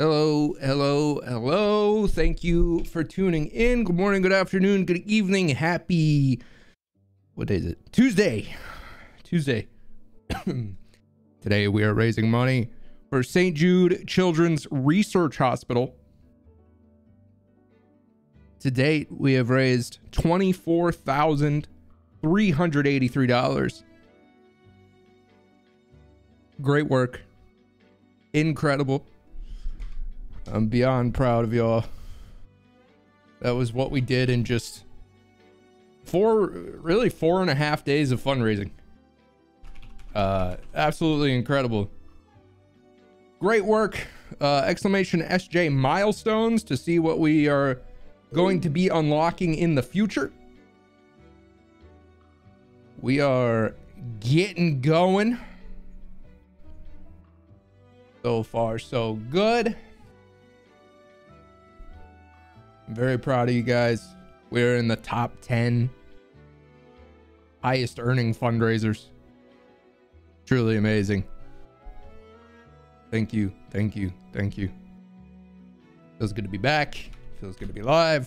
Hello, hello, hello. Thank you for tuning in. Good morning, good afternoon, good evening. Happy, what day is it? Tuesday. Today we are raising money for St. Jude Children's Research Hospital. To date, we have raised $24,383. Great work. Incredible. I'm beyond proud of y'all. That was what we did in just four and a half days of fundraising. Absolutely incredible. Great work. Exclamation SJ milestones to see what we are going to be unlocking in the future. We are getting going. So far, so good. I'm very proud of you guys. We're in the top 10 highest earning fundraisers. Truly amazing. Thank you. Thank you. Thank you. Feels good to be back. Feels good to be live.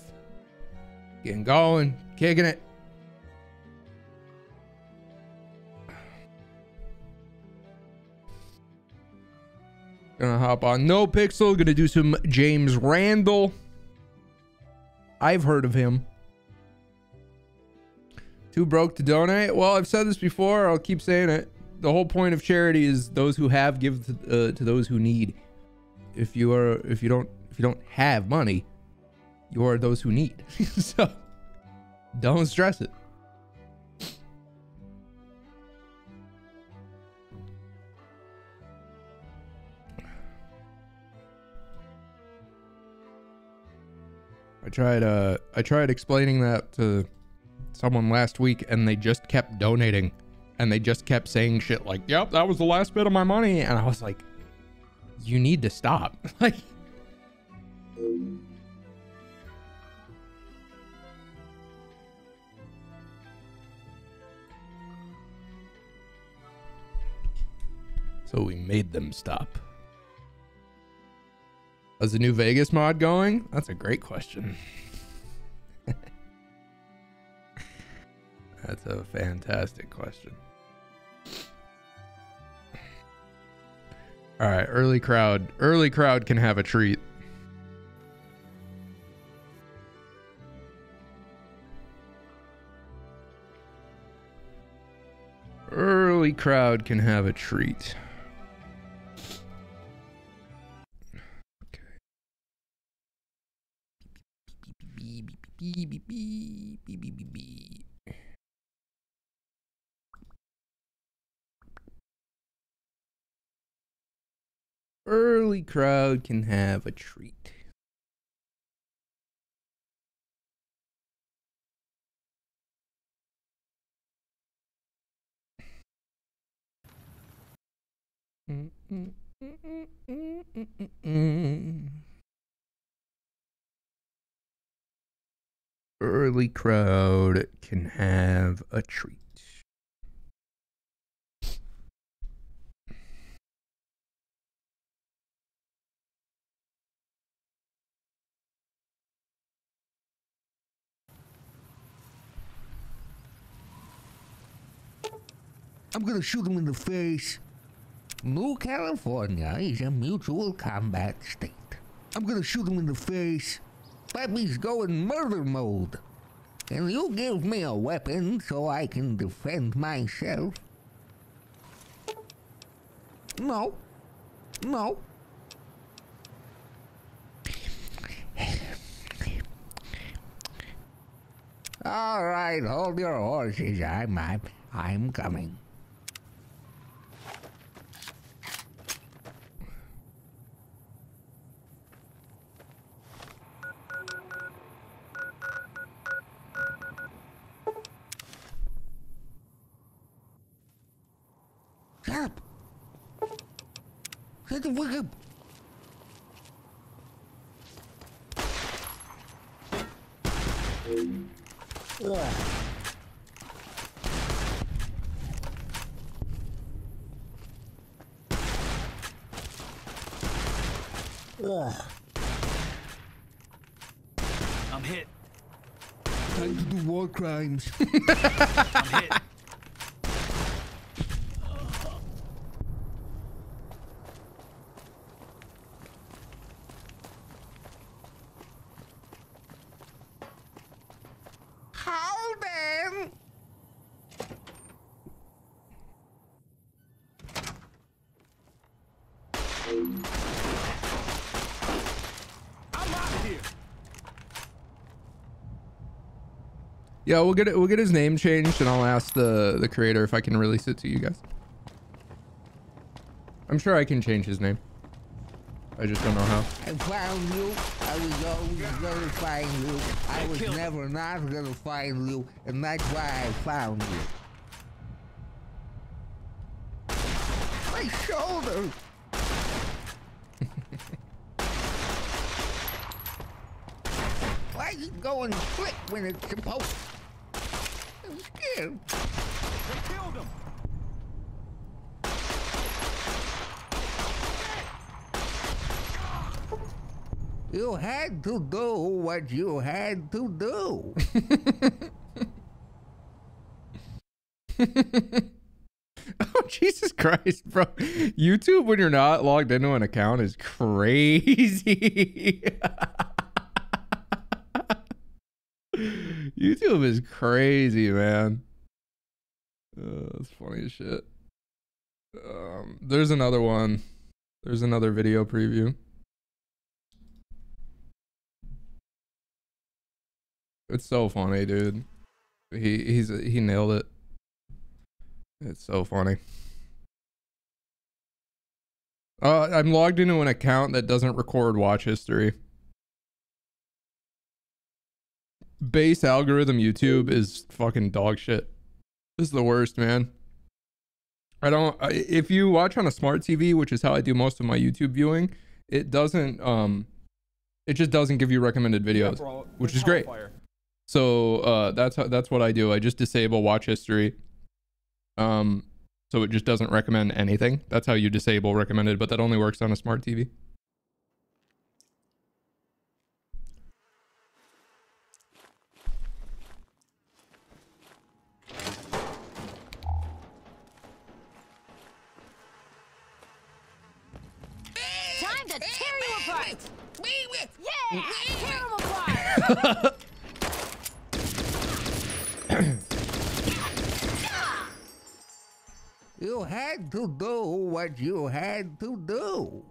Getting going. Kicking it. Gonna hop on No Pixel. Gonna do some James Randall. I've heard of him. Too broke to donate. Well, I've said this before. I'll keep saying it. The whole point of charity is those who have give to those who need. If you don't have money, you are those who need. So don't stress it. I tried explaining that to someone last week, and they just kept donating, and they just kept saying shit like, yep, that was the last bit of my money. And I was like, you need to stop. Like, so we made them stop. How's the New Vegas mod going? That's a great question. That's a fantastic question. All right, early crowd. Early crowd can have a treat. Early crowd can have a treat. Okay. Early crowd can have a treat. Early crowd can have a treat. I'm gonna shoot him in the face. New California is a mutual combat state. I'm gonna shoot him in the face. Pappy's going murder mode. Can you give me a weapon so I can defend myself? No. No. All right, hold your horses. I'm coming. Shut the fuck up! I'm hit. Time to do war crimes. I'm hit. Yeah, we'll get his name changed, and I'll ask the creator if I can release it to you guys. I'm sure I can change his name. I just don't know how. I found you. I was always gonna find you. I was never not gonna find you, and that's why I found you. My shoulder. Why are you going quick when it's supposed? I'm scared. They killed him. You had to do what you had to do. Oh, Jesus Christ, bro. YouTube, when you're not logged into an account, is crazy. YouTube is crazy, man. That's funny as shit. There's another one. There's another video preview. It's so funny, dude. He nailed it. It's so funny. I'm logged into an account that doesn't record watch history. Base algorithm YouTube is fucking dog shit. This is the worst, man. If you watch on a smart TV, which is how I do most of my YouTube viewing, it doesn't, it just doesn't give you recommended videos, which is great. So, that's what I do. I just disable watch history. So it just doesn't recommend anything. That's how you disable recommended, but that only works on a smart TV. Yeah, terrible fire. You had to do what you had to do.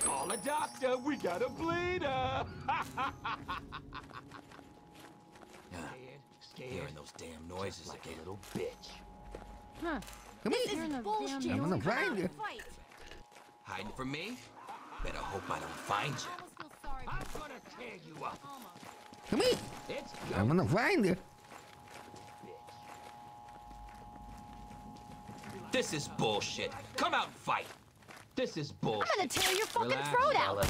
Call a doctor, we got a bleeder. Scared. Hearing those damn noises like a little bitch. Huh. Come here. I'm gonna find you. Hiding from me? Better hope I don't find you. I'm gonna tear you up. Come here. I'm gonna find you. This is bullshit. Come out and fight. This is bullshit. I'm gonna tear your fucking throat out.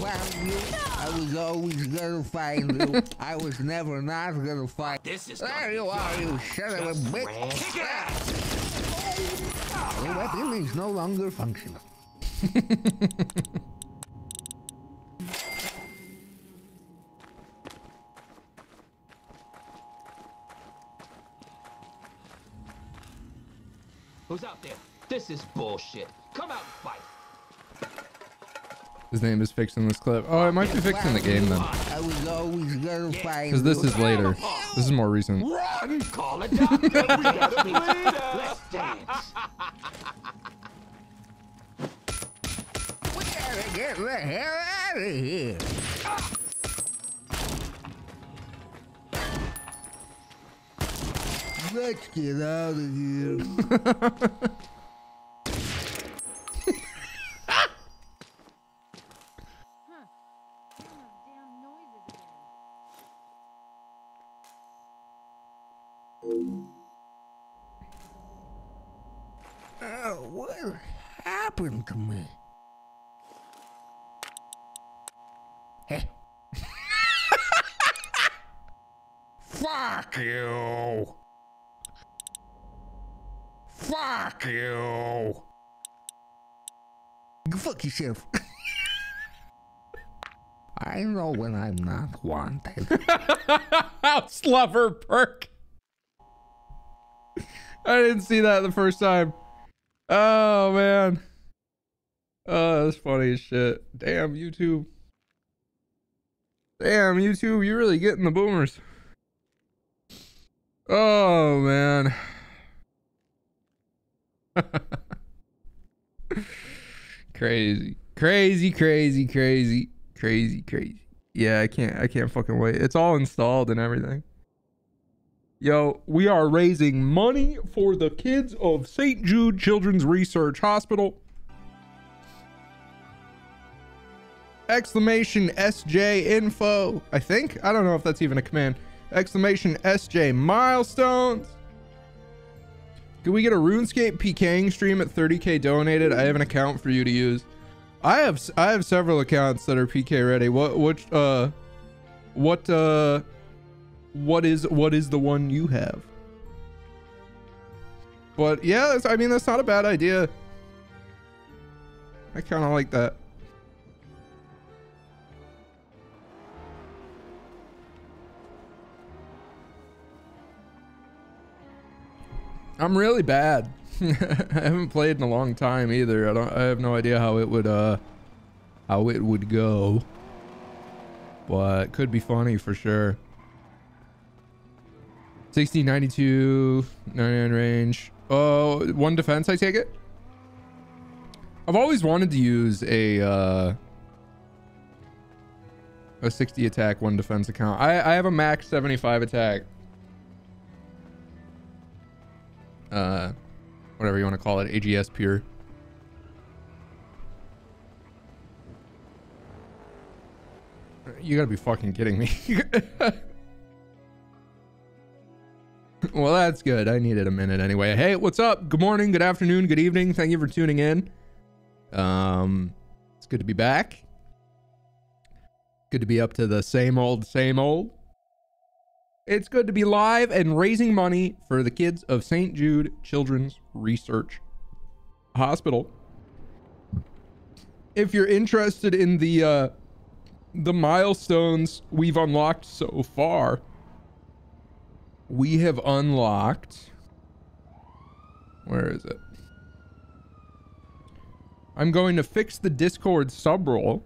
Well, you, I was always gonna find you. I was never not gonna find you. This is there you are, you son of a bitch. Kick it out. Well, that building's no longer functional. Who's out there? This is bullshit. Come out and fight. His name is fixed in this clip. Oh, it might be fixed in the game then. I was always gonna find. Because this is later. This is more recent. Run, call a doctor. Let's dance. We gotta get the hell out of here. Let's get out of here. To me. Hey. Fuck you. Fuck you. Fuck yourself. I know when I'm not wanted. House lover perk. I didn't see that the first time. Oh man. Oh, that's funny as shit. Damn, YouTube. Damn, YouTube, you're really getting the boomers. Oh, man. Crazy. Crazy, crazy, crazy, crazy, crazy. Yeah, I can't fucking wait. It's all installed and everything. Yo, we are raising money for the kids of St. Jude Children's Research Hospital. Exclamation SJ info. I think. I don't know if that's even a command. Exclamation SJ milestones. Can we get a RuneScape PKing stream at 30K donated? I have an account for you to use. I have several accounts that are PK ready. What is the one you have? But yeah, I mean, that's not a bad idea. I kind of like that. I'm really bad. I haven't played in a long time either. I have no idea how it would go. But it could be funny for sure. 60, 92, 99 range. Oh, one defense, I take it? I've always wanted to use a 60 attack, one defense account. I have a max 75 attack. Whatever you want to call it, AGS pure. You gotta be fucking kidding me. Well, that's good. I needed a minute anyway. Hey, what's up? Good morning, good afternoon, good evening. Thank you for tuning in. It's good to be back. Good to be up to the same old, same old. It's good to be live and raising money for the kids of St. Jude Children's Research Hospital. If you're interested in the milestones we've unlocked so far, we have unlocked... Where is it? I'm going to fix the Discord sub-roll.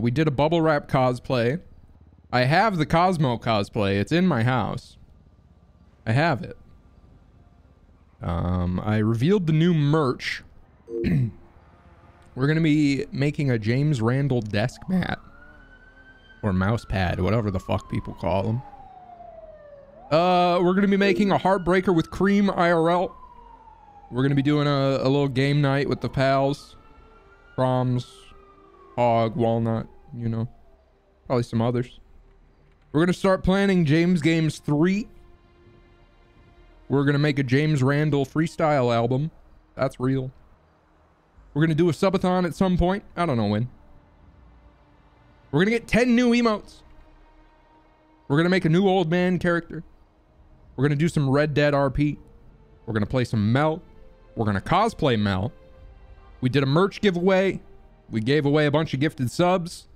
We did a bubble wrap cosplay. I have the Cosmo cosplay. It's in my house. I have it. I revealed the new merch. We're going to be making a James Randall desk mat. Or mouse pad, whatever the fuck people call them. We're going to be making a Heartbreaker with Cream IRL. We're going to be doing a little game night with the pals. Proms, Hog, Walnut, you know. Probably some others. We're going to start planning James Games 3. We're going to make a James Randall freestyle album. That's real. We're going to do a subathon at some point. I don't know when. We're going to get 10 new emotes. We're going to make a new old man character. We're going to do some Red Dead RP. We're going to play some Mel. We're going to cosplay Mel. We did a merch giveaway. We gave away a bunch of gifted subs.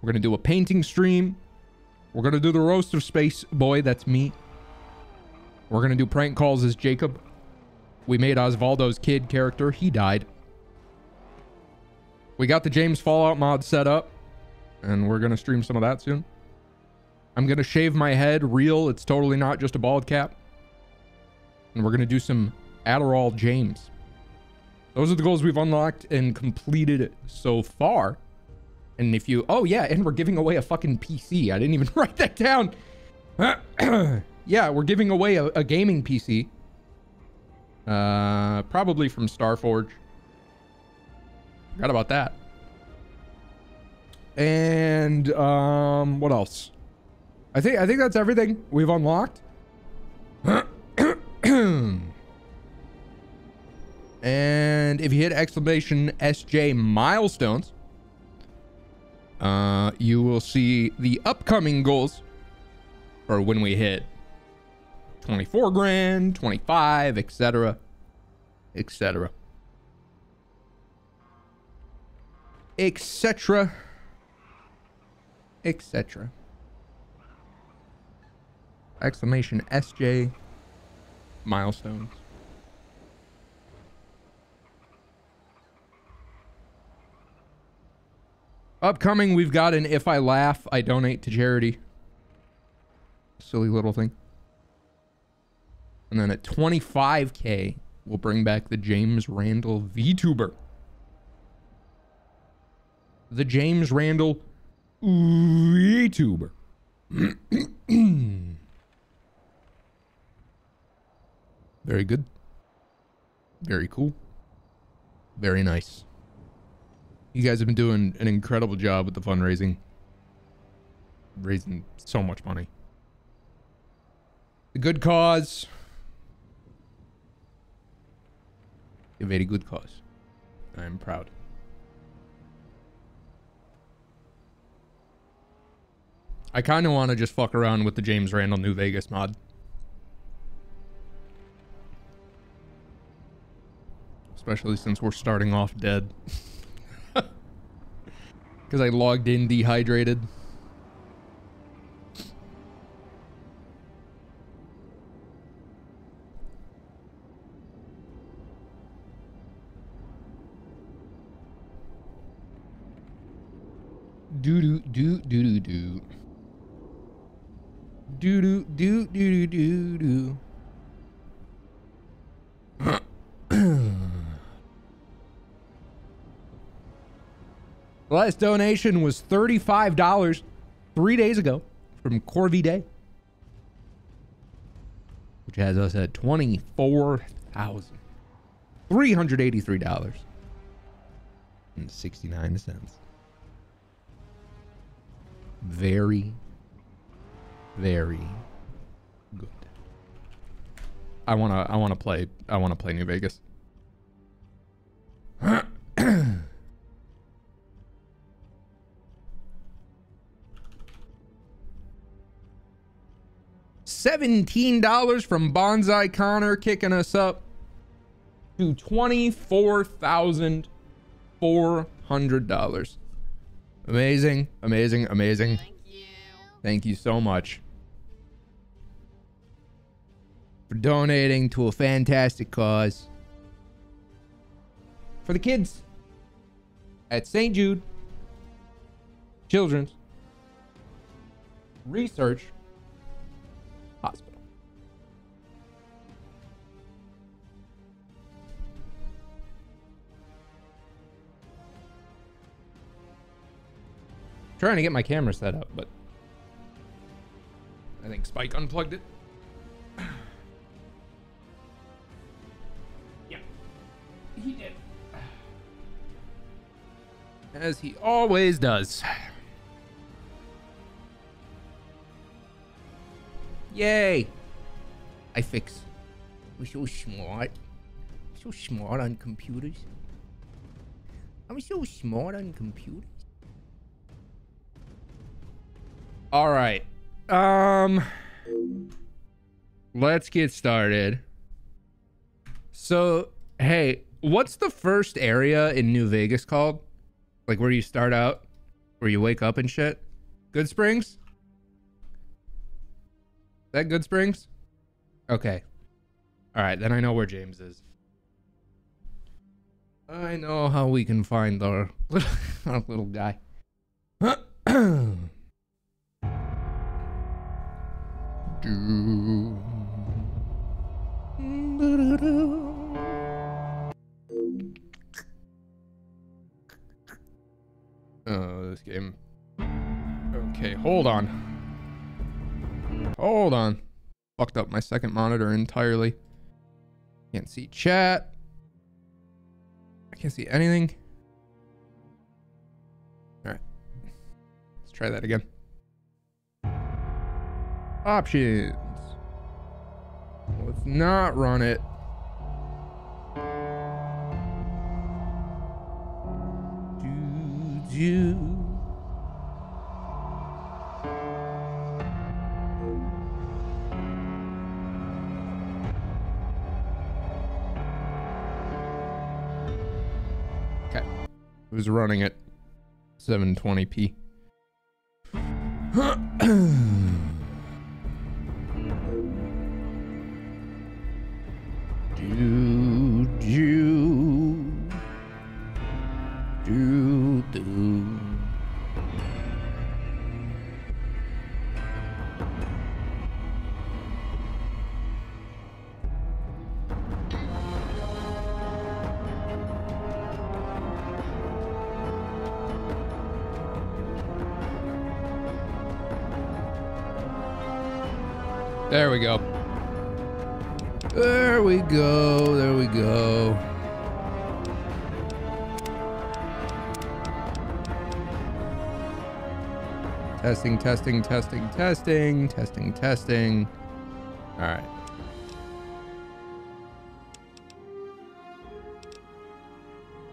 We're going to do a painting stream. We're going to do the roast of Space Boy. That's me. We're going to do prank calls as Jacob. We made Osvaldo's kid character. He died. We got the James Fallout mod set up. And we're going to stream some of that soon. I'm going to shave my head real. It's totally not just a bald cap. And we're going to do some Adderall James. Those are the goals we've unlocked and completed so far. And if you... Oh, yeah, and we're giving away a fucking PC. I didn't even write that down. Yeah, we're giving away a gaming PC. Probably from Starforge. Forgot about that. And, what else? I think that's everything we've unlocked. And if you hit exclamation SJ milestones... you will see the upcoming goals for when we hit 24 grand, 25, etc., etc., etc., etc. Exclamation SJ milestones. Upcoming, we've got an If I Laugh, I Donate to Charity. Silly little thing. And then at 25K, we'll bring back the James Randall VTuber. The James Randall VTuber. Very good. Very cool. Very nice. You guys have been doing an incredible job with the fundraising. Raising so much money. A good cause. A very good cause. I am proud. I kind of want to just fuck around with the James Randall New Vegas mod. especially since we're starting off dead. Because I logged in dehydrated. The last donation was $35 3 days ago from Corvy Day, which has us at $24,383.69. Very, very good. I wanna play New Vegas. $17 from Bonsai Connor, kicking us up to $24,400. Amazing, amazing, amazing. Thank you. Thank you so much for donating to a fantastic cause for the kids at St. Jude Children's Research Hospital. Trying to get my camera set up, but I think Spike unplugged it. Yeah, he did. As he always does. Yay! I fix. We're so smart. So smart on computers. I'm so smart on computers. All right, let's get started. So, hey, what's the first area in New Vegas called? Like where you start out, where you wake up and shit? Good Springs? Is that Good Springs? Okay. All right, then I know where James is. I know how we can find our little guy. Oh, this game. Okay, hold on. Hold on. Fucked up my second monitor entirely. Can't see chat. I can't see anything. All right. Let's try that again. Options. Let's not run it. Okay. It was running at 720p. There we go. There we go. There we go. Testing, testing, testing, testing, testing, testing. All right.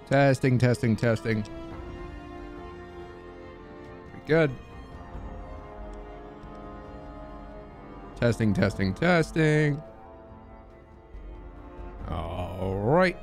Testing, testing, testing. Pretty good. Testing, testing, testing. All right.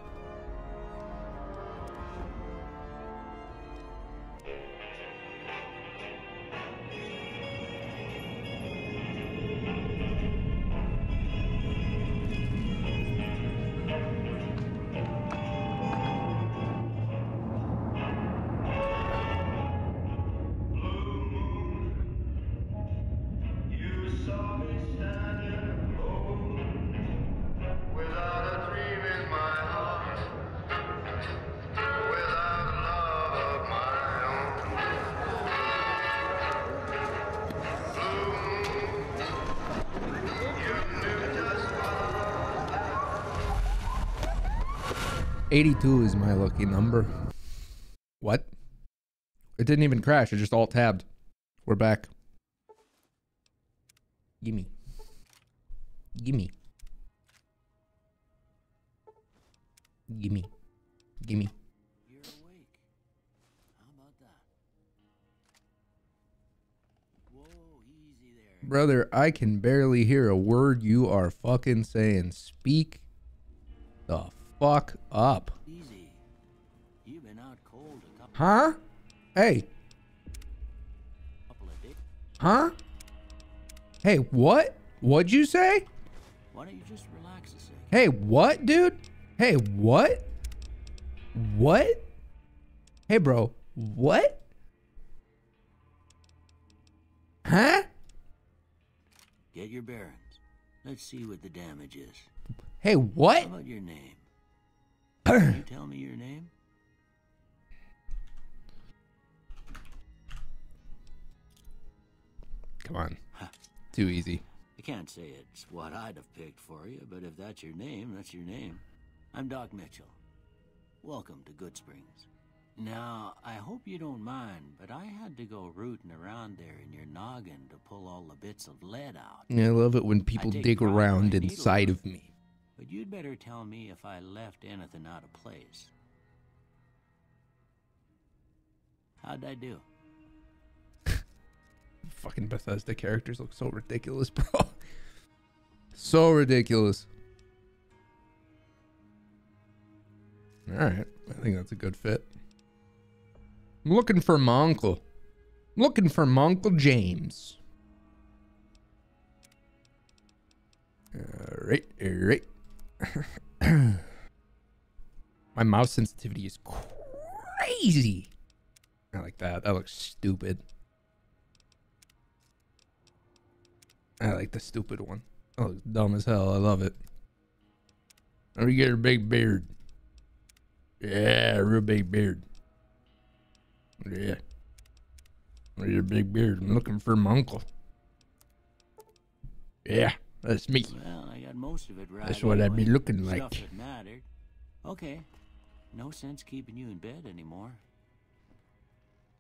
82 is my lucky number. What? It didn't even crash. It just alt tabbed. We're back. Gimme. Gimme. Gimme. Gimme. You're awake. How about that? Whoa, easy there. Brother, I can barely hear a word you are fucking saying. Speak the fuck up. Easy. You've been out cold a couple. Huh? Hey. Huh? Hey, what? What'd you say? Why don't you just relax a second? Hey, what, dude? Hey, what? What? Hey, bro. What? Huh? Get your bearings. Let's see what the damage is. Hey, what? How about your name? Can you tell me your name? Come on. Too easy. I can't say it's what I'd have picked for you, but if that's your name, that's your name. I'm Doc Mitchell. Welcome to Good Springs. Now, I hope you don't mind, but I had to go rooting around there in your noggin to pull all the bits of lead out. Yeah, I love it when people dig around inside of me. But you'd better tell me if I left anything out of place. How'd I do? Fucking Bethesda characters look so ridiculous, bro. So ridiculous. Alright, I think that's a good fit. I'm looking for Monkle. I'm looking for Monkle James. Alright, alright. My mouse sensitivity is crazy. I like that. That looks stupid. I like the stupid one. That looks dumb as hell. I love it. Let me get her big beard. Yeah, real big beard. Yeah. Real big beard. I'm looking for my uncle. Yeah, that's me. Well, I got most of it right. That's what I'd be looking like. Stuff that mattered. Okay. No sense keeping you in bed anymore.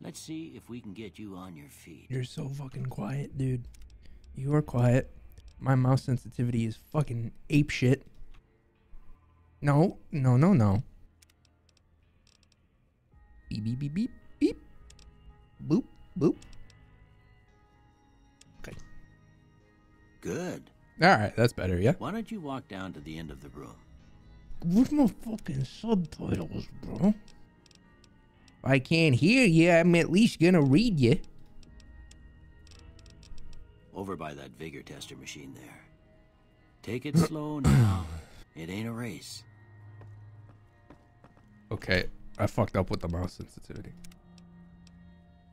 Let's see if we can get you on your feet. You're so fucking quiet, dude. You are quiet. My mouse sensitivity is fucking ape shit. No, no, no, no. Beep, beep, beep, beep, beep. Boop, boop. Okay. Good. All right, that's better, yeah? Why don't you walk down to the end of the room? Where's my fucking subtitles, bro? If I can't hear you, I'm at least gonna read you. Over by that vigor tester machine there. Take it slow now. It ain't a race. Okay, I fucked up with the mouse sensitivity.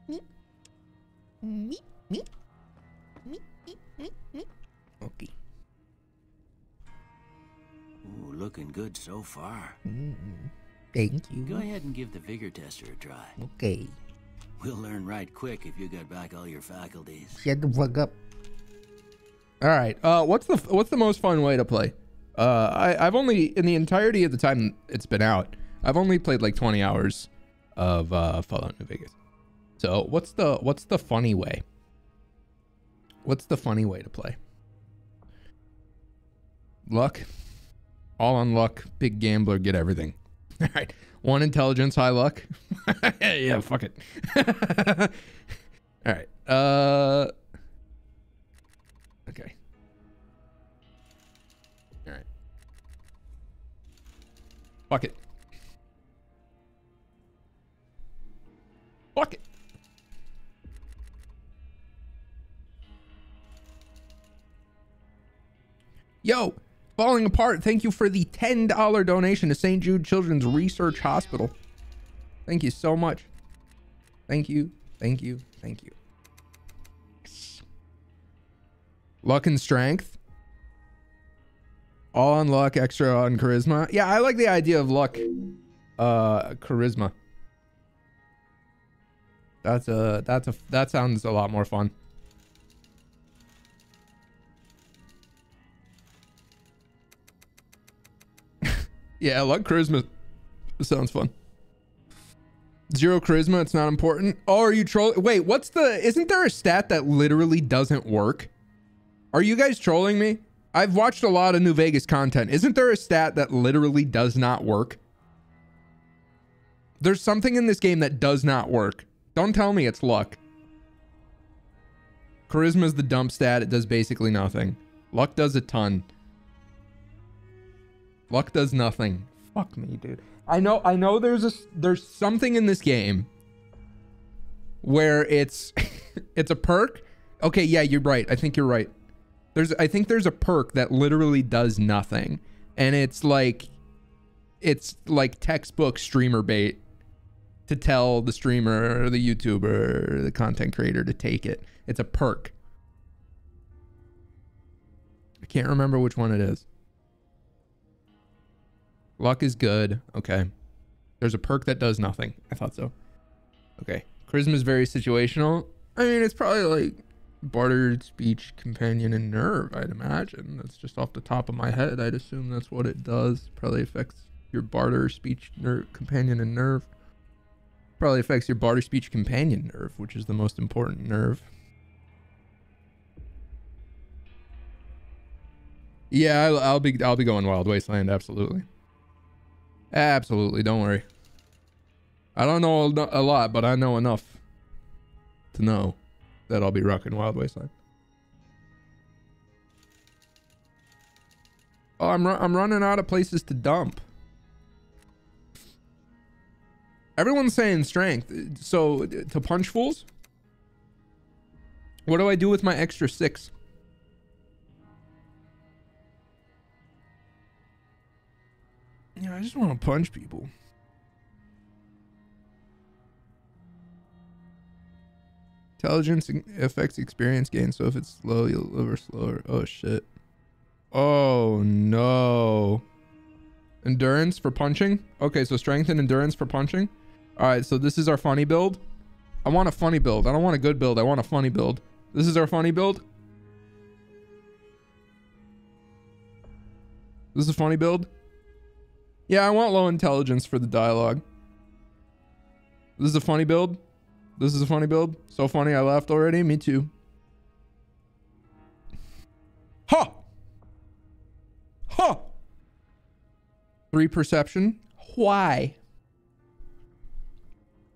Meep. Meep, meep. Meep, meep, meep, meep. Okay. Ooh, looking good so far. Mm-hmm. Thank you. Go ahead and give the vigor tester a try. Okay. We'll learn right quick if you got back all your faculties. Shut the fuck up. All right. What's the most fun way to play? I've only, in the entirety of the time it's been out, I've only played like 20 hours of Fallout New Vegas. So what's the funny way? What's the funny way to play? Luck, all on luck, big gambler, get everything. All right. One intelligence, high luck. Yeah, fuck it. All right. Okay. All right. Fuck it. Fuck it. Yo, falling apart. Thank you for the $10 donation to St. Jude Children's Research Hospital. Thank you so much. Thank you. Thank you. Thank you. Yes. Luck and strength. All on luck, extra on charisma. Yeah, I like the idea of luck. Charisma. That sounds a lot more fun. Yeah, luck, charisma, It sounds fun. Zero charisma. It's not important. Oh, are you trolling? Wait, what's the... Isn't there a stat that literally doesn't work? Are you guys trolling me? I've watched a lot of New Vegas content. Isn't there a stat that literally does not work? There's something in this game that does not work. Don't tell me it's luck. Charisma is the dump stat. It does basically nothing. Luck does a ton. Luck does nothing. Fuck me, dude. I know there's something in this game where it's it's a perk. Okay, yeah, you're right. I think you're right. I think there's a perk that literally does nothing. And it's like textbook streamer bait to tell the streamer or the YouTuber or the content creator to take it. It's a perk. I can't remember which one it is. Luck is good. Okay. There's a perk that does nothing. I thought so. Okay. Charisma is very situational. I mean, it's probably like bartered, speech, companion, and nerve, I'd imagine. That's just off the top of my head. I'd assume that's what it does. Probably affects your barter, speech, nerve, companion, and nerve. Probably affects your barter, speech, companion nerve, which is the most important nerve. Yeah, I'll be going Wild Wasteland, absolutely. Absolutely, don't worry. I don't know a lot, but I know enough to know that I'll be rocking Wild Wasteland. Oh, I'm running out of places to dump. Everyone's saying strength, so to punch fools? What do I do with my extra 6? Yeah, I just want to punch people. Intelligence affects experience gain, so if it's slow, you'll live slower. Oh, shit. Oh, no. Endurance for punching? Okay, so strength and endurance for punching. All right, so this is our funny build. I want a funny build. I don't want a good build. I want a funny build. This is our funny build. This is a funny build. Yeah, I want low intelligence for the dialogue. This is a funny build. This is a funny build. So funny, I laughed already. Me too. Ha! Ha! 3 perception. Why?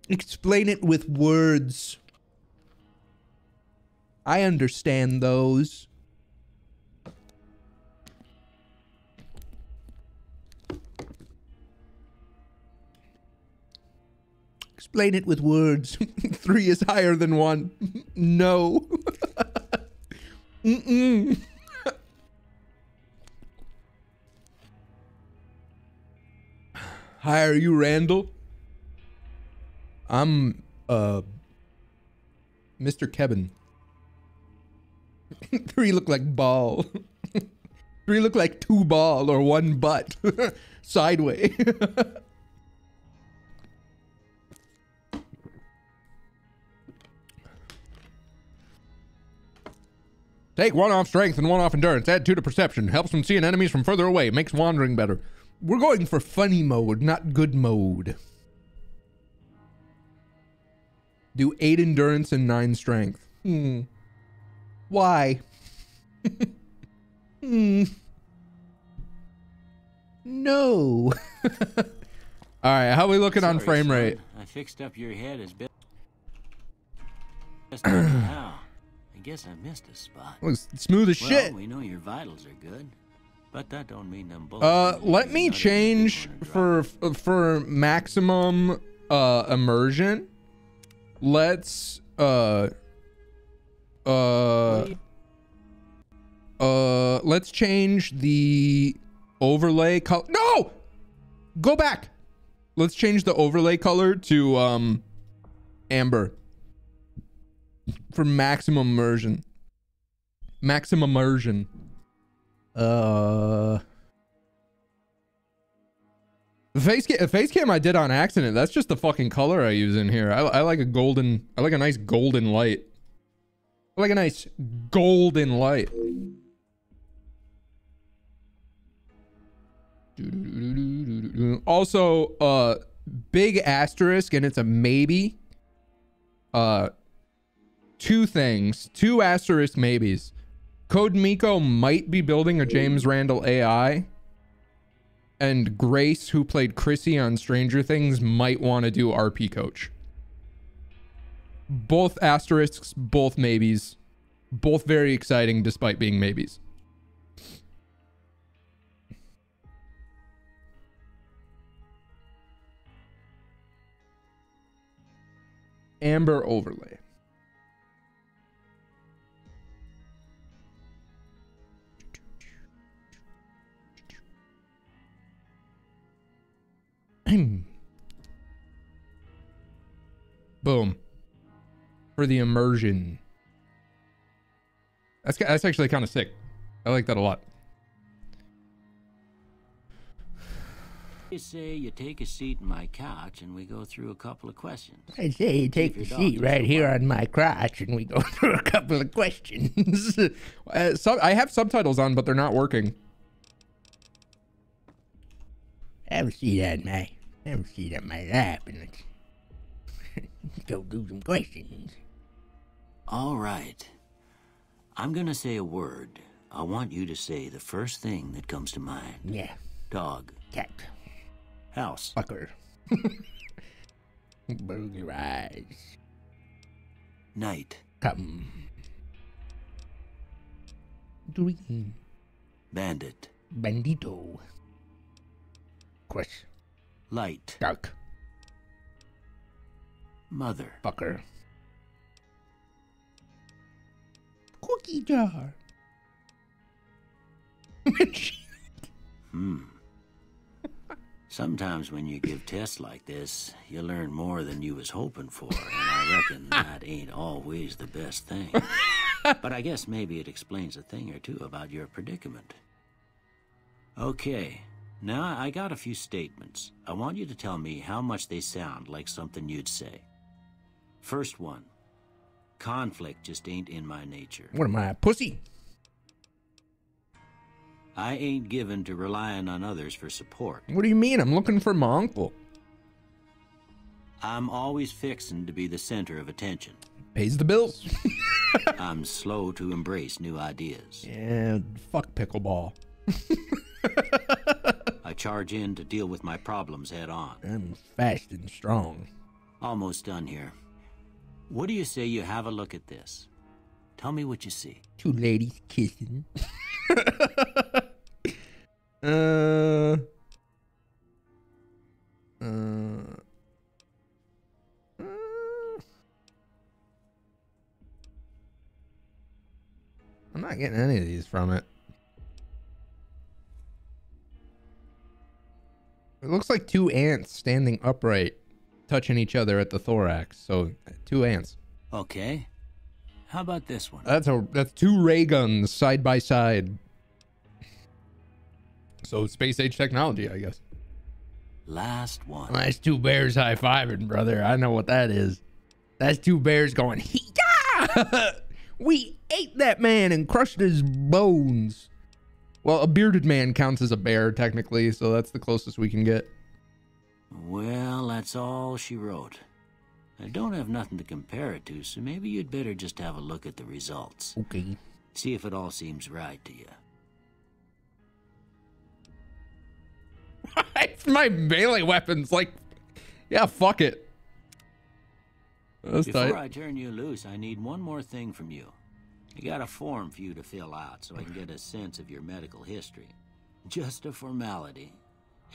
Explain it with words. I understand those. Explain it with words. 3 is higher than 1. No. Mm-mm. Hi, are you Randall? I'm, Mr. Kevin. 3 look like ball. 3 look like 2 ball or 1 butt. Sideways. Take 1 off strength and 1 off endurance. Add 2 to perception. Helps them see enemies from further away. Makes wandering better. We're going for funny mode, not good mode. Do 8 endurance and 9 strength. Hmm. Why? Hmm. No. All right, how are we looking on frame rate? I fixed up your head as best now. I guess I missed a spot. Looks smooth as shit. We know your vitals are good, but that don't mean them both. Let me change for maximum immersion. Let's let's change the overlay color. No, go back. Let's change the overlay color to amber. For maximum immersion. Maximum immersion. The face cam I did on accident. That's just the fucking color I use in here. I like a golden. I like a nice golden light. I like a nice golden light. Also, big asterisk, and it's a maybe. Two things, two asterisk maybes. Code Miko might be building a James Randall AI. And Grace, who played Chrissy on Stranger Things, might want to do RP Coach. Both asterisks, both maybes. Both very exciting despite being maybes. Amber overlay. Boom. For the immersion. That's actually kind of sick. I like that a lot. You say you take a seat in my couch and we go through a couple of questions. I say you take a seat right here on my crotch and we go through a couple of questions. I have subtitles on, but they're not working. I haven't seen that in my, life. And let's go do some questions. All right. I'm going to say a word. I want you to say the first thing that comes to mind. Yeah. Dog. Cat. House. Fucker. Burger eyes. Night. Come. Dream. Bandit. Bandito. Crush. Light. Dark. Mother. Fucker. Cookie jar. Sometimes when you give tests like this, you learn more than you was hoping for, and I reckon that ain't always the best thing. But I guess maybe it explains a thing or two about your predicament. Okay, now I got a few statements. I want you to tell me how much they sound like something you'd say. First one, conflict just ain't in my nature. What am I, a pussy? I ain't given to relying on others for support. What do you mean? I'm looking for my uncle. I'm always fixing to be the center of attention. Pays the bills. I'm slow to embrace new ideas. Yeah, fuck pickleball. I charge in to deal with my problems head on. I'm fast and strong. Almost done here. What do you say you have a look at this? Tell me what you see. Two ladies kissing. I'm not getting any of these from it. It looks like two ants standing upright, touching each other at the thorax. So two ants. Okay. How about this one? That's two ray guns side by side. So space age technology, I guess. Last one. Well, that's two bears high fiving, brother. I know what that is. That's two bears going. Hee-yah! We ate that man and crushed his bones. Well, a bearded man counts as a bear technically, so that's the closest we can get. Well, that's all she wrote. I don't have nothing to compare it to, so maybe you'd better just have a look at the results. Okay. See if it all seems right to you. My melee weapon's like, yeah, fuck it. That's tight. Before I turn you loose, I need one more thing from you. I got a form for you to fill out so I can get a sense of your medical history. Just a formality.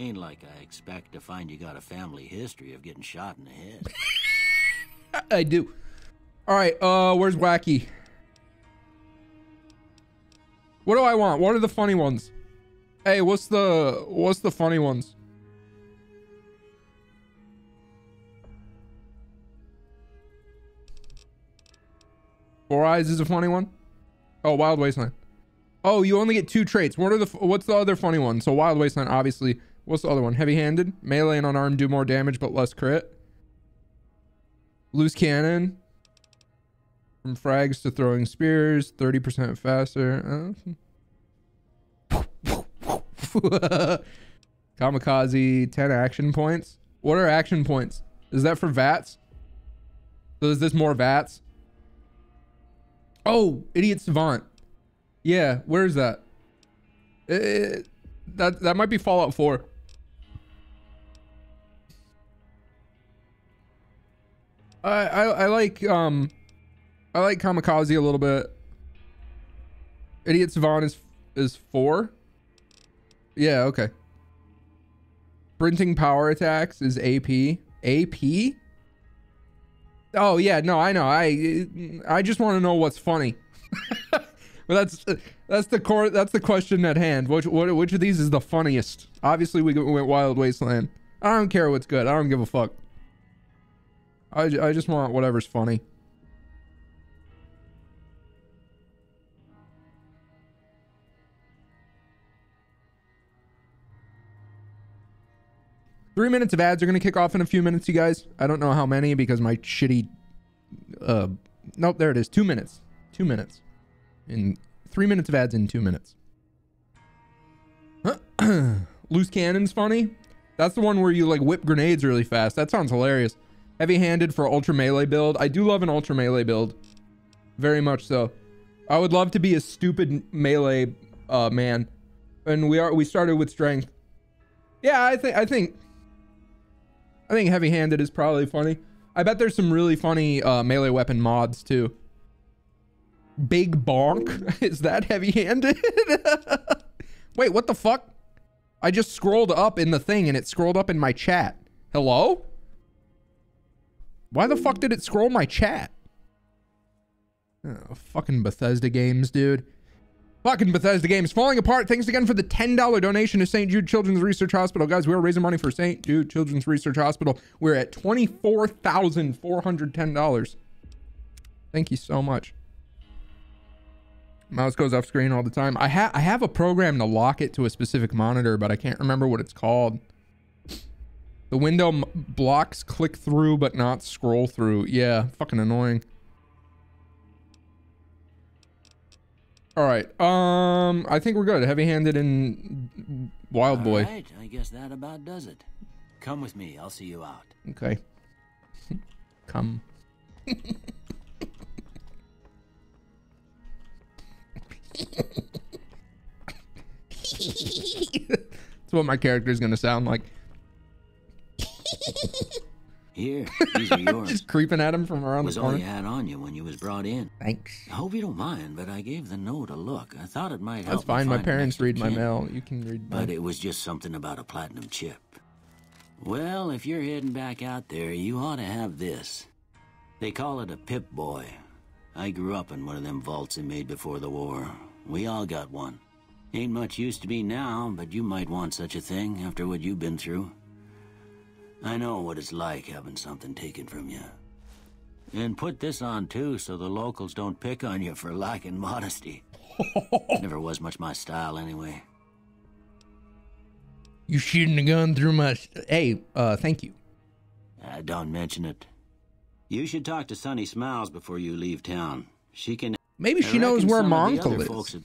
Ain't like I expect to find you got a family history of getting shot in the head. I do. All right, where's Wacky? What do I want? What are the funny ones? Hey, what's the funny ones? Four Eyes is a funny one. Oh, Wild Wasteland. Oh, you only get two traits. What's the other funny one? So Wild Wasteland, obviously. What's the other one? Heavy-handed, melee and unarmed do more damage but less crit. Loose cannon. From frags to throwing spears, 30% faster. Kamikaze, 10 action points. What are action points? Is that for VATS? So is this more VATS? Oh, Idiot Savant. Yeah, where is that? That might be Fallout 4. I like Kamikaze a little bit. Idiot Savant is 4. Yeah, okay. Sprinting power attacks is AP. AP? Oh yeah, no, I know. I just want to know what's funny. Well, that's the question at hand. Which of these is the funniest? Obviously, we went Wild Wasteland. I don't care what's good. I don't give a fuck. I just want whatever's funny. Three minutes of ads are gonna kick off in a few minutes, you guys. I don't know how many because my shitty. Nope, there it is. 2 minutes. 2 minutes. In 3 minutes of ads in 2 minutes. Loose cannon's funny. That's the one where you like whip grenades really fast. That sounds hilarious. Heavy-handed for ultra melee build. I do love an ultra melee build. Very much so. I would love to be a stupid melee man. And we started with strength. Yeah, I think heavy-handed is probably funny. I bet there's some really funny melee weapon mods too. Big bonk. Is that heavy-handed? Wait, what the fuck? I just scrolled up in the thing and it scrolled up in my chat. Hello? Why the fuck did it scroll my chat? Oh, fucking Bethesda games, dude. Fucking Bethesda games. Falling apart. Thanks again for the $10 donation to St. Jude Children's Research Hospital. Guys, we are raising money for St. Jude Children's Research Hospital. We're at $24,410. Thank you so much. Mouse goes off screen all the time. I have a program to lock it to a specific monitor, but I can't remember what it's called. The window blocks click through, but not scroll through. Yeah, fucking annoying. All right. I think we're good. Heavy-handed and Wild Boy. All right, I guess that about does it. Come with me. I'll see you out. Okay. Come. That's what my character is going to sound like. Here, these are yours. Just creeping at him from around the corner. Was all you had on you when you was brought in. Thanks. I hope you don't mind, but I gave the note a look. I thought it might help. That's fine. My parents read my mail. You can read mine. But it was just something about a platinum chip. Well, if you're heading back out there, you ought to have this. They call it a Pip-Boy. I grew up in one of them vaults they made before the war. We all got one. Ain't much use to me now, but you might want such a thing after what you've been through. I know what it's like having something taken from you. And put this on, too, so the locals don't pick on you for lacking modesty. Never was much my style, anyway. You shouldn't have gone through my... Hey, thank you. Don't mention it. You should talk to Sunny Smiles before you leave town. She can... Maybe she knows where Monkle is.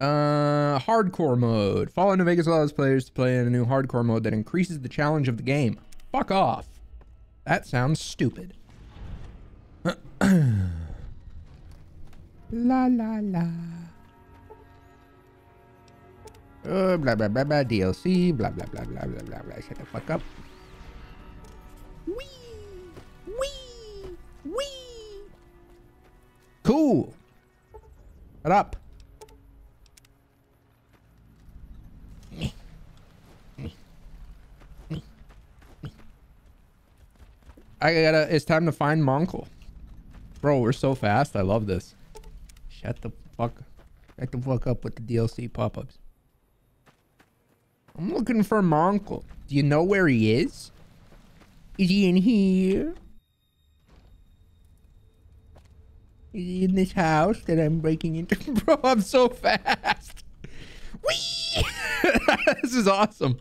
Hardcore mode. Fallout New Vegas allows players to play in a new hardcore mode that increases the challenge of the game. Fuck off. That sounds stupid. La la la. Blah blah blah blah. DLC. Blah blah blah blah blah blah blah. Shut the fuck up. Wee wee wee. Cool. Shut up. It's time to find Monkle. Bro, we're so fast. I love this. Shut the fuck up with the DLC pop-ups. I'm looking for Monkle. Do you know where he is? Is he in here? Is he in this house that I'm breaking into? Bro, I'm so fast. Whee! This is awesome.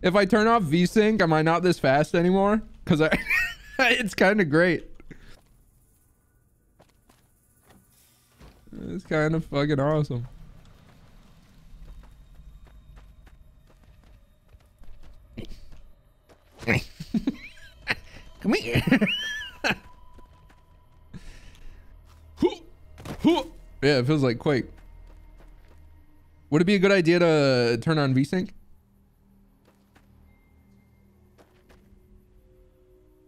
If I turn off VSync, am I not this fast anymore? Because I it's kind of great. It's kind of fucking awesome. Come here. Yeah, it feels like Quake. Would it be a good idea to turn on VSync?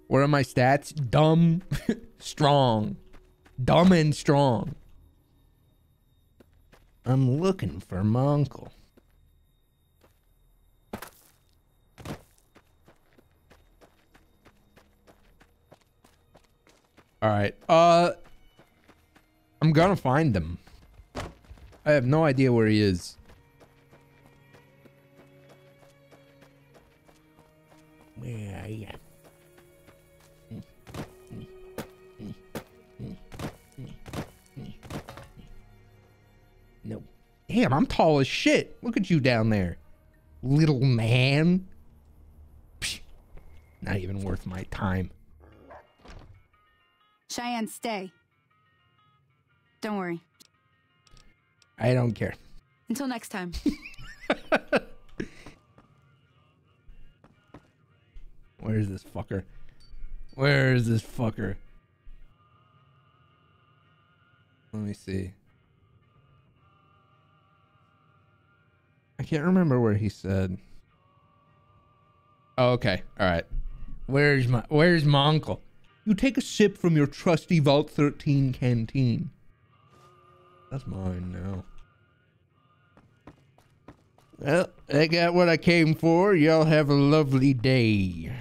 Where are my stats? Dumb, strong. Dumb and strong. I'm looking for Monkle. All right. I'm gonna find him. I have no idea where he is. Where are you? No. Damn, I'm tall as shit. Look at you down there, little man. Psh, not even worth my time. Cheyenne, stay. Don't worry. I don't care. Until next time. Where is this fucker? Where is this fucker? Let me see. I can't remember where he said. Oh, okay. All right. Where's my uncle? You take a sip from your trusty Vault 13 canteen. That's mine now. Well, I got what I came for. Y'all have a lovely day.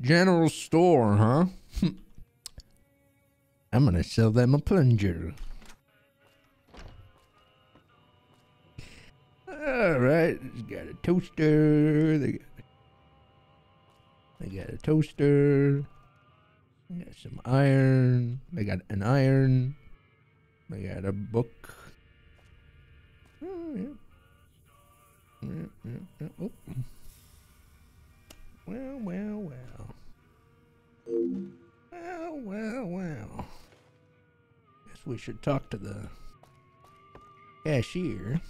General store, huh? I'm gonna sell them a plunger. All right, got a toaster. They got a toaster. They got some iron. They got an iron. They got a book. Oh, yeah. Yeah. Oh. Well, well, well. Well, well, well. Guess we should talk to the cashier.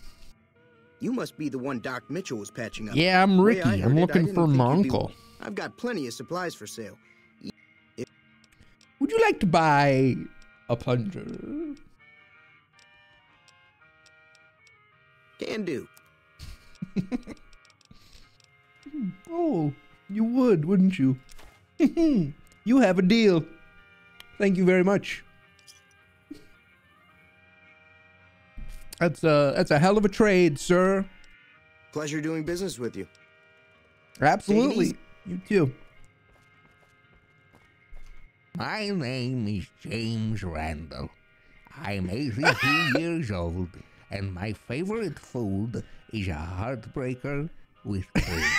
You must be the one Doc Mitchell was patching up. Yeah, I'm Ricky. I'm looking for Monkle. I've got plenty of supplies for sale. Would you like to buy a plunger? Can do. Oh, you would, wouldn't you? You have a deal. Thank you very much. That's a hell of a trade, sir. Pleasure doing business with you. Absolutely. You too. My name is James Randall. I'm 83 years old, and my favorite food is a heartbreaker with cheese.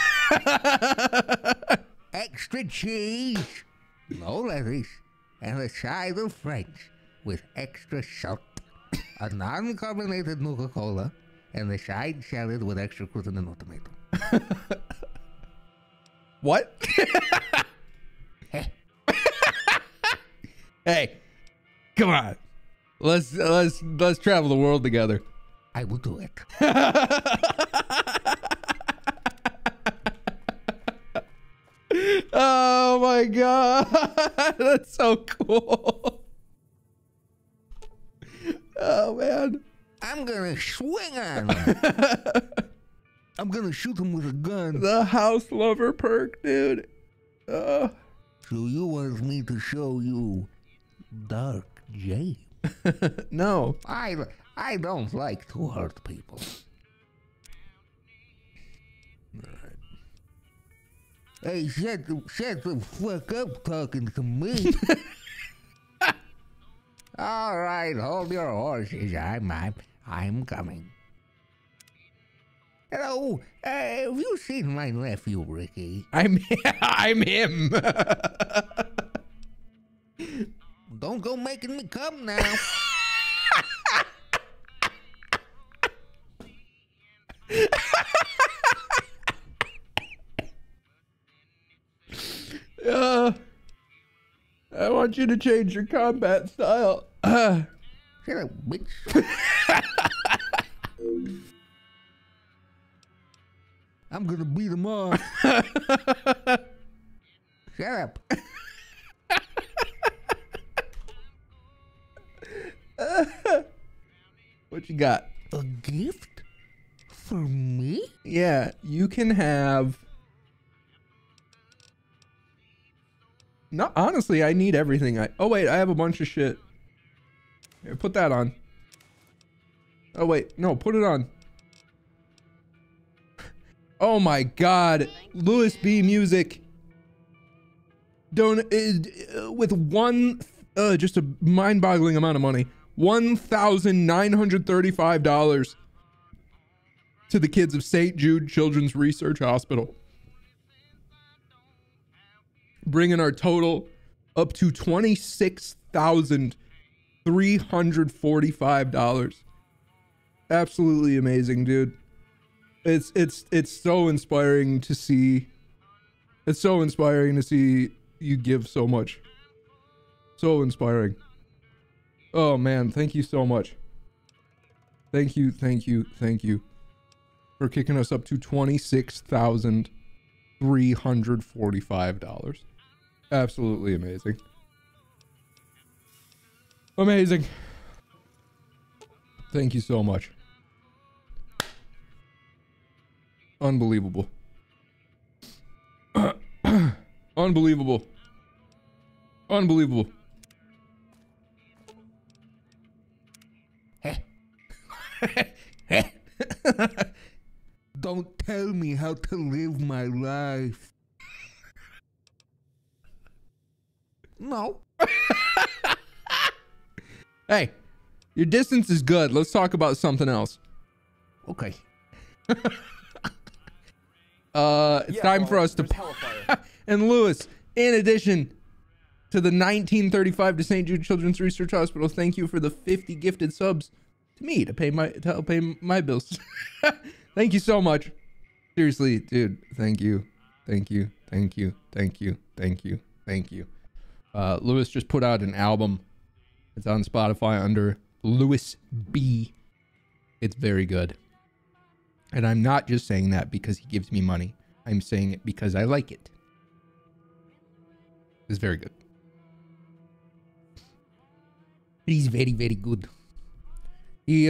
Extra cheese, no lettuce, and a side of French with extra salt. A non-carbonated Coca-Cola, and a side salad with extra crouton and no tomato. What? Hey, come on, let's travel the world together. I will do it. Oh my god, that's so cool. Oh man, I'm gonna swing on him. I'm gonna shoot him with a gun. The house lover perk, dude. So you want me to show you Dark James? No, I don't like to hurt people. All right. Hey, shut the fuck up talking to me. All right, hold your horses. I'm coming. Hello, have you seen my nephew Ricky? I'm him. Don't go making me come now. I want you to change your combat style. Shut up, bitch. I'm gonna beat him up. Shut up. What you got? A gift for me? Yeah, you can have. No, honestly, I need everything. Oh wait, I have a bunch of shit. Here, put that on. Oh wait, no, put it on. Oh my God, Lewis B. Music. With one, just a mind-boggling amount of money, $1,935 to the kids of St. Jude Children's Research Hospital, bringing our total up to $26,345. Absolutely amazing, dude. It's so inspiring to see. It's so inspiring to see you give so much. So inspiring. Oh man, thank you so much. Thank you, thank you, thank you for kicking us up to $26,345. Absolutely amazing. Amazing. Thank you so much. Unbelievable. Unbelievable. Unbelievable. Don't tell me how to live my life. No. Hey, your distance is good. Let's talk about something else. Okay. It's time for us to... And Lewis, in addition to the 1935 to St. Jude Children's Research Hospital, thank you for the 50 gifted subs to me to help pay my bills. Thank you so much. Seriously, dude, thank you. Thank you. Thank you. Thank you. Thank you. Thank you. Lewis just put out an album. It's on Spotify under Lewis B. It's very good. And I'm not just saying that because he gives me money. I'm saying it because I like it. It's very good. He's very, very good. He's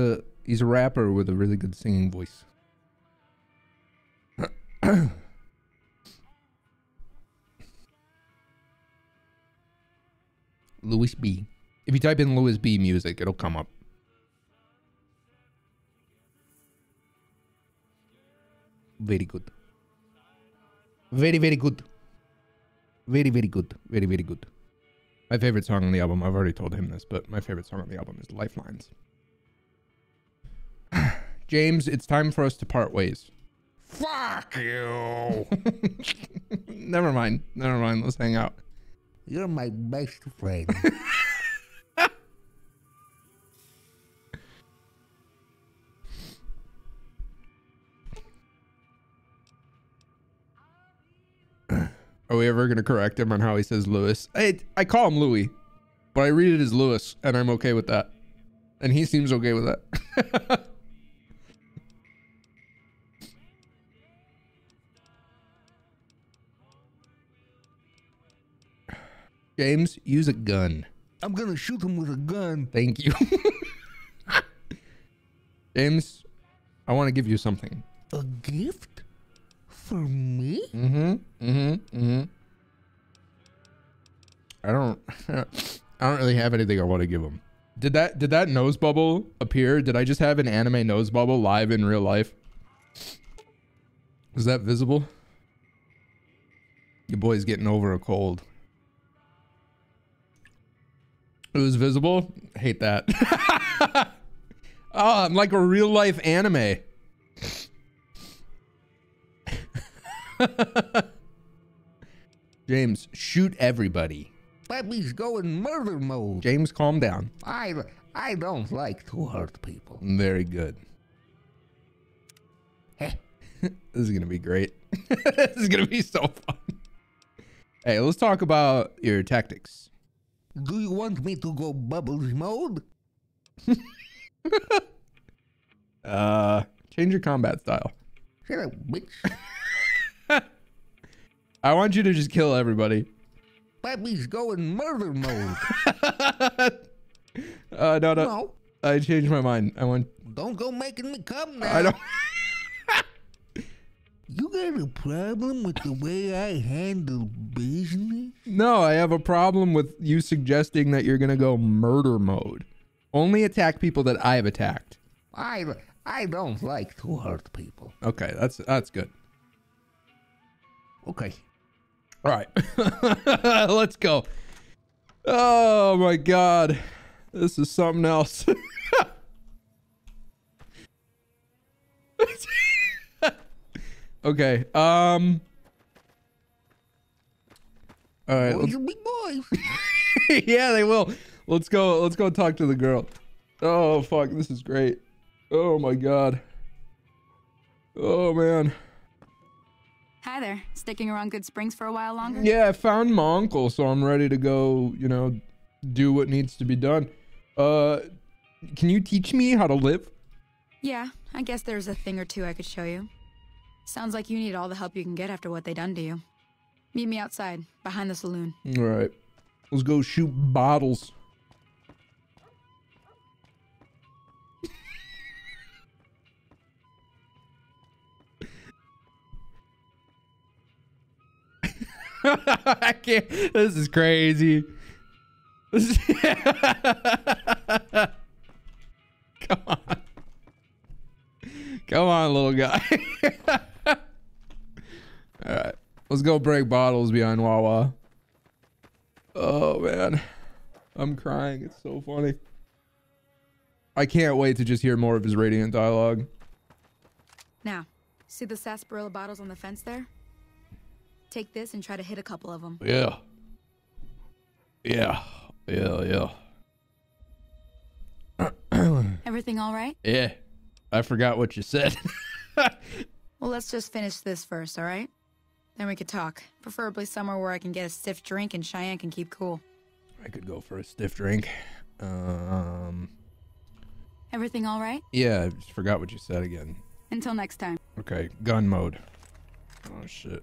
a rapper with a really good singing voice. Lewis B. If you type in Lewis B. Music, it'll come up. Very good. Very, very good. Very, very good. Very, very good. My favorite song on the album, I've already told him this, but my favorite song on the album is Lifelines. James, it's time for us to part ways. Fuck you. Never mind. Never mind. Let's hang out. You're my best friend. Are we ever going to correct him on how he says Lewis? I call him Louis, but I read it as Lewis, and I'm okay with that. And he seems okay with that. James, use a gun. I'm going to shoot him with a gun. Thank you. James, I want to give you something. A gift? For me? I don't really have anything I want to give him. Did that nose bubble appear? Did I just have an anime nose bubble live in real life? Is that visible? Your boy's getting over a cold. It was visible? I hate that. Oh, I'm like a real life anime. James, shoot everybody. Baby's going murder mode. James, calm down. I don't like to hurt people. Very good. This is gonna be great. This is gonna be so fun. Hey, let's talk about your tactics. Do you want me to go bubbles mode? Change your combat style. Hello, bitch. I want you to just kill everybody. Pappy's going murder mode. No. I changed my mind. I want. Don't go making me come now. I don't. You got a problem with the way I handle business? No, I have a problem with you suggesting that you're gonna go murder mode. Only attack people that I've attacked. I don't like to hurt people. Okay, that's good. Okay. All right. Let's go. Oh my God. This is something else. Okay. All right. Boys will be boys. Yeah, they will. Let's go talk to the girl. Oh fuck, this is great. Oh my God. Oh man. Hi there. Sticking around Good Springs for a while longer? Yeah, I found my uncle, so I'm ready to go, you know, do what needs to be done. Can you teach me how to live? Yeah, I guess there's a thing or two I could show you. Sounds like you need all the help you can get after what they done to you. Meet me outside, behind the saloon. All right. Let's go shoot bottles. I can't. This is crazy. This is Come on. Come on, little guy. All right. Let's go break bottles behind Wawa. Oh, man. I'm crying. It's so funny. I can't wait to just hear more of his radiant dialogue. Now, see the sarsaparilla bottles on the fence there? Take this and try to hit a couple of them. Yeah. Yeah. Yeah, yeah. Everything all right? Yeah. I forgot what you said. Well, let's just finish this first, all right? Then we could talk. Preferably somewhere where I can get a stiff drink and Cheyenne can keep cool. I could go for a stiff drink. Everything all right? Yeah, I just forgot what you said again. Until next time. Okay, gun mode. Oh, shit.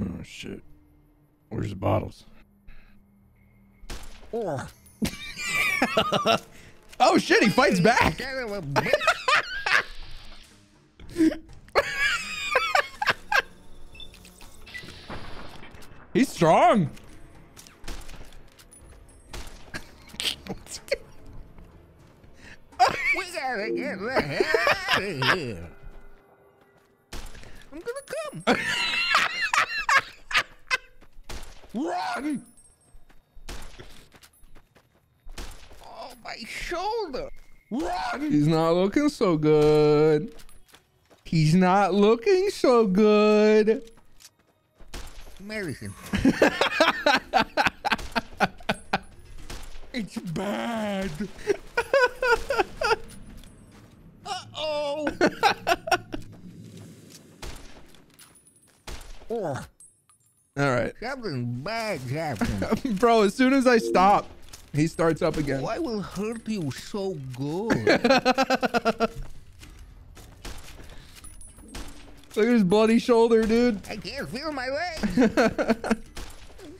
Oh, shit. Where's the bottles? Oh, oh shit, he fights back! He's strong! We gotta get the hell out of here! I'm gonna come! Run! Oh, my shoulder! Run! He's not looking so good. He's not looking so good. Medicine. It's bad. Uh-oh. Oh. All right. Something bad happened. Bro, as soon as I stop, he starts up again. Why will hurt you so good? Look at his bloody shoulder, dude. I can't feel my legs. I'm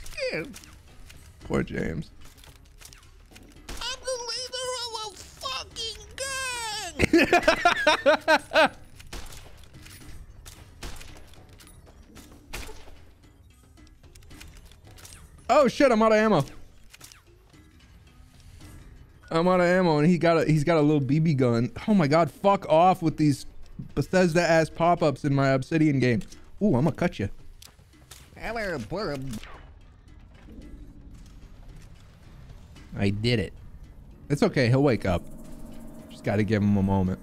scared. Poor James. I'm the leader of a fucking gang. Oh shit, I'm out of ammo. I'm out of ammo and he's got a little BB gun. Oh my God, fuck off with these Bethesda ass pop-ups in my Obsidian game. Ooh, I'm gonna cut you. I did it. It's okay, he'll wake up. Just gotta give him a moment.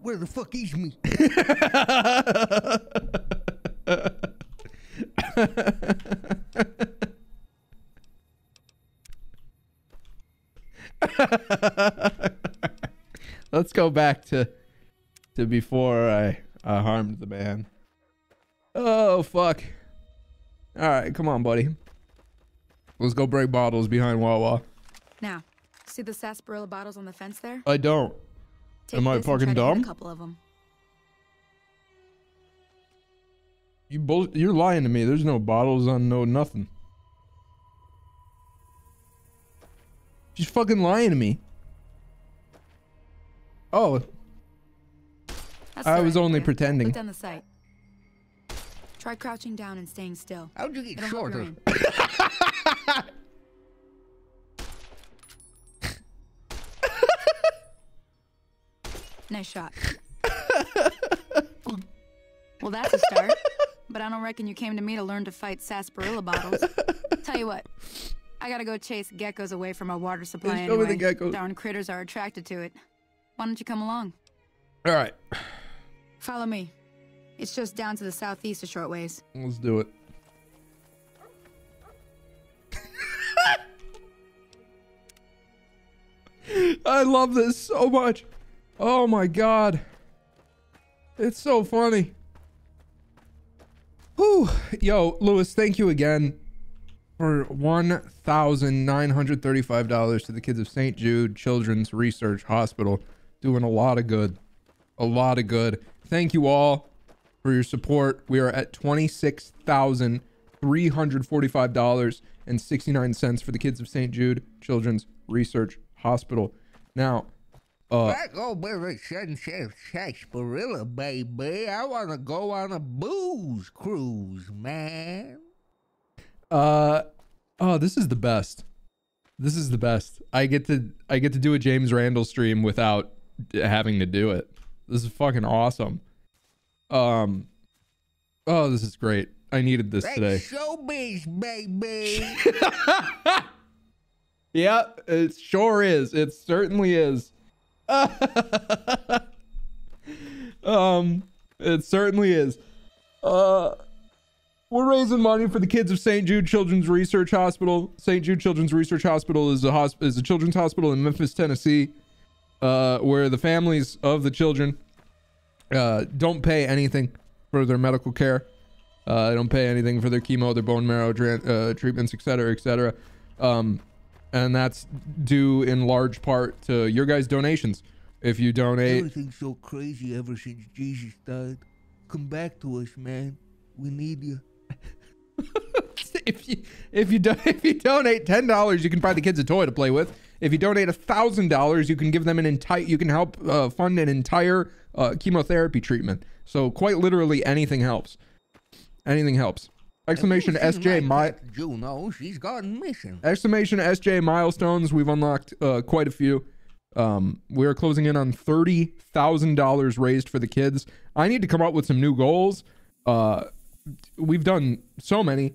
Where the fuck is me? Let's go back to before I harmed the man. Oh fuck. All right, come on, buddy. Let's go break bottles behind Wawa. Now, see the sarsaparilla bottles on the fence there? I don't. Am I fucking dumb? A couple of them. You're lying to me. There's no bottles on no nothing. She's fucking lying to me. Oh. I was only pretending. Look down the site. Try crouching down and staying still. How'd you get shorter? Nice shot. Well, that's a start. But I don't reckon you came to me to learn to fight sarsaparilla bottles. Tell you what, I gotta go chase geckos away from our water supply anyway. Darn critters are attracted to it. Why don't you come along? All right. Follow me. It's just down to the southeast a short ways. Let's do it. I love this so much. Oh my god. It's so funny. Whew. Yo, Lewis, thank you again for $1,935 to the kids of St. Jude Children's Research Hospital. Doing a lot of good. A lot of good. Thank you all for your support. We are at $26,345.69 for the kids of St. Jude Children's Research Hospital. Now, back over at Sunset Sarsaparilla, baby. I want to go on a booze cruise, man. Oh, this is the best. This is the best. I get to do a James Randall stream without having to do it. This is fucking awesome. Oh, this is great. I needed this today. Showbiz, baby. Yeah, it sure is. It certainly is. It certainly is. We're raising money for the kids of St. Jude Children's Research Hospital. St. Jude Children's Research Hospital is a children's hospital in Memphis, Tennessee, where the families of the children don't pay anything for their medical care. They don't pay anything for their chemo, their bone marrow treatments, etc., etc. And that's due in large part to your guys' donations. If you donate... Everything's so crazy ever since Jesus died. Come back to us, man. We need you. If you donate $10, you can buy the kids a toy to play with. If you donate $1,000, you can give them an entire... You can help fund an entire chemotherapy treatment. So quite literally anything helps. Anything helps. Exclamation SJ Juno, she's gone missing. Exclamation SJ milestones. We've unlocked quite a few. We're closing in on $30,000 raised for the kids. I need to come up with some new goals. We've done so many,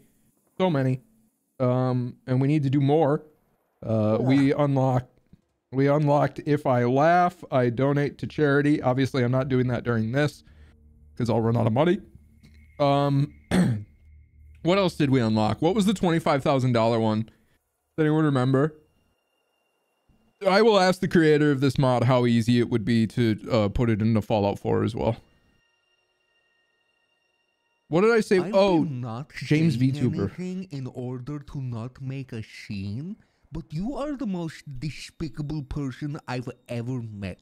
and we need to do more. We unlocked If I Laugh, I Donate to Charity. Obviously, I'm not doing that during this because I'll run out of money. What else did we unlock? What was the $25,000 one? Does anyone remember? I will ask the creator of this mod how easy it would be to put it into Fallout 4 as well. What did I say? Oh, James VTuber. In order to not make a scene, but you are the most despicable person I've ever met.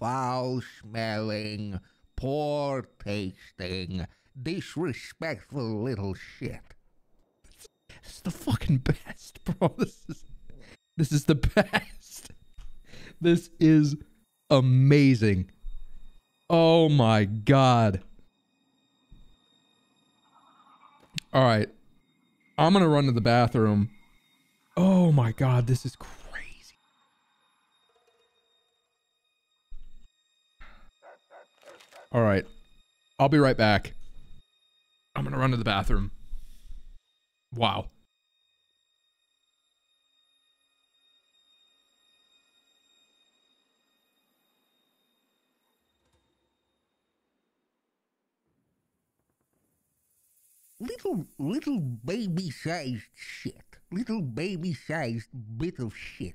Foul-smelling, poor-tasting, disrespectful little shit. It's the fucking best, bro. This is the best. This is amazing. Oh my god. All right, I'm gonna run to the bathroom. Oh my god, this is crazy. All right, I'll be right back. I'm gonna run to the bathroom. Wow. Little baby-sized shit. Little baby-sized bit of shit.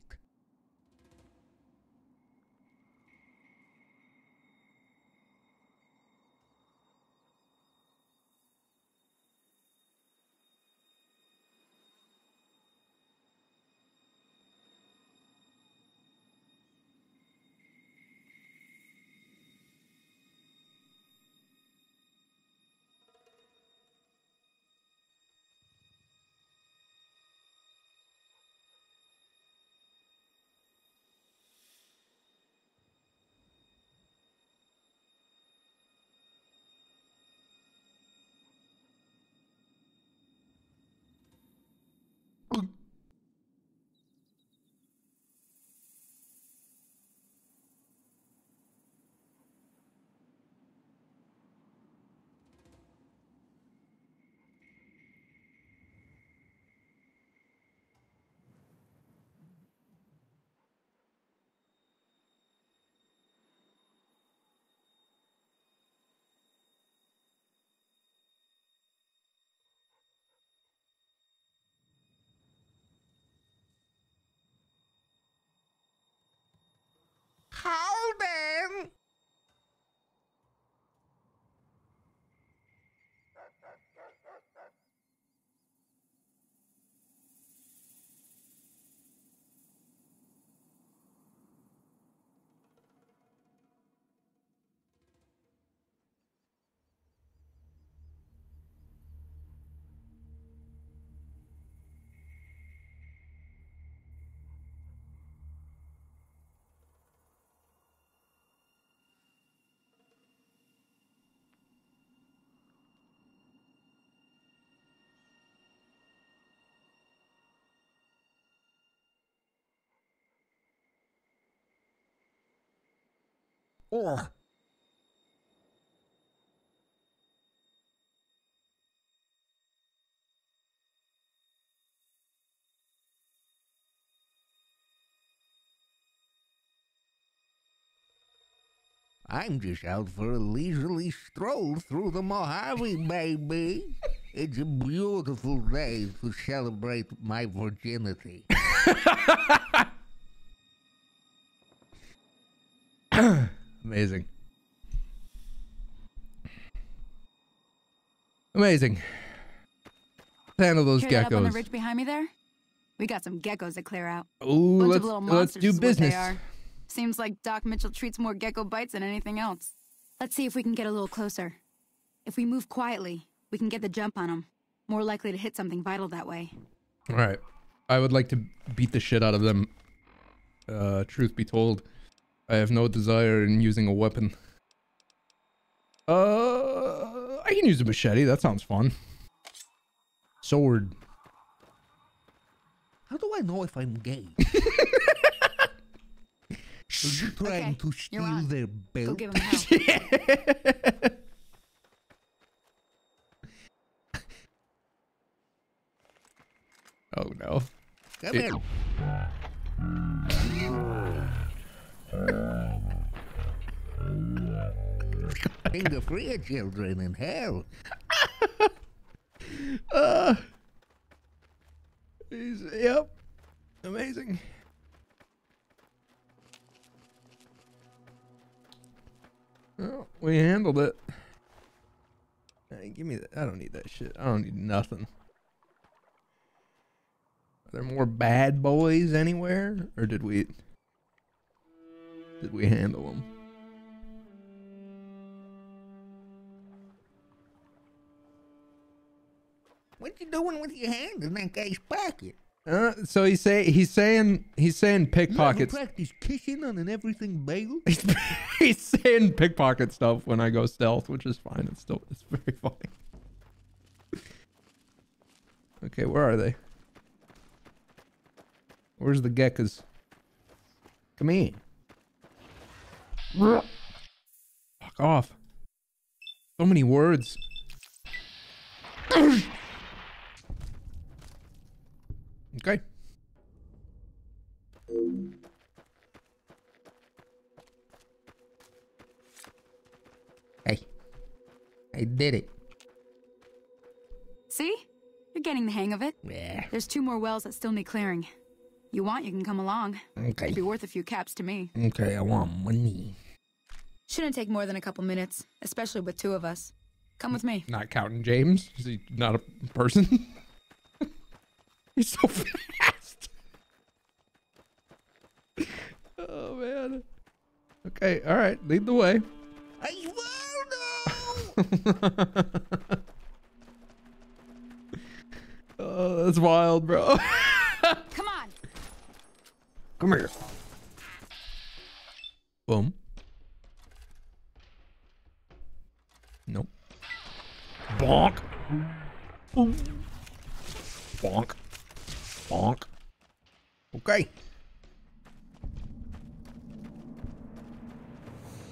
Ugh. I'm just out for a leisurely stroll through the Mojave, baby. It's a beautiful day to celebrate my virginity. Amazing. Amazing. Handle those geckos. Up on the ridge behind me there? We got some geckos to clear out. Ooh, let's do business. Seems like Doc Mitchell treats more gecko bites than anything else. Let's see if we can get a little closer. If we move quietly, we can get the jump on them. More likely to hit something vital that way. All right. I would like to beat the shit out of them. Truth be told, I have no desire in using a weapon. I can use a machete. That sounds fun. Sword. How do I know if I'm gay? Are you trying to steal their belt? Go give them hell. Oh no. Come in. Finger free of children in hell. Yep. Amazing. Well, we handled it. Hey, give me that. I don't need that shit. I don't need nothing. Are there more bad boys anywhere? Or did we handle them? What you doing with your hand in that guy's pocket? So he's saying pickpockets. You ever practice kissing on an everything bagel? He's saying pickpocket stuff when I go stealth, which is fine. It's very funny. Okay, where are they? Where's the geckos? Come in. Fuck off. So many words. Okay. Hey. I did it. See? You're getting the hang of it. Yeah. There's two more wells that still need clearing. You want, you can come along. Okay. It'd be worth a few caps to me. Okay, I want money. Shouldn't take more than a couple minutes, especially with two of us. Come with me. Not counting James? Is he not a person? He's so fast. Oh, man. Okay, all right. Lead the way. I will know. Oh, that's wild, bro. Come on. Come here. Boom. Nope. Bonk. Boom. Bonk. Bonk. Okay.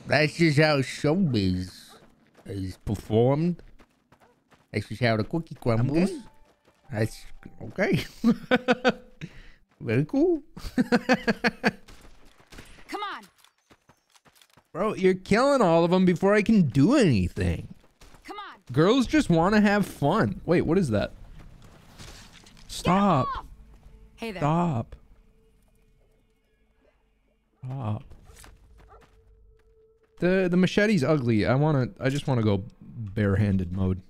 That's just how showbiz is performed. That's just how the cookie crumbles. That's okay. Very cool. Come on. Bro, you're killing all of them before I can do anything. Come on. Girls just want to have fun. Wait, what is that? Stop. Hey there. Stop. Stop. The machete's ugly. I just wanna go barehanded mode.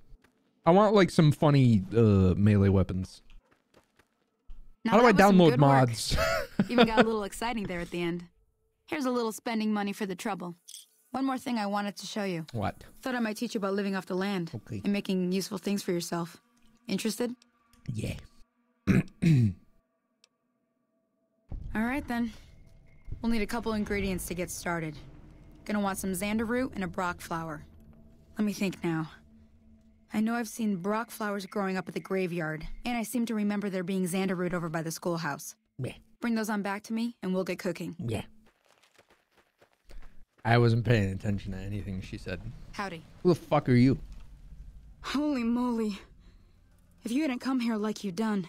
I want like some funny melee weapons. Now, how do I download mods? Even got a little exciting there at the end. Here's a little spending money for the trouble. One more thing I wanted to show you. What? Thought I might teach you about living off the land and making useful things for yourself. Interested? Yeah. All right, then. We'll need a couple ingredients to get started. Gonna want some Xander root and a Brock flower. Let me think now. I know I've seen Brock flowers growing up at the graveyard, and I seem to remember there being Xander root over by the schoolhouse. Yeah. Bring those on back to me, and we'll get cooking. Yeah. I wasn't paying attention to anything she said. Howdy. Who the fuck are you? Holy moly. If you hadn't come here like you done,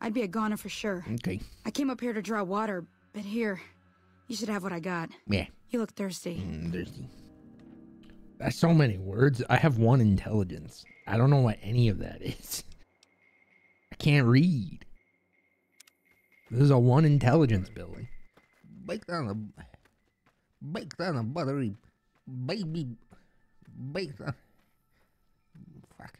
I'd be a goner for sure. Okay. I came up here to draw water, but here, you should have what I got. Yeah. You look thirsty. Thirsty. That's so many words. I have one intelligence. I don't know what any of that is. I can't read. This is a one intelligence building. Baked on a buttery baby. Baked on. Fuck.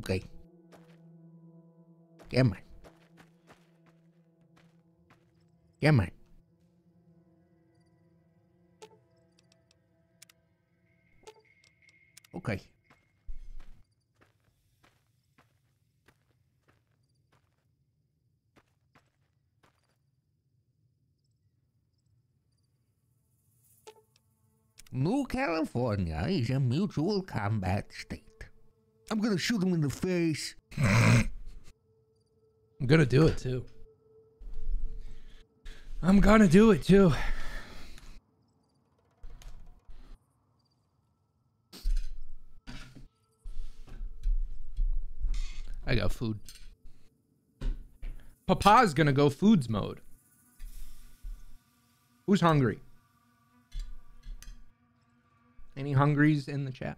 Okay. Come on. Come on. Okay. New California is a mutual combat state. I'm gonna shoot him in the face. I'm gonna do it too. I'm gonna do it too. I got food. Papa's gonna go foods mode. Who's hungry? Any hungries in the chat?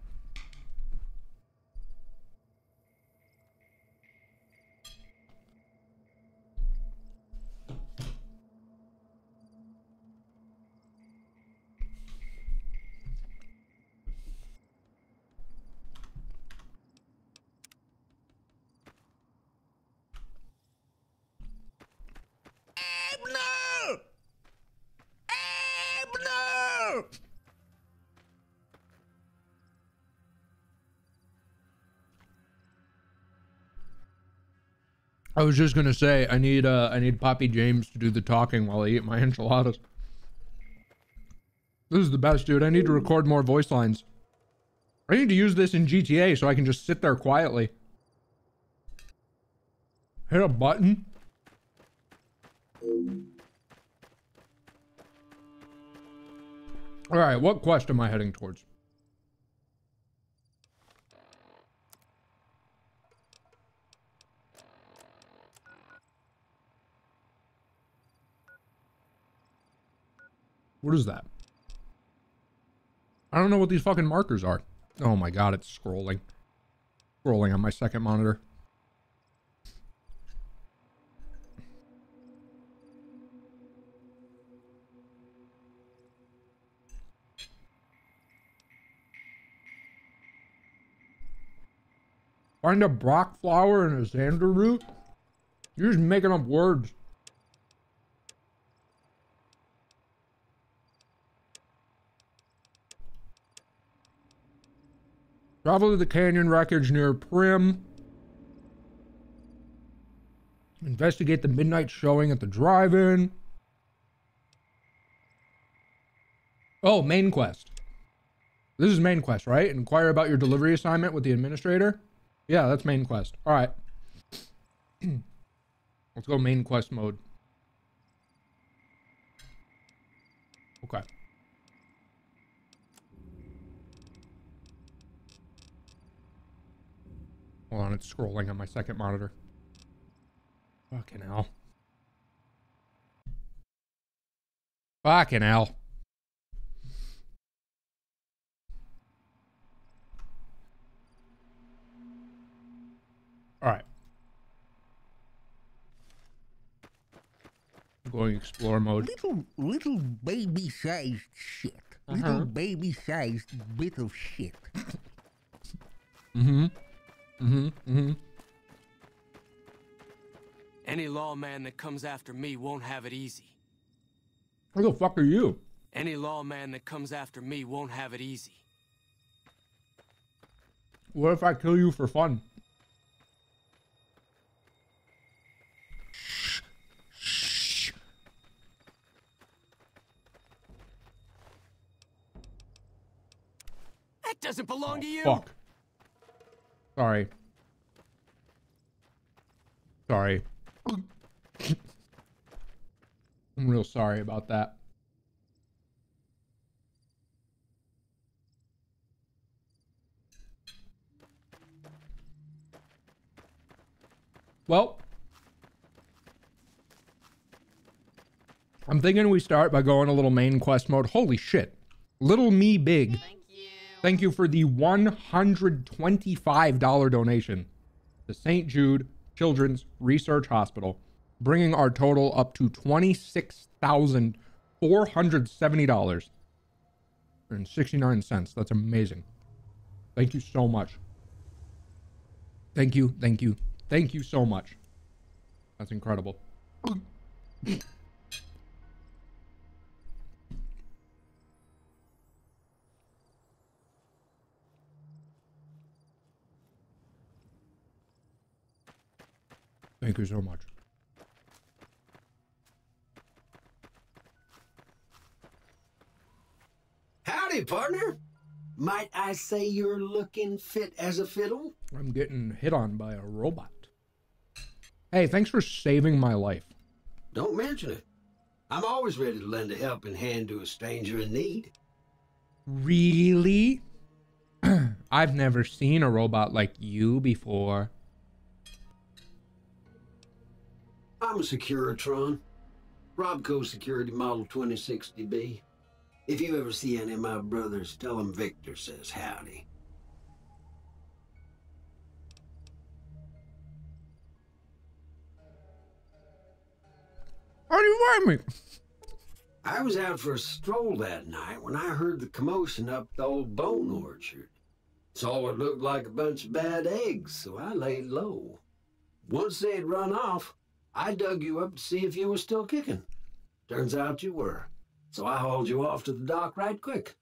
I was just gonna say I need Poppy James to do the talking while I eat my enchiladas. This is the best, dude. I need to record more voice lines. I need to use this in GTA so I can just sit there quietly. Hit a button. All right, what quest am I heading towards? What is that? I don't know what these fucking markers are. Oh my god, it's scrolling. Scrolling on my second monitor. Find a Brock flower and a Xander root? You're just making up words. Travel to the canyon wreckage near Primm. Investigate the midnight showing at the drive-in. Oh, main quest. This is main quest, right? Inquire about your delivery assignment with the administrator. Yeah, that's main quest. All right. Let's go main quest mode. Okay. Hold on, it's scrolling on my second monitor. Fucking hell. Fucking hell. All right. I'm going explore mode. Little baby-sized shit. Uh-huh. Little baby-sized bit of shit. Mm-hmm. Mm-hmm, mm-hmm. Any lawman that comes after me won't have it easy. Who the fuck are you? Any lawman that comes after me won't have it easy. What if I kill you for fun? That doesn't belong to you. Fuck. Sorry. Sorry. I'm real sorry about that. Well, I'm thinking we start by going a little main quest mode. Holy shit. Little me big. Thank you for the $125 donation to St. Jude Children's Research Hospital, bringing our total up to $26,470.69. That's amazing. Thank you so much. Thank you, thank you, thank you so much. That's incredible. Thank you so much. Howdy, partner. Might I say you're looking fit as a fiddle? I'm getting hit on by a robot. Hey, thanks for saving my life. Don't mention it. I'm always ready to lend a helping hand to a stranger in need. Really? I've never seen a robot like you before. I'm a Securatron, Robco Security Model 2060B. If you ever see any of my brothers, tell them Victor says howdy. How do you find me? I was out for a stroll that night when I heard the commotion up the old bone orchard. Saw what looked like a bunch of bad eggs, so I laid low. Once they had run off, I dug you up to see if you were still kicking. Turns out you were. So I hauled you off to the dock right quick.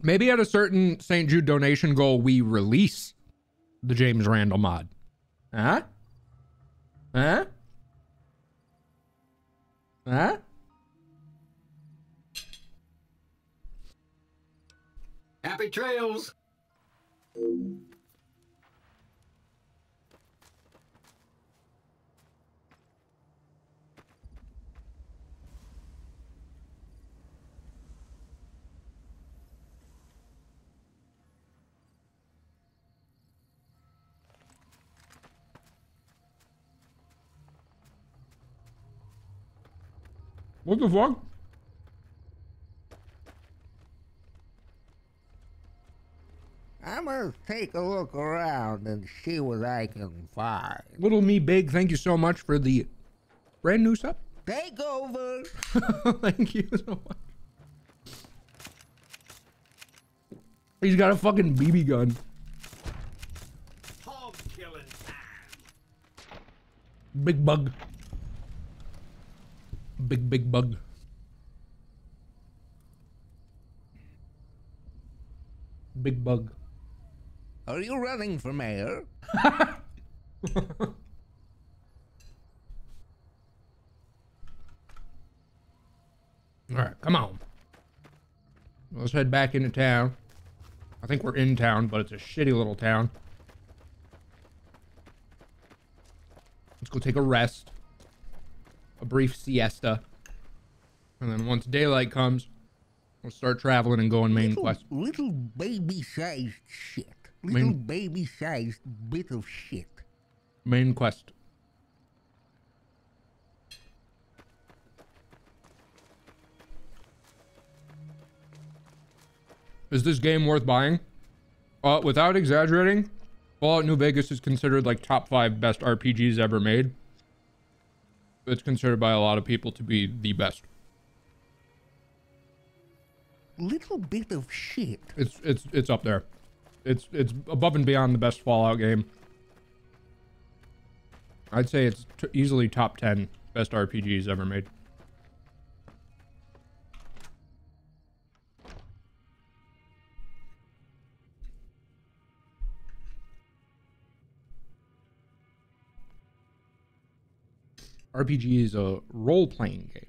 Maybe at a certain St. Jude donation goal, we release the James Randall mod. Huh? Huh? Huh? Happy trails! What the fuck? I'm gonna take a look around and see what I can find. Little me big, thank you so much for the brand new sub. Take over. Thank you so much. He's got a fucking BB gun. Hog killing time. Big bug. Big bug. Big bug. Are you running for mayor? Alright, come on. Let's head back into town. I think we're in town, but it's a shitty little town. Let's go take a rest. A brief siesta, and then once daylight comes, we'll start traveling and going main quest. Little baby-sized shit. Little baby-sized bit of shit. Main quest. Is this game worth buying? Without exaggerating, Fallout New Vegas is considered like top 5 best RPGs ever made. It's considered by a lot of people to be the best. Little bit of shit. It's up there. It's above and beyond the best Fallout game. I'd say it's easily top 10 best RPGs ever made. RPG is a role-playing game.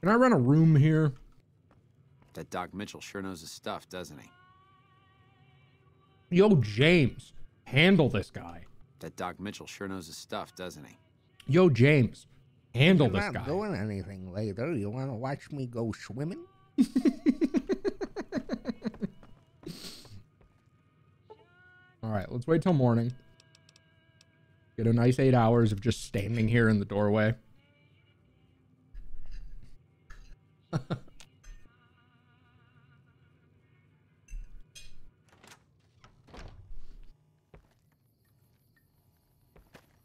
Can I rent a room here? That Doc Mitchell sure knows his stuff, doesn't he? Yo, James, handle this guy. That Doc Mitchell sure knows his stuff, doesn't he? Yo, James, handle this guy. You're not doing anything later. You want to watch me go swimming? All right, let's wait till morning. Get a nice 8 hours of just standing here in the doorway.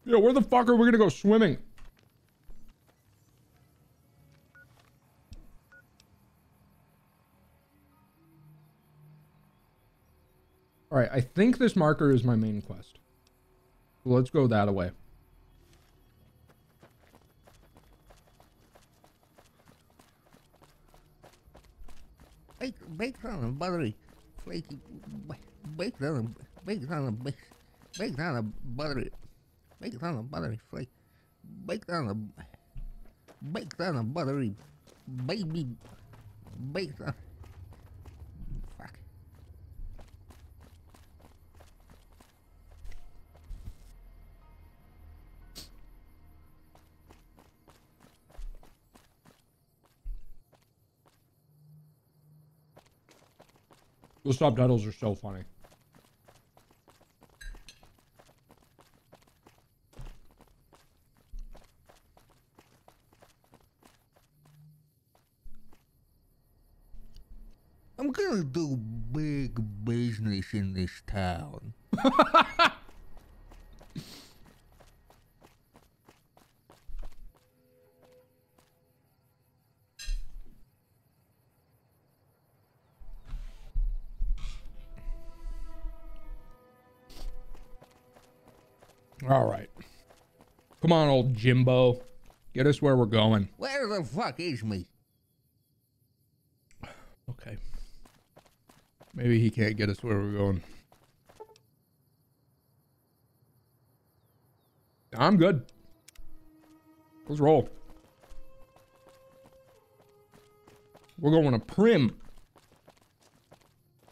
Yo, where the fuck are we gonna go swimming? All right, I think this marker is my main quest. So let's go that away. Baked on a buttery flaky, baked on a buttery, fuck. Those subtitles are so funny. I'm gonna do big business in this town. All right. Come on, old Jimbo. Get us where we're going. Where the fuck is me? Okay. Maybe he can't get us where we're going. I'm good. Let's roll. We're going to Primm.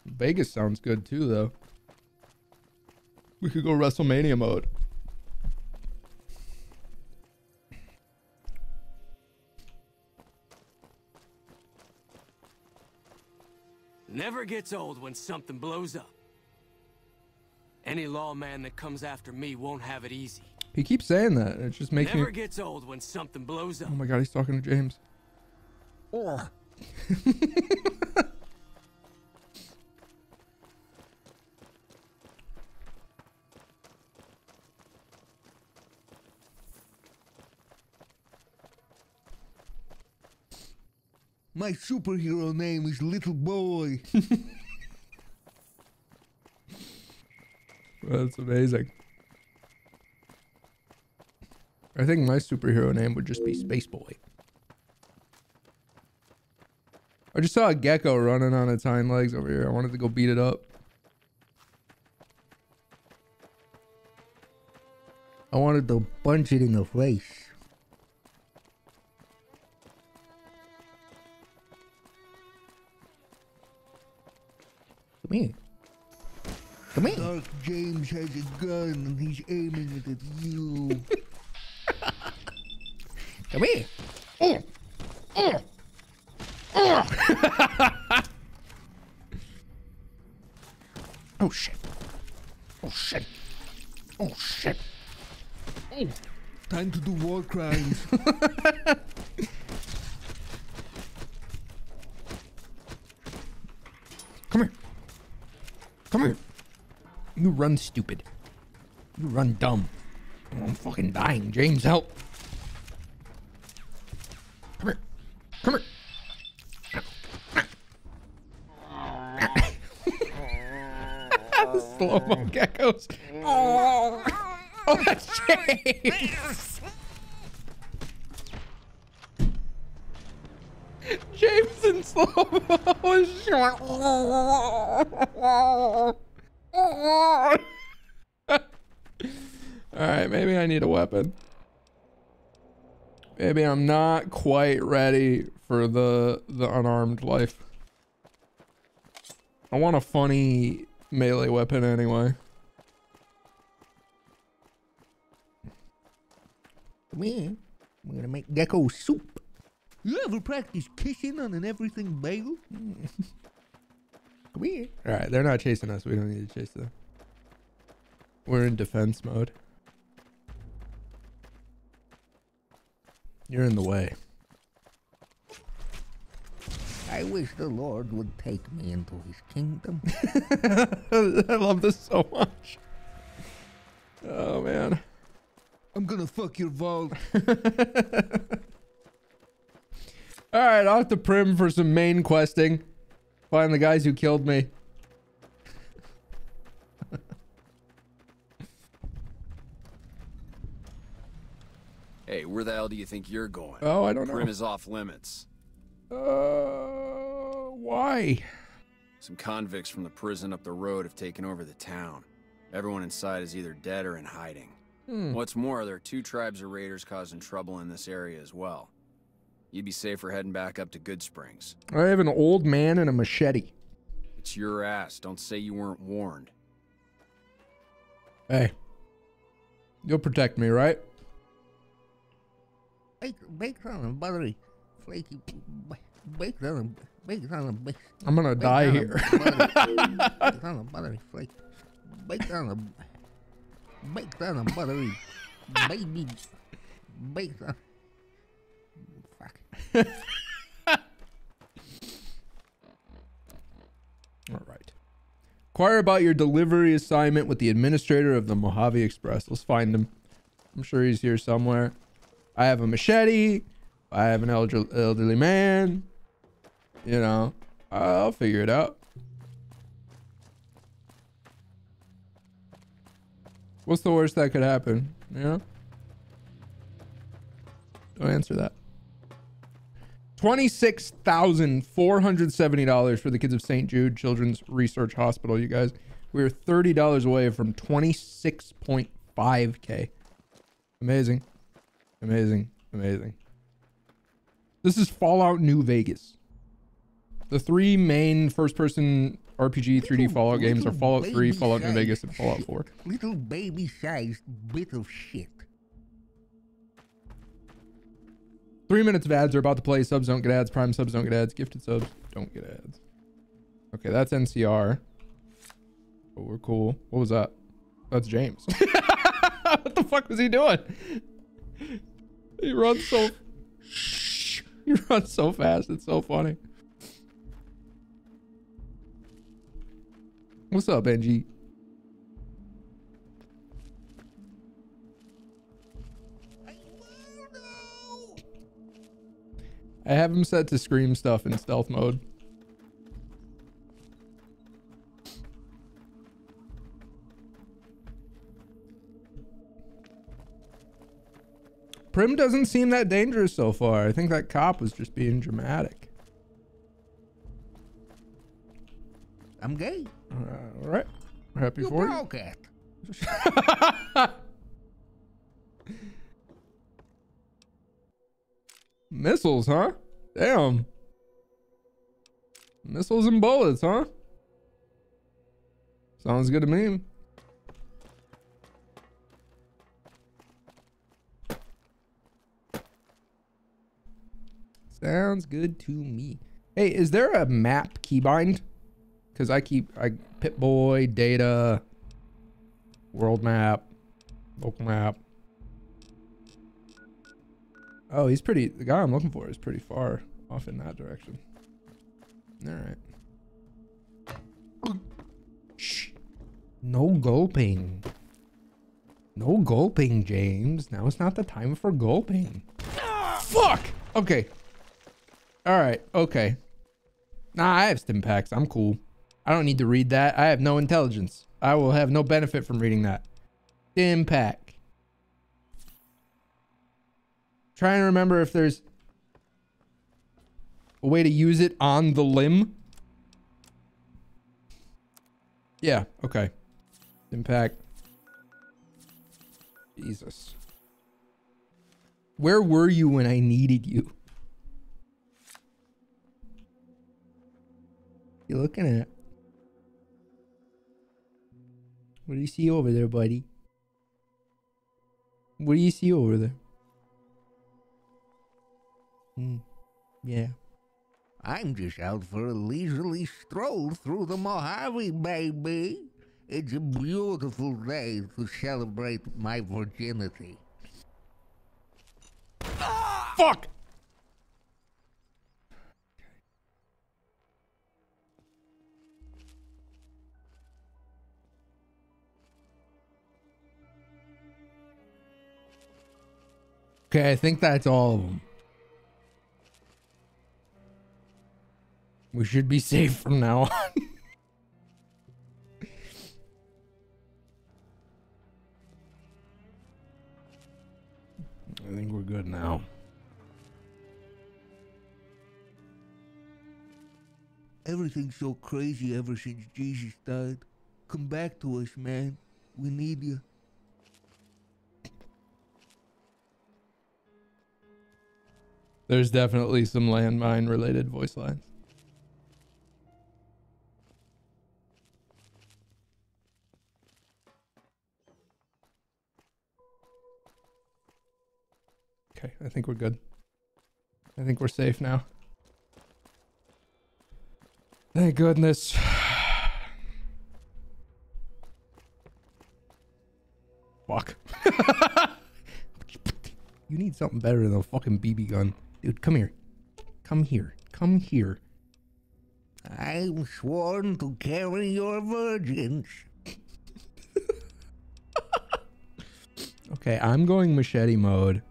Vegas sounds good too, though. We could go WrestleMania mode. Never gets old when something blows up. Any lawman that comes after me won't have it easy. He keeps saying that. It just makes me... Never gets old when something blows up. Oh my God, he's talking to James. Oh. My superhero name is Little Boy. That's amazing. I think my superhero name would just be Space Boy. I just saw a gecko running on its hind legs over here. I wanted to go beat it up. I wanted to punch it in the face. Come here. Doc James has a gun and he's aiming it at you. Come here. Oh shit. Oh shit. Oh shit. Oh. Time to do war crimes. Come here. You run stupid. You run dumb. Oh, I'm fucking dying. James, help. Come here. Slow-mo geckos. Oh, that's James. James in slow-mo. All right, maybe I need a weapon. Maybe I'm not quite ready for the unarmed life. I want a funny melee weapon anyway. Come here. We're gonna make gecko soup. You ever practice kissing on an everything bagel? Come here. Alright, they're not chasing us. We don't need to chase them. We're in defense mode. You're in the way. I wish the Lord would take me into his kingdom. I love this so much. Oh, man. I'm gonna fuck your vault. Alright, off to Primm for some main questing. Find the guys who killed me. Hey, where the hell do you think you're going? Oh, I don't know. Primm is off limits. Why? Some convicts from the prison up the road have taken over the town. Everyone inside is either dead or in hiding. Hmm. What's more, there are 2 tribes of raiders causing trouble in this area as well. You'd be safer heading back up to Good Springs. I have an old man and a machete. It's your ass. Don't say you weren't warned. Hey. You'll protect me, right? I'm gonna die here. Bake down a buttery. Fuck. All right. Inquire about your delivery assignment with the administrator of the Mojave Express. Let's find him. I'm sure he's here somewhere. I have a machete. I have an elderly man. You know, I'll figure it out. What's the worst that could happen? You know? Don't answer that. $26,470 for the kids of St. Jude Children's Research Hospital, you guys. We're $30 away from 26.5K. Amazing. Amazing. Amazing. This is Fallout New Vegas. The 3 main first-person RPG 3D Fallout games are Fallout 3, Fallout New Vegas, and Fallout 4. Little baby-sized bit of shit. 3 minutes of ads are about to play. Subs don't get ads. Prime subs don't get ads. Gifted subs don't get ads. Okay, that's NCR. But we're cool. What was that? That's James. What the fuck was he doing? He runs so... He runs so fast. It's so funny. What's up, Benji? I have him set to scream stuff in stealth mode. Primm doesn't seem that dangerous so far. I think that cop was just being dramatic. I'm gay. All right. We're happy for you. Missiles, huh? Damn. Missiles and bullets, huh? Sounds good to me. Sounds good to me. Hey, is there a map keybind? Because I Pip-Boy, data, world map, local map. Oh, he's pretty, the guy I'm looking for is pretty far off in that direction. All right. Shh. No gulping. No gulping, James. Now it's not the time for gulping. Fuck. Okay. All right. Okay. Nah, I have stim packs. I'm cool. I don't need to read that. I have no intelligence. I will have no benefit from reading that. Stim pack. Try and remember if there's a way to use it on the limb. Yeah. Okay. Stim pack. Jesus. Where were you when I needed you? You looking at? What do you see over there, buddy? What do you see over there? Yeah. I'm just out for a leisurely stroll through the Mojave, baby. It's a beautiful day to celebrate my virginity. Ah! Fuck! Okay, I think that's all of them. We should be safe from now on. I think we're good now. Everything's so crazy ever since Jesus died. Come back to us, man. We need you. There's definitely some landmine related voice lines. Okay, I think we're good. I think we're safe now. Thank goodness. Fuck. You need something better than a fucking BB gun. Dude, come here. Come here. Come here. I'm sworn to carry your virgins. Okay, I'm going machete mode.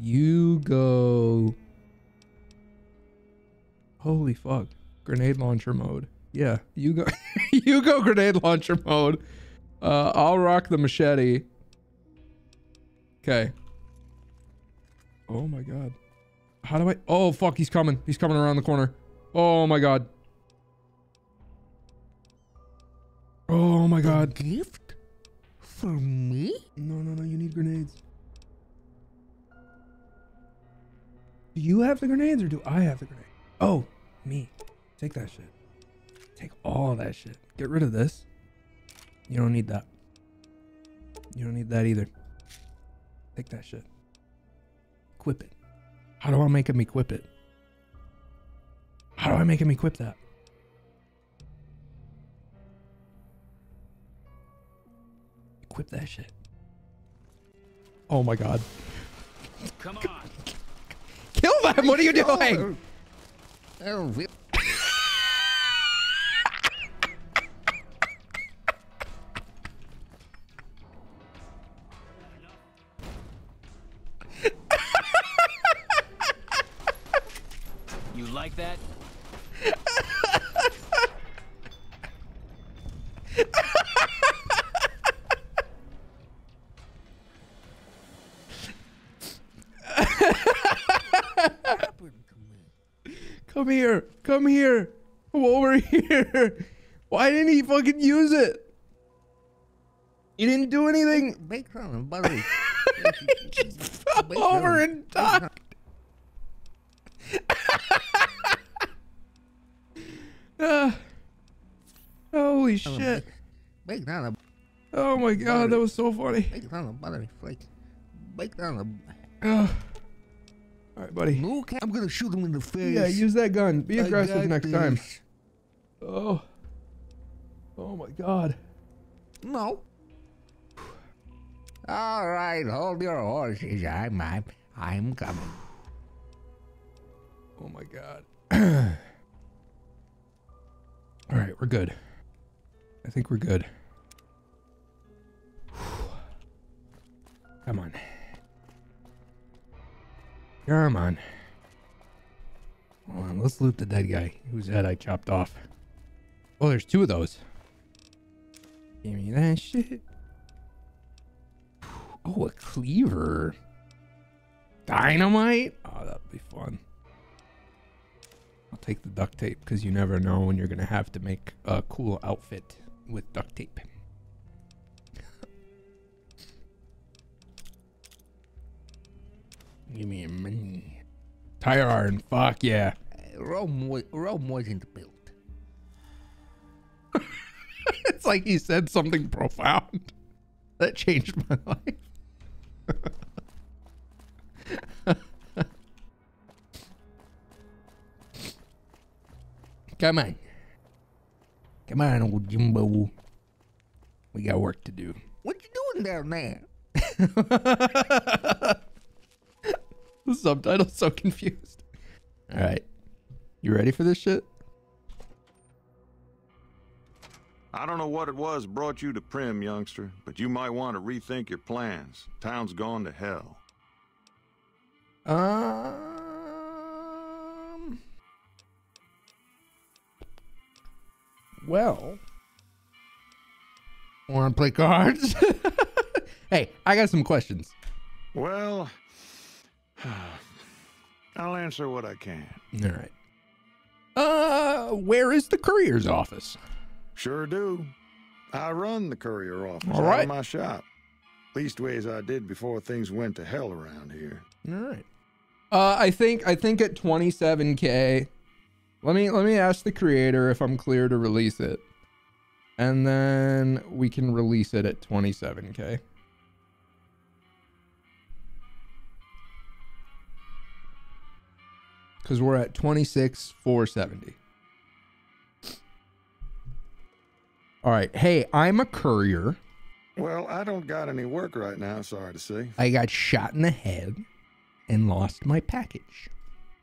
You go... Holy fuck. Grenade launcher mode. Yeah, you go... You go grenade launcher mode. I'll rock the machete. Okay. Oh my god. How do I... Oh fuck, he's coming. He's coming around the corner. Oh my god. Oh my god. A gift? For me? No, no, no, you need grenades. Do you have the grenades or do I have the grenade? Oh, me. Take that shit. Take all that shit. Get rid of this. You don't need that. You don't need that either. Take that shit. Equip it. How do I make him equip it? How do I make him equip that? Equip that shit. Oh my god. Come on. Kill them! What are you doing? You like that? Come here. Come here. Come over here. Why didn't he fucking use it? He didn't do anything. Make some buddy. He just fell over and died. Holy shit. Oh my god, that was so funny. Make some buddy. Make some. All right, buddy. Luke, I'm gonna shoot him in the face. Yeah, use that gun. Be aggressive next time. Oh. Oh my god. No. All right, hold your horses. I'm coming. Oh my god. All right, we're good. I think we're good. Come on. Come on. Hold on, let's loot the dead guy whose head I chopped off. Oh, there's two of those. Give me that shit. Oh, a cleaver. Dynamite? Oh, that'd be fun. I'll take the duct tape because you never know when you're going to have to make a cool outfit with duct tape. Give me a money. Tire iron. Fuck yeah. Rome wasn't built. It's like he said something profound that changed my life. Come on. Come on, old Jimbo. We got work to do. What you doing down there? The subtitle's so confused. All right. You ready for this shit? I don't know what it was brought you to Primm, youngster, but you might want to rethink your plans. Town's gone to hell. Well. Want to play cards? Hey, I got some questions. Well, I'll answer what I can. All right. Where is the courier's office? Sure do. I run the courier office out of my shop. Leastways I did before things went to hell around here. All right. I think at 27K. Let me ask the creator if I'm clear to release it. And then we can release it at 27K. Cause we're at 26,470. All right. Hey, I'm a courier. Well, I don't got any work right now, sorry to say. I got shot in the head and lost my package.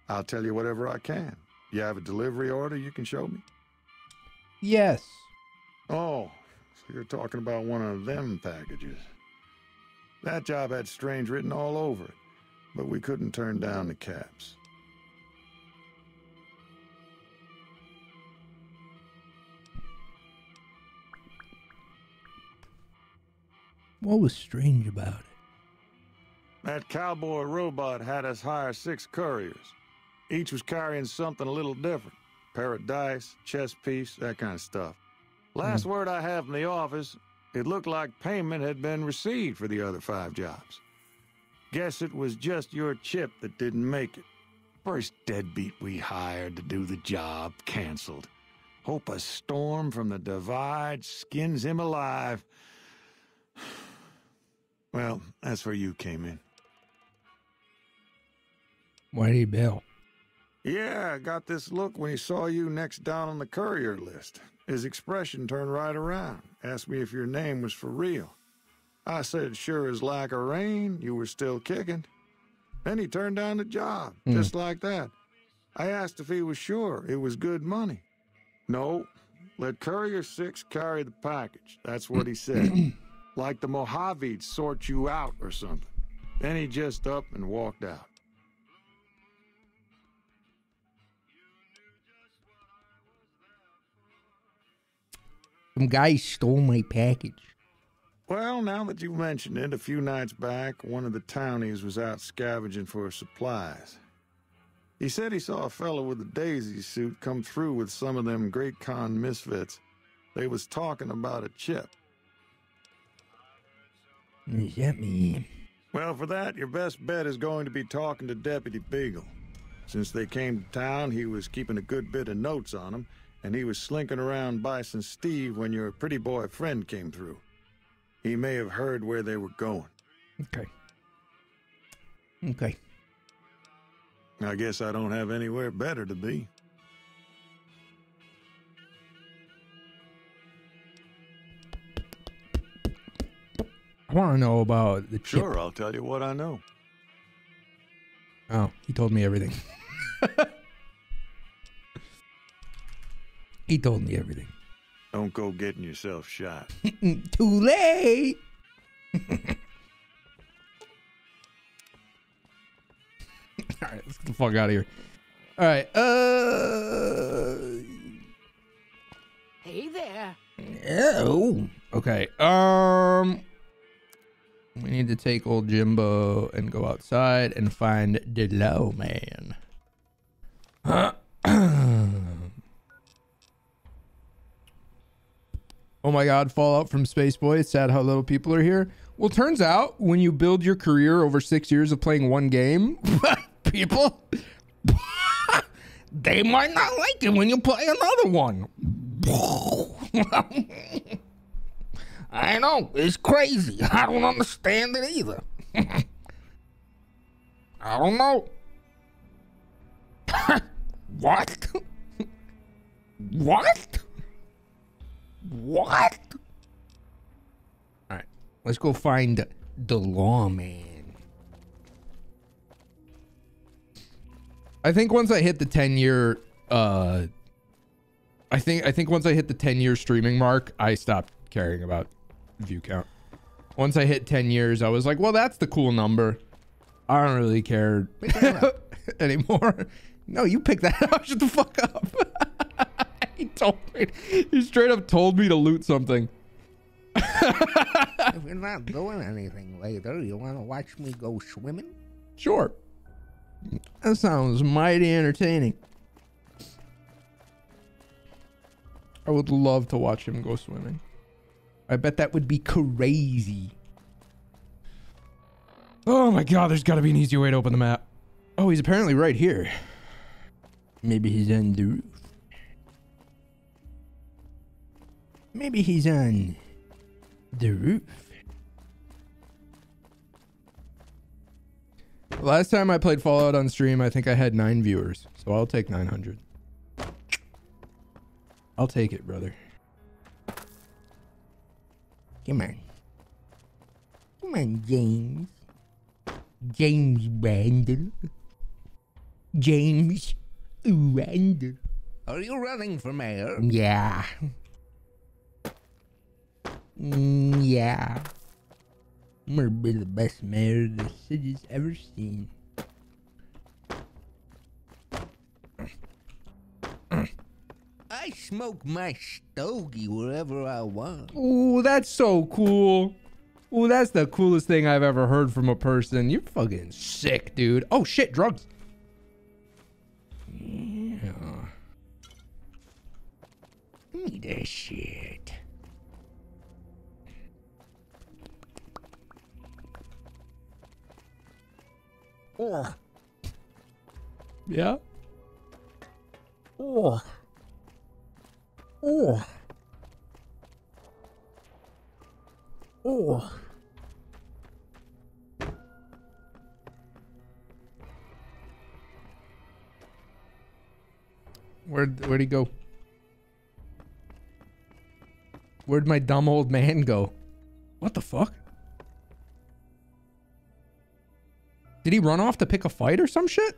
I'll tell you whatever I can. You have a delivery order you can show me? Yes. Oh, so you're talking about one of them packages. That job had strange written all over it, but we couldn't turn down the caps. What was strange about it? That cowboy robot had us hire 6 couriers. Each was carrying something a little different. Pair of dice, chess piece, that kind of stuff. Last word I have from the office, it looked like payment had been received for the other 5 jobs. Guess it was just your chip that didn't make it. First deadbeat we hired to do the job canceled. Hope a storm from the divide skins him alive. Well, that's where you came in. Why did he bail? Yeah, I got this look when he saw you next down on the courier list. His expression turned right around. Asked me if your name was for real. I said, sure as like a rain, you were still kicking. Then he turned down the job, just like that. I asked if he was sure it was good money. No, let Courier 6 carry the package. That's what he said. Like the Mojave'd sort you out or something. Then he just up and walked out. Some guy stole my package. Well, now that you mentioned it, a few nights back, one of the townies was out scavenging for supplies. He said he saw a fellow with a daisy suit come through with some of them great con misfits. They was talking about a chip. Well, for that, your best bet is going to be talking to Deputy Beagle. Since they came to town, he was keeping a good bit of notes on them, and he was slinking around Bison Steve when your pretty boy friend came through. He may have heard where they were going. Okay. Okay. I guess I don't have anywhere better to be. I want to know about the chip. Sure, I'll tell you what I know. Oh, he told me everything. He told me everything. Don't go getting yourself shot. Too late. All right, let's get the fuck out of here. All right. Hey there. Oh. Okay. We need to take old Jimbo and go outside and find the low man. oh my God, Fallout from Space Boy, it's sad how little people are here. Well, turns out when you build your career over 6 years of playing one game, people, they might not like it when you play another one. I know, it's crazy. I don't understand it either. I don't know. What? What? What? All right, let's go find the lawman. I think once I hit the 10-year, I think once I hit the 10-year streaming mark, I stopped caring about view count. Once I hit 10 years, I was like, well, that's the cool number. I don't really care anymore. No, you picked that up. Shut the fuck up. He told me. He straight up told me to loot something. If you're not doing anything later, you want to watch me go swimming? Sure. That sounds mighty entertaining. I would love to watch him go swimming. I bet that would be crazy. Oh my God, there's got to be an easier way to open the map. Oh, he's apparently right here. Maybe he's on the roof. Maybe he's on the roof. Last time I played Fallout on stream, I think I had 9 viewers. So I'll take 900. I'll take it, brother. Come on. Come on, James. James Randall. James Randall. Are you running for mayor? Yeah. Yeah. I'm gonna be the best mayor the city's ever seen. I smoke my stogie wherever I want. Ooh, that's so cool. Ooh, that's the coolest thing I've ever heard from a person. You're fucking sick, dude. Oh, shit, drugs. Yeah. Give me that shit. Oh. Yeah? Oh. Oh. Oh. Where'd he go? Where'd my dumb old man go? What the fuck? Did he run off to pick a fight or some shit?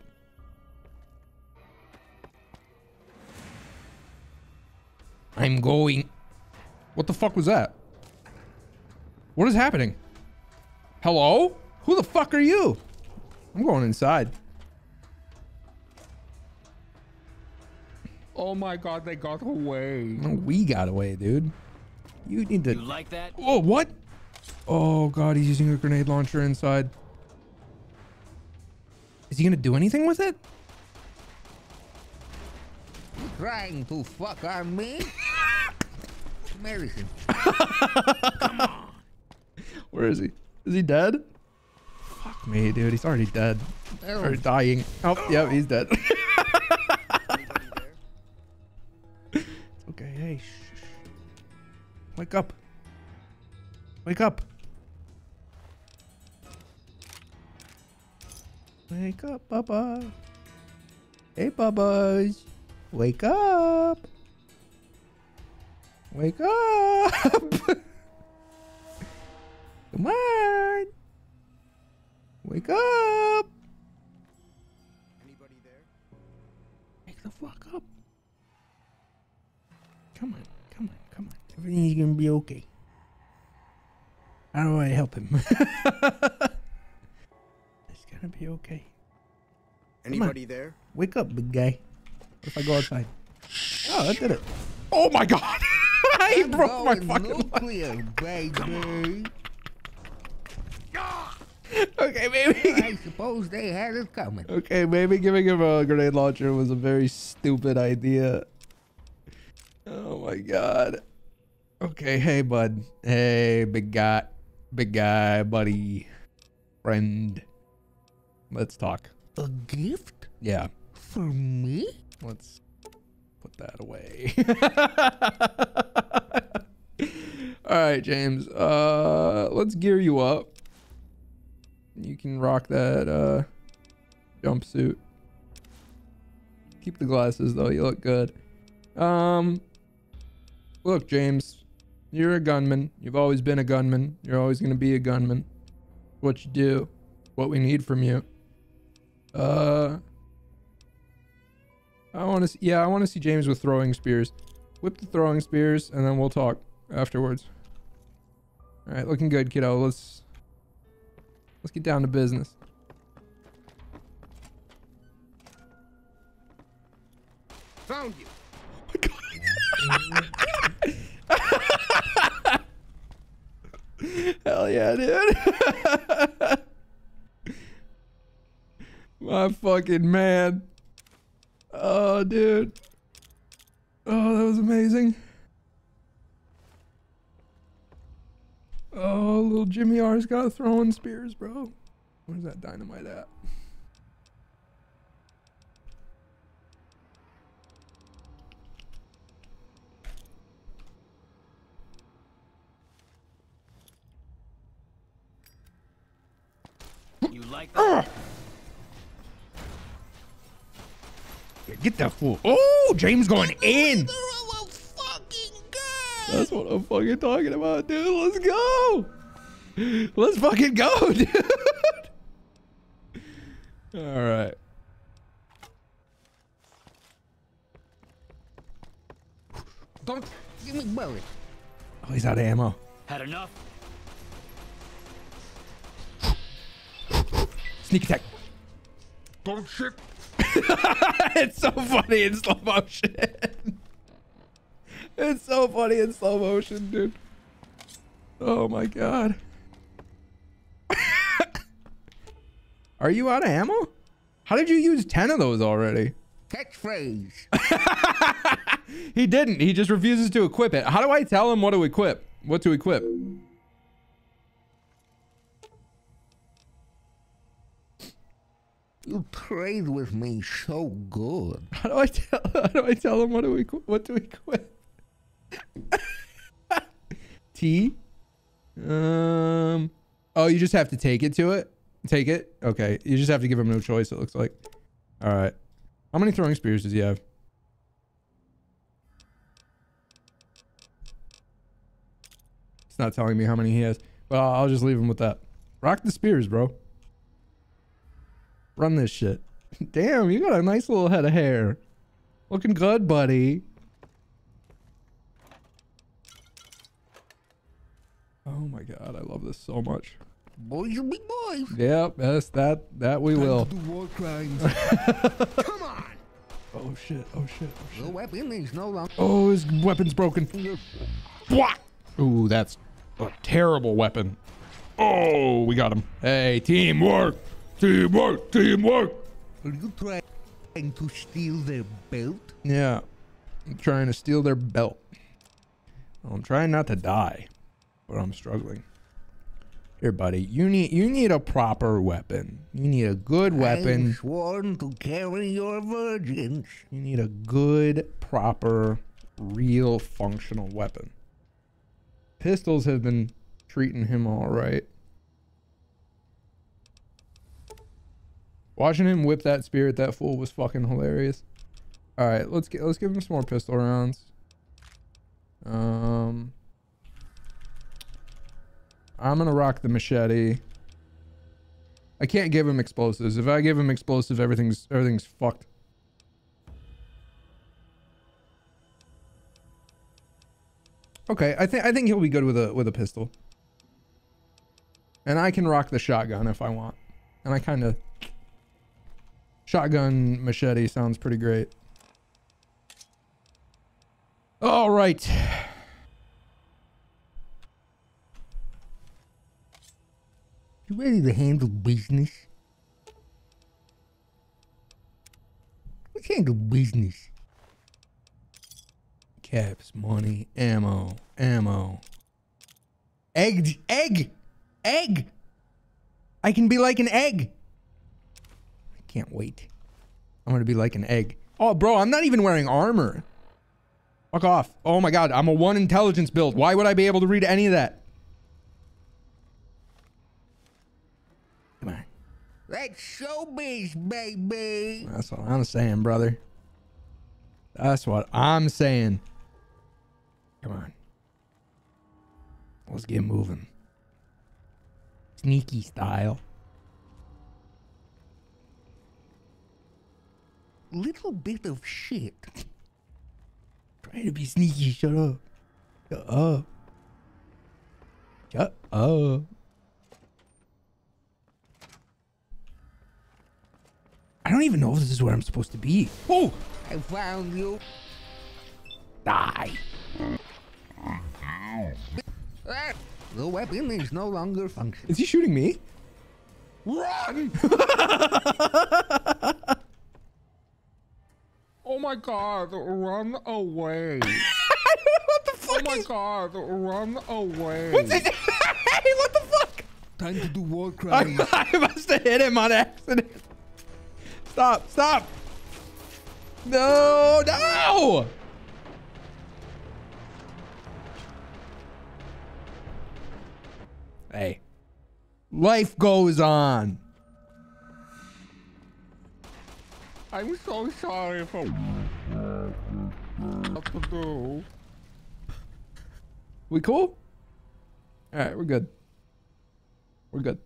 I'm going. What the fuck was that? What is happening? Hello? Who the fuck are you? I'm going inside. Oh my God, they got away. Oh, we got away, dude. You need to... You like that? Oh, what? Oh God, he's using a grenade launcher inside. Is he gonna do anything with it? Trying to fuck on me? American. Come on. Where is he? Is he dead? Fuck me, dude. He's already dead. Or dying. Oh, yeah, he's dead. Okay, hey. Shh. Wake up. Wake up. Wake up, Bubba. Hey, Bubba's. Wake up. Wake up. Come on. Wake up. Anybody there? Wake the fuck up. Come on. Come on. Come on. Everything's gonna be okay. How do I help him? It's gonna be okay. Anybody there? Wake up, big guy. If I go outside. Oh, that did it. Oh my God. I broke my fucking leg. Baby. Okay, baby. I suppose they had it coming. Okay, maybe giving him a grenade launcher was a very stupid idea. Oh my God. Okay, hey bud. Hey big guy, buddy, friend. Let's talk. A gift? Yeah. For me? Let's put that away. All right, James. Let's gear you up. You can rock that jumpsuit. Keep the glasses though. You look good. Look, James, you're a gunman. You've always been a gunman. You're always going to be a gunman. What you do, what we need from you. I want to see James with throwing spears. Whip the throwing spears and then we'll talk afterwards. All right, looking good, kiddo. Let's get down to business. Found you. Hell yeah, dude. My fucking man. Oh, dude. Oh, that was amazing. Oh, little Jimmy R's got throwing spears, bro. Where's that dynamite at? You like that? Yeah, get that fool. Oh, James going in. That's what I'm fucking talking about, dude. Let's go. Let's fucking go, dude. All right. Don't give me worry. Oh, he's out of ammo. Had enough. Sneak attack. Don't shit. It's so funny in slow motion. It's so funny in slow motion, dude. Oh my god. Are you out of ammo? How did you use 10 of those already? Catchphrase. He didn't. He just refuses to equip it. How do I tell him what to equip? What to equip? You played with me so good. How do I tell him what do we quit? T. Oh, you just have to take it to it. Take it. Okay. You just have to give him no choice. It looks like. All right. How many throwing spears does he have? It's not telling me how many he has, but I'll just leave him with that. Rock the spears, bro. Run this shit. Damn, you got a nice little head of hair. Looking good, buddy. Oh my god, I love this so much. Boys will be boys. Yep, that's that we will. Do war crimes. Come on. Oh shit, oh shit, oh shit. Your weapon is no longer. Oh, his weapon's broken. Ooh, that's a terrible weapon. Oh, we got him. Hey, teamwork. Teamwork, teamwork. Are you trying to steal their belt? Yeah, I'm trying to steal their belt. I'm trying not to die, but I'm struggling. Here, buddy, you need a proper weapon. You need a good weapon. I'm sworn to carry your virgins. You need a good, proper, real, functional weapon. Pistols have been treating him all right. Watching him whip that spear at that fool was fucking hilarious. All right, let's give him some more pistol rounds. I'm gonna rock the machete. I can't give him explosives. If I give him explosives, everything's fucked. Okay, I think he'll be good with a pistol. And I can rock the shotgun if I want. And I kind of. Shotgun machete sounds pretty great. All right. You ready to handle business? Let's handle business. Caps, money, ammo, ammo. Egg, egg, egg. I can be like an egg. I can't wait. I'm gonna be like an egg. Oh, bro, I'm not even wearing armor. Fuck off. Oh my God, I'm a 1 intelligence build. Why would I be able to read any of that? Come on. That's showbiz, baby. That's what I'm saying, brother. That's what I'm saying. Come on. Let's get moving. Sneaky style. Little bit of shit. Trying to be sneaky. Shut up. Shut up. Shut up. I don't even know if this is where I'm supposed to be. Oh! I found you. Die. The weapon is no longer functioning. Is he shooting me? Run! Oh my God, run away. What the fuck? Oh my God, run away. What's this? Hey, what the fuck? Time to do war crimes. I must have hit him on accident. Stop, stop. No, no! Hey. Life goes on. I'm so sorry for what to do. We cool? Alright, we're good. We're good.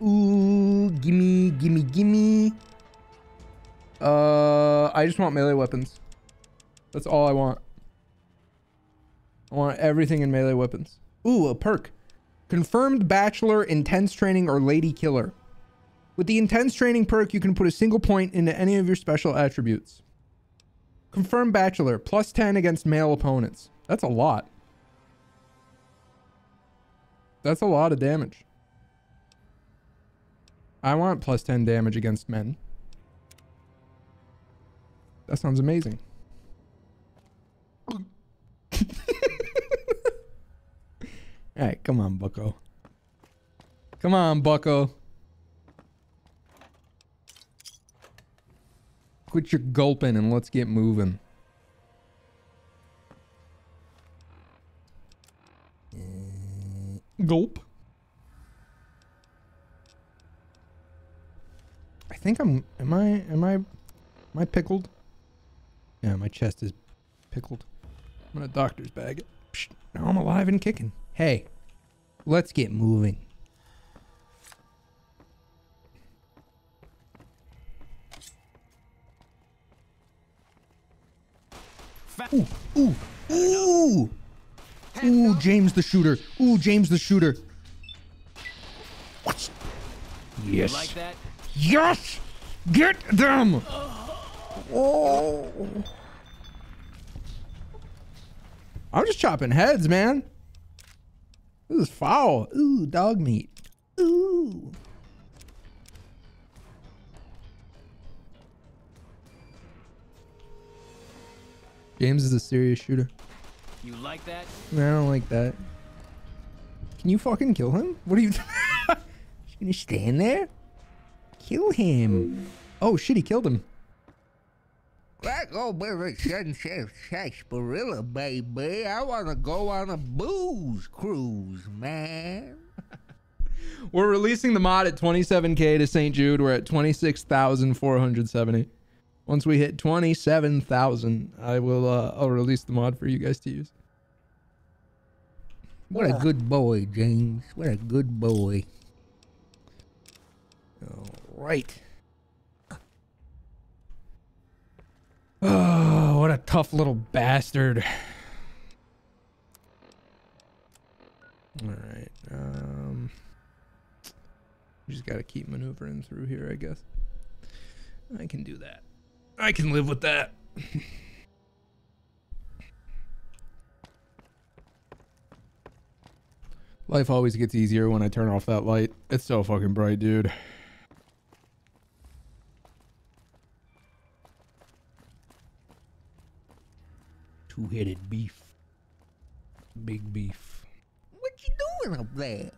Ooh, gimme, gimme, gimme. I just want melee weapons. That's all I want. I want everything in melee weapons. Ooh, a perk. Confirmed Bachelor, Intense Training, or Lady Killer. With the Intense Training perk, you can put a single point into any of your special attributes. Confirmed Bachelor, plus 10 against male opponents. That's a lot. That's a lot of damage. I want plus 10 damage against men. That sounds amazing. Alright, come on, bucko. Come on, bucko. Quit your gulping and let's get moving. Gulp. I think I'm... Am I pickled? Yeah, my chest is pickled. I'm in a doctor's bag. Psh, now I'm alive and kicking. Hey, let's get moving. Ooh, ooh, ooh! Ooh, James the shooter. Ooh, James the shooter. What? Yes. You like that? Yes! Get them! Oh. I'm just chopping heads, man. This is foul. Ooh, dog meat. Ooh. James is a serious shooter. You like that? No, I don't like that. Can you fucking kill him? What are you... Just gonna stand there? Kill him. Oh shit, he killed him. Crack open the sunset Sarsaparilla, baby. I wanna go on a booze cruise, man. We're releasing the mod at 27K to St. Jude. We're at 26,470. Once we hit 27,000, I will I'll release the mod for you guys to use. What a good boy, James. What a good boy. All right. Oh, what a tough little bastard. All right. We just got to keep maneuvering through here, I guess. I can do that. I can live with that. Life always gets easier when I turn off that light. It's so fucking bright, dude. Two-headed beef. Big beef. What you doing up there?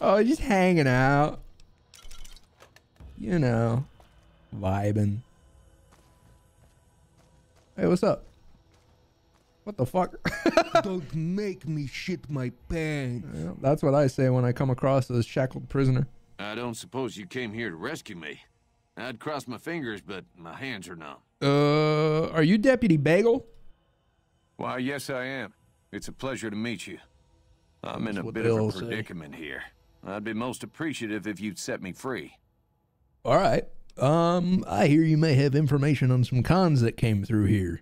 Oh, just hanging out. You know, vibing. Hey, what's up? What the fuck? Don't make me shit my pants. Well, that's what I say when I come across this shackled prisoner. I don't suppose you came here to rescue me. I'd cross my fingers, but my hands are numb. Are you Deputy Beagle? Why, yes, I am. It's a pleasure to meet you. I'm in a bit of a predicament here. I'd be most appreciative if you'd set me free. All right. I hear you may have information on some cons that came through here.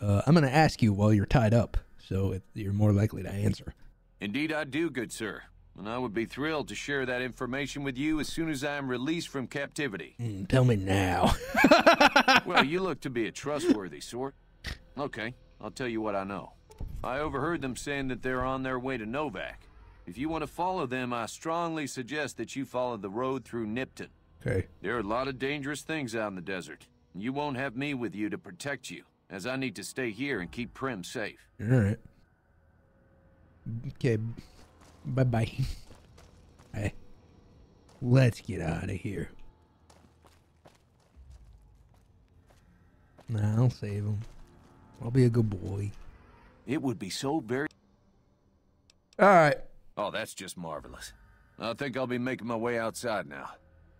I'm going to ask you while you're tied up, so you're more likely to answer. Indeed I do, good sir. And I would be thrilled to share that information with you as soon as I am released from captivity. Tell me now. Well, you look to be a trustworthy sort. Okay, I'll tell you what I know. I overheard them saying that they're on their way to Novak. If you want to follow them, I strongly suggest that you follow the road through Nipton. Okay. There are a lot of dangerous things out in the desert. You won't have me with you to protect you, as I need to stay here and keep Primm safe. All right. Okay. Bye-bye. Hey, let's get out of here. Nah, I'll save him. I'll be a good boy. It would be so very... All right. Oh, that's just marvelous. I think I'll be making my way outside now.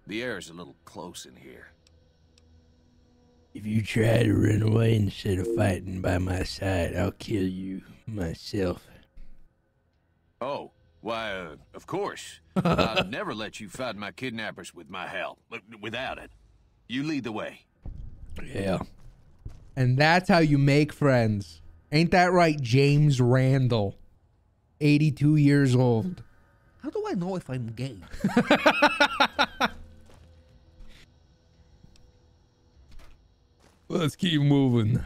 The air is a little close in here. If you try to run away instead of fighting by my side, I'll kill you myself. Oh, why, of course. I'll never let you fight my kidnappers with my help. Without it. You lead the way. Yeah. And that's how you make friends. Ain't that right, James Randall? 82 years old. How do I know if I'm gay? Let's keep moving.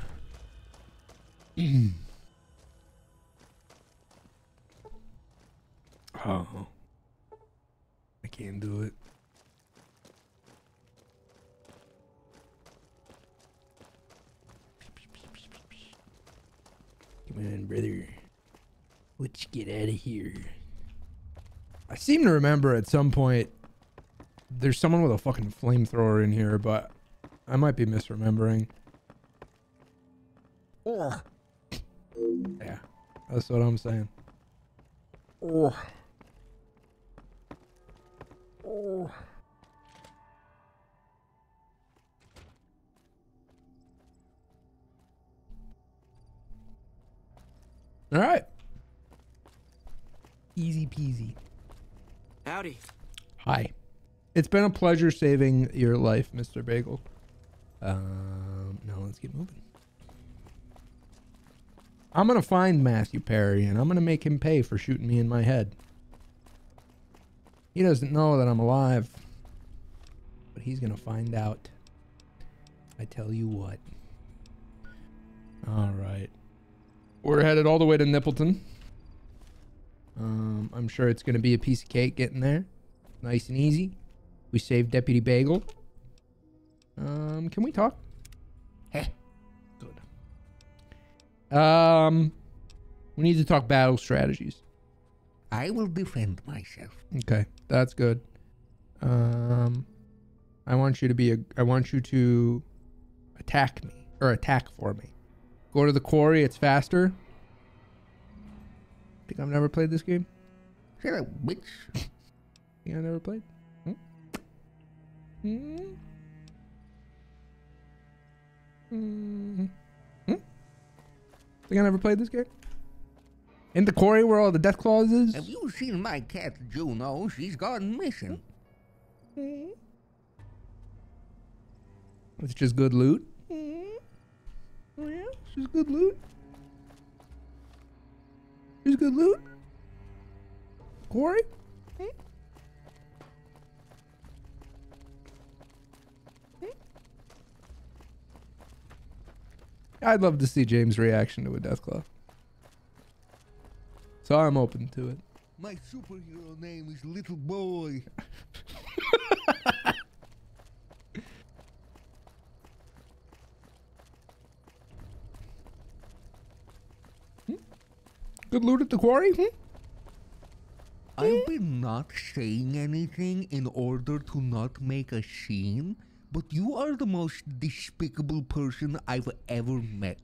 Oh, I can't do it. Come on, brother. Let's get out of here. I seem to remember at some point there's someone with a fucking flamethrower in here, but I might be misremembering. Oh. Yeah, that's what I'm saying. Oh. Oh. All right. Easy peasy. Howdy. Hi. It's been a pleasure saving your life, Mr. Beagle. Now let's get moving. I'm going to find Matthew Perry and I'm going to make him pay for shooting me in my head. He doesn't know that I'm alive, but he's going to find out. I tell you what. All right. We're headed all the way to Nippleton. I'm sure it's going to be a piece of cake getting there. Nice and easy. We saved Deputy Beagle. Can we talk? Heh. Good. We need to talk battle strategies. I will defend myself. Okay, that's good. I want you to attack me, or attack for me. Go to the quarry, it's faster. Think I've never played this game? Shut up, bitch. Think I never played? Hmm? Hmm? Hmm? Hmm? Think I never played this game? In the quarry where all the death claws is? Have you seen my cat Juno? She's gone missing. Mm-hmm. It's just good loot. Mm-hmm. Oh, yeah, it's just good loot. It's good loot. Quarry? Mm-hmm. I'd love to see James' reaction to a death claw. So I'm open to it. My superhero name is Little Boy. Good loot at the quarry? Hmm? I've been not saying anything in order to not make a scene, but you are the most despicable person I've ever met.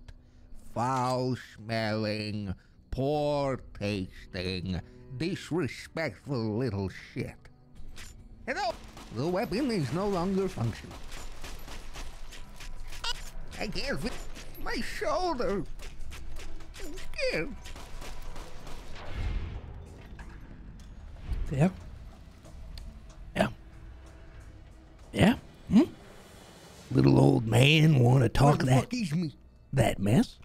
Foul-smelling, poor-tasting, disrespectful little shit. Hello! The weapon is no longer functional. I can't fit my shoulder. I'm scared. Yeah. Yeah. Yeah. Hmm? Little old man wanna talk that mess?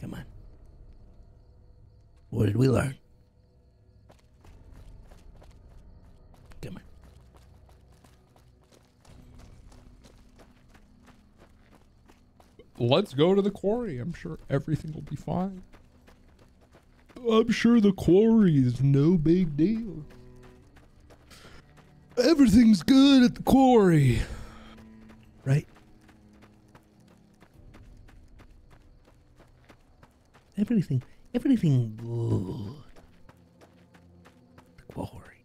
Come on. What did we learn? Come on. Let's go to the quarry. I'm sure everything will be fine. I'm sure the quarry is no big deal. Everything's good at the quarry. Right? Everything good. The quarry.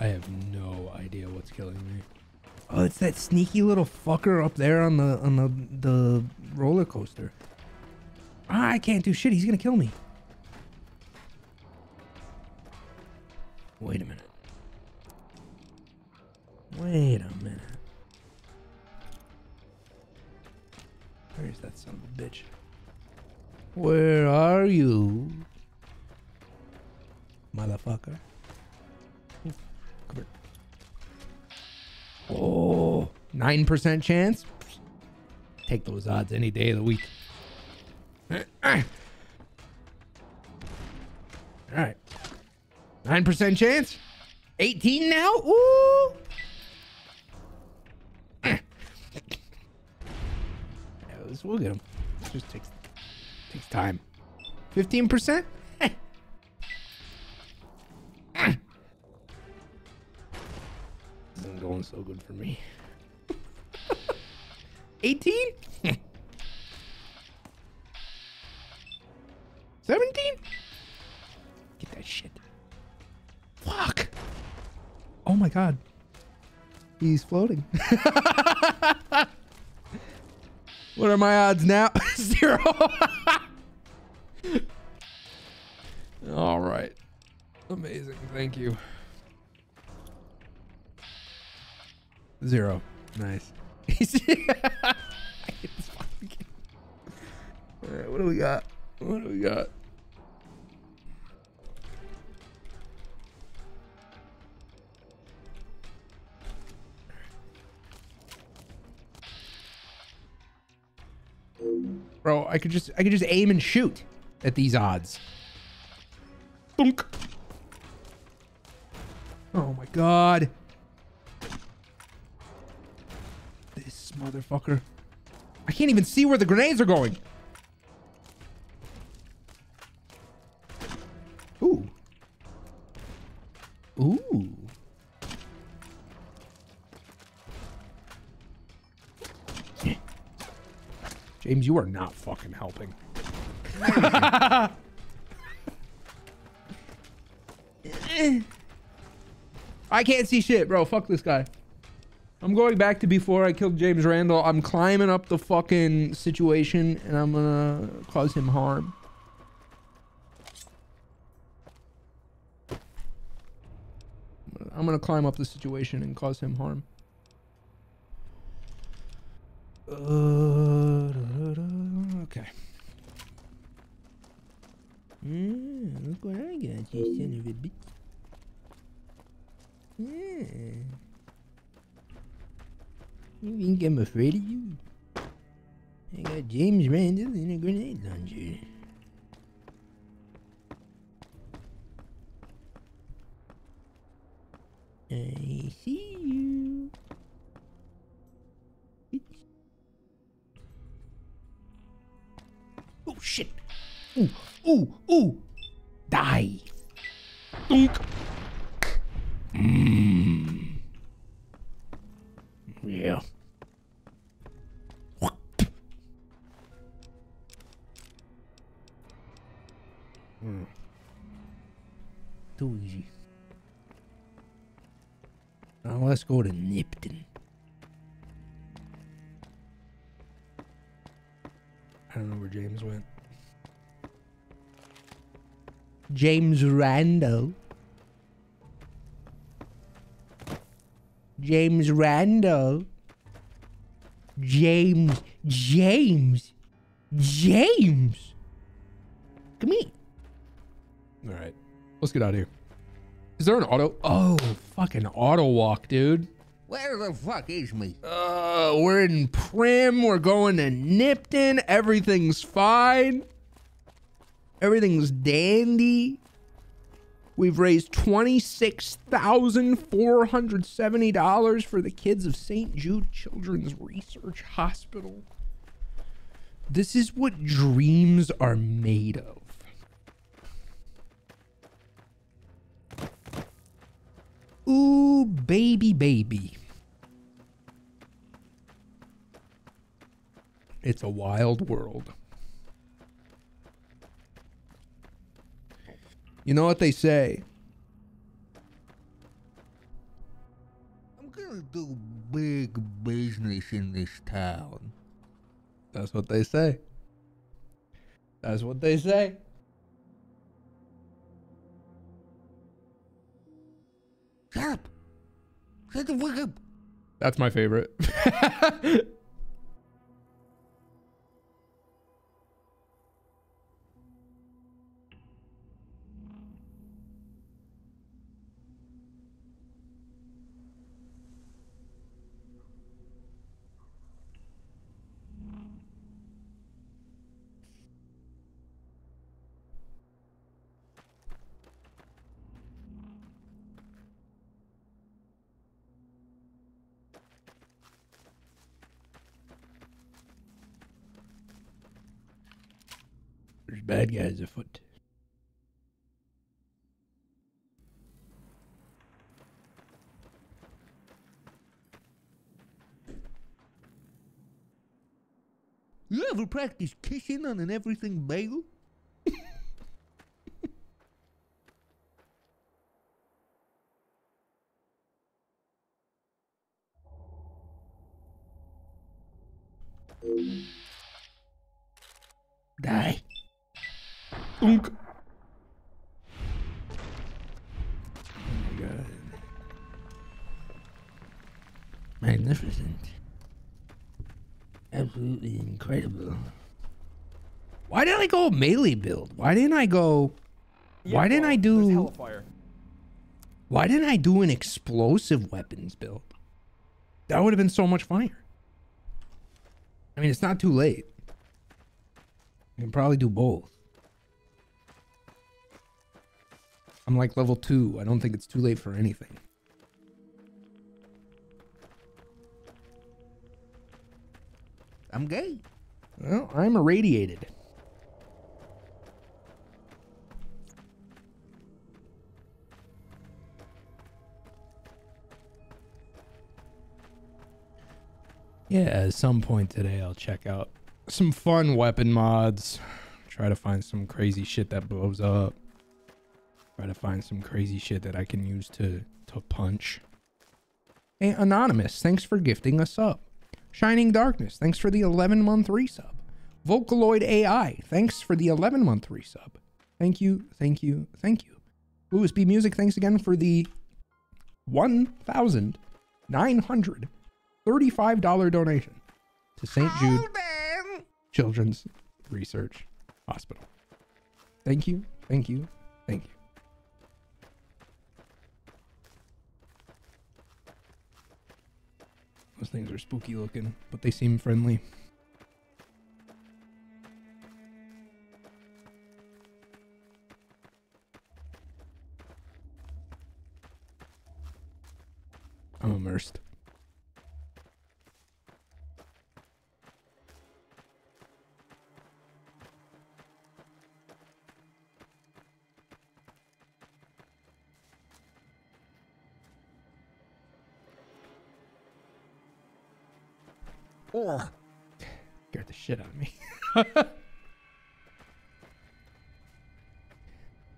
I have no idea what's killing me. Oh, it's that sneaky little fucker up there on the roller coaster. I can't do shit. He's gonna kill me. Wait a minute. Wait a minute. Where is that son of a bitch? Where are you, motherfucker? Come here. Oh, 9% chance. Take those odds any day of the week. Alright. 9% chance. 18 now? Ooh. Yeah, we'll get him. It just takes time. 15%? This isn't going so good for me. 18? 17? Get that shit. Fuck. Oh my god. He's floating. What are my odds now? 0. All right. Amazing. Thank you. 0. Nice. All right, what do we got? What do we got? Bro, I could just aim and shoot at these odds. Boonk. Oh my god. This motherfucker. I can't even see where the grenades are going. Ooh. Ooh. James, you are not fucking helping. I can't see shit, bro. Fuck this guy. I'm going back to before I killed James Randall. I'm climbing up the fucking situation and I'm gonna cause him harm. I'm gonna climb up the situation and cause him harm. Okay. Look what I got, you son of a bitch. You think I'm afraid of you? I got James Randall and a grenade launcher. I see you. Oh shit! Ooh, ooh, ooh! Die! Dunk! Mmm. Yeah. What? Now let's go to Nipton. I don't know where James went. James Randall. James Randall. James. Come here. All right, let's get out of here. Is there an auto? Oh, fucking auto walk, dude. Where the fuck is me? We're in Primm. We're going to Nipton. Everything's fine. Everything's dandy. We've raised $26,470 for the kids of St. Jude Children's Research Hospital. This is what dreams are made of. Ooh, baby, baby. It's a wild world. You know what they say? I'm gonna do big business in this town. That's what they say. That's what they say. Shut up. Shut the fuck up. That's my favorite. Bad guys afoot. You ever practice kissing on an everything bagel? Die. Oh my God. Magnificent. Absolutely incredible. Why did I go melee build? Why didn't I go... Why didn't I do... Why didn't I do an explosive weapons build? That would have been so much funnier. I mean, it's not too late. I can probably do both. I'm like level 2. I don't think it's too late for anything. I'm gay. Well, I'm irradiated. Yeah, at some point today I'll check out some fun weapon mods. Try to find some crazy shit that blows up. Try to find some crazy shit that I can use to punch. Hey, Anonymous, thanks for gifting a sub. Shining Darkness, thanks for the 11-month resub. Vocaloid AI, thanks for the 11-month resub. Thank you, thank you, thank you. Lewis B. Music, thanks again for the $1,935 donation to St. Jude Children's Research Hospital. Thank you, thank you, thank you. Those things are spooky looking, but they seem friendly. I'm immersed. Scared the shit out of me.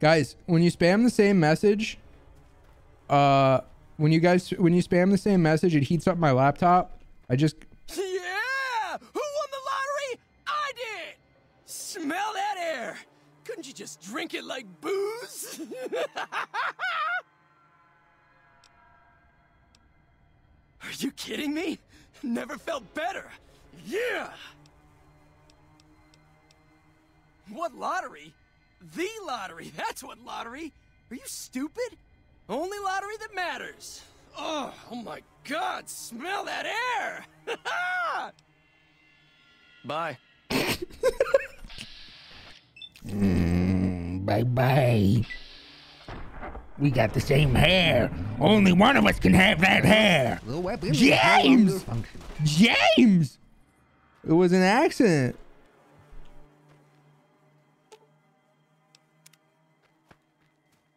Guys, when you spam the same message, when you spam the same message, it heats up my laptop. I just... Yeah! Who won the lottery? I did! Smell that air! Couldn't you just drink it like booze? Are you kidding me? Never felt better. Yeah! What lottery? The lottery, that's what lottery! Are you stupid? Only lottery that matters. Oh, oh my God, smell that air! Bye. Bye-bye. We got the same hair. Only one of us can have that hair. James! James! It was an accident.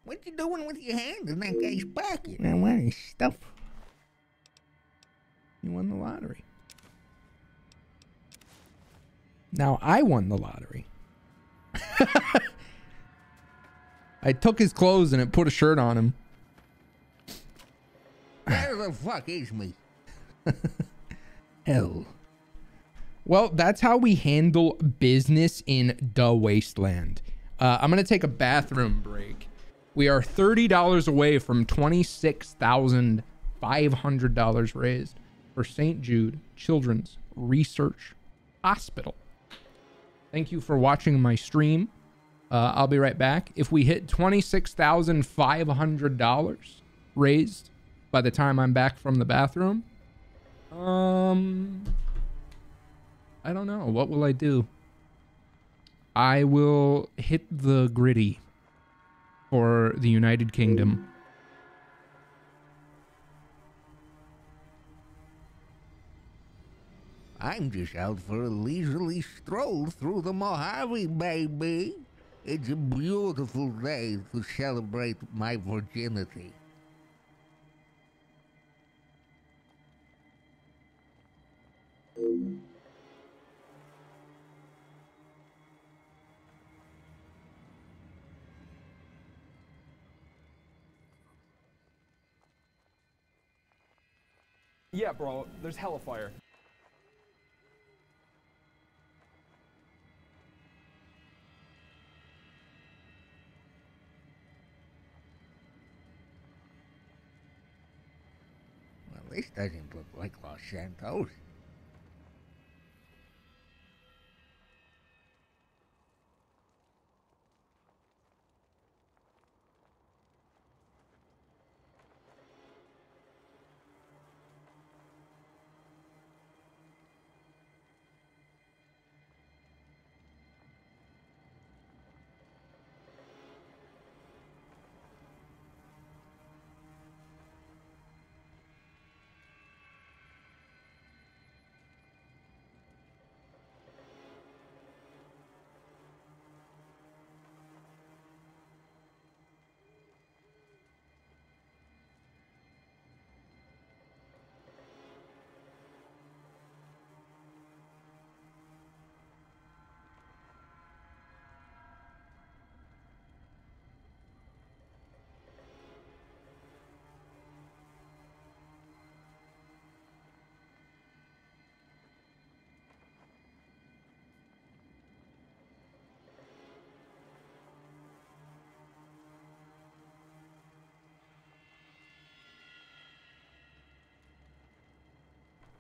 What you doing with your hand in that guy's pocket? Man, what is stuff? You won the lottery. Now I won the lottery. I took his clothes and it put a shirt on him. Where the fuck is me? Hell. Well, that's how we handle business in the wasteland. I'm gonna take a bathroom break. We are $30 away from $26,500 raised for St. Jude Children's Research Hospital. Thank you for watching my stream. I'll be right back. If we hit $26,500 raised by the time I'm back from the bathroom, I don't know. What will I do? I will hit the gritty for the United Kingdom. I'm just out for a leisurely stroll through the Mojave, baby. It's a beautiful day to celebrate my virginity. Yeah, bro, there's hellfire. Well, this doesn't look like Los Santos.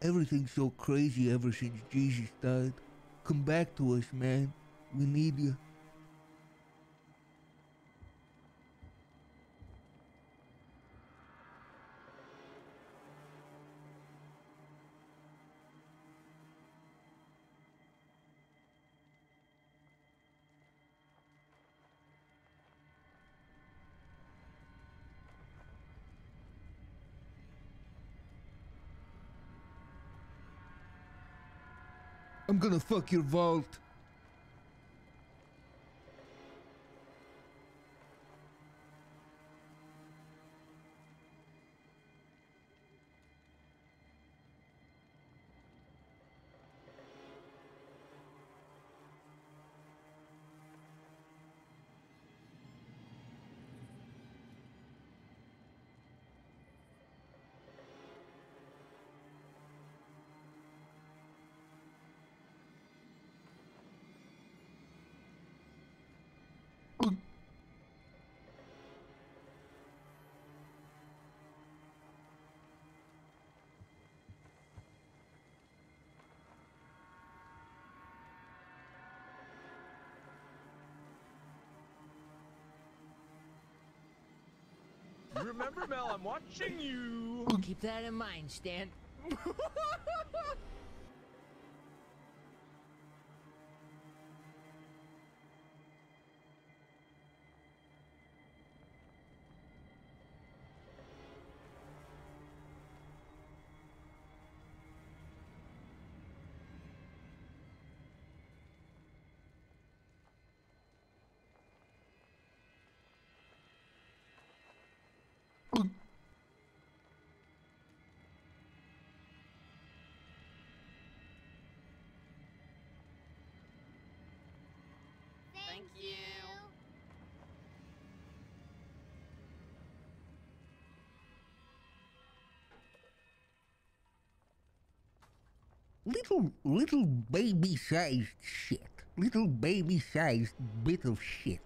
Everything's so crazy ever since Jesus died. Come back to us, man. We need you. I'm gonna fuck your vault. Remember, Mel, I'm watching you. Keep that in mind, Stan. Thank you. Little baby-sized shit. Little baby-sized bit of shit.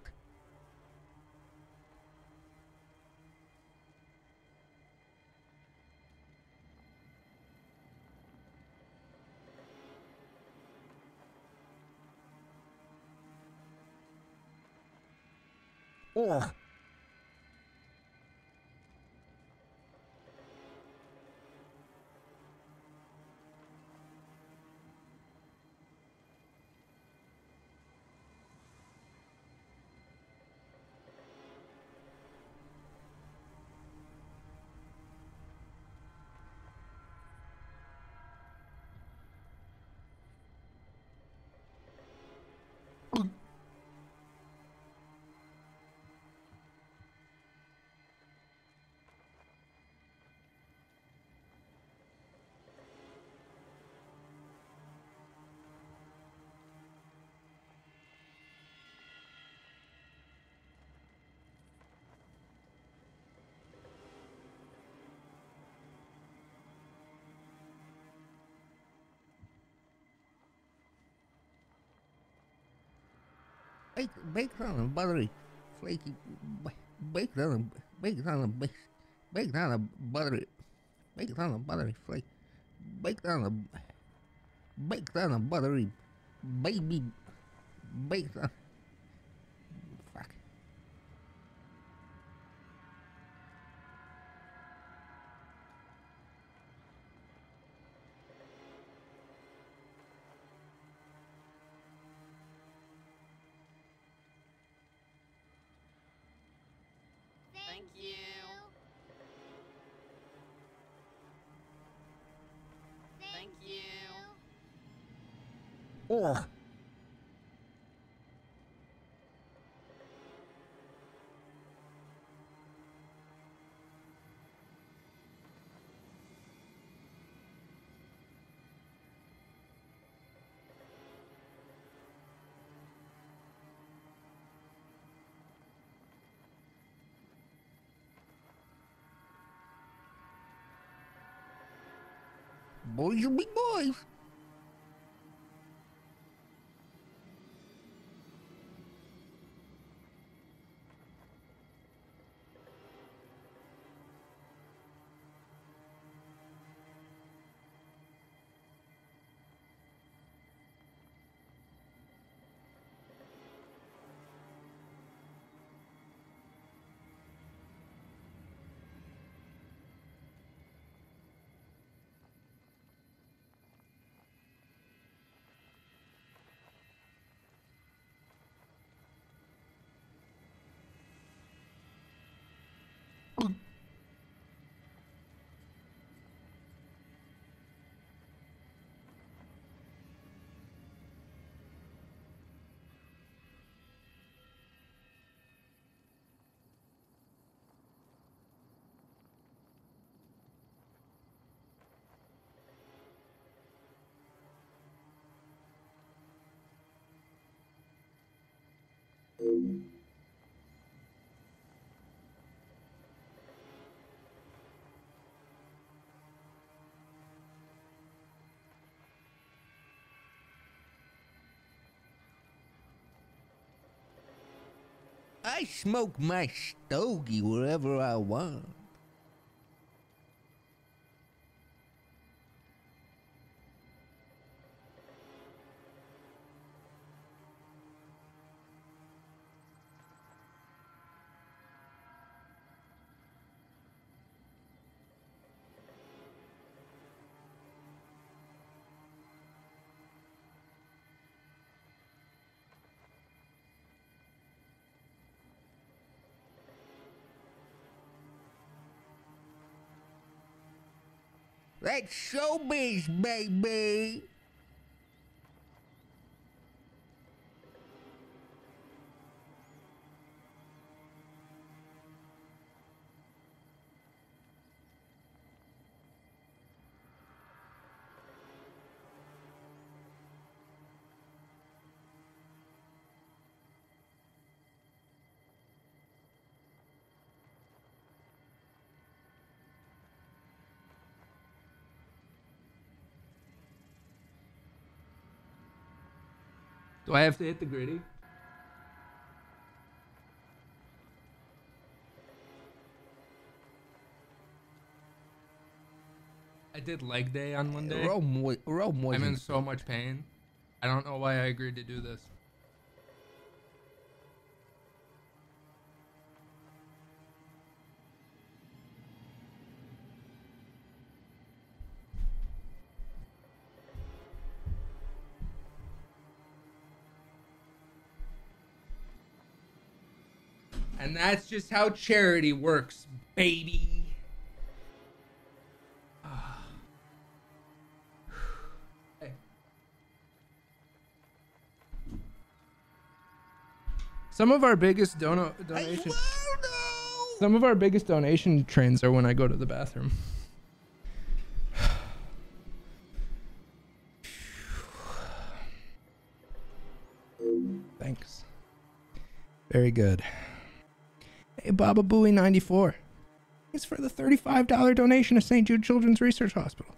Ugh. Bake down a buttery flaky. Bake down a buttery baby. Bake down. Fuck. Ugh. Boys will be boys. I smoke my stogie wherever I want. That's showbiz, baby. Do I have to hit the gritty? I did leg day on Monday. I'm in so much pain. I don't know why I agreed to do this. And that's just how charity works, baby. Hey. Some of our biggest donation trends are when I go to the bathroom. Thanks. Very good. Hey, Baba Booey 94. Thanks for the $35 donation to St. Jude Children's Research Hospital.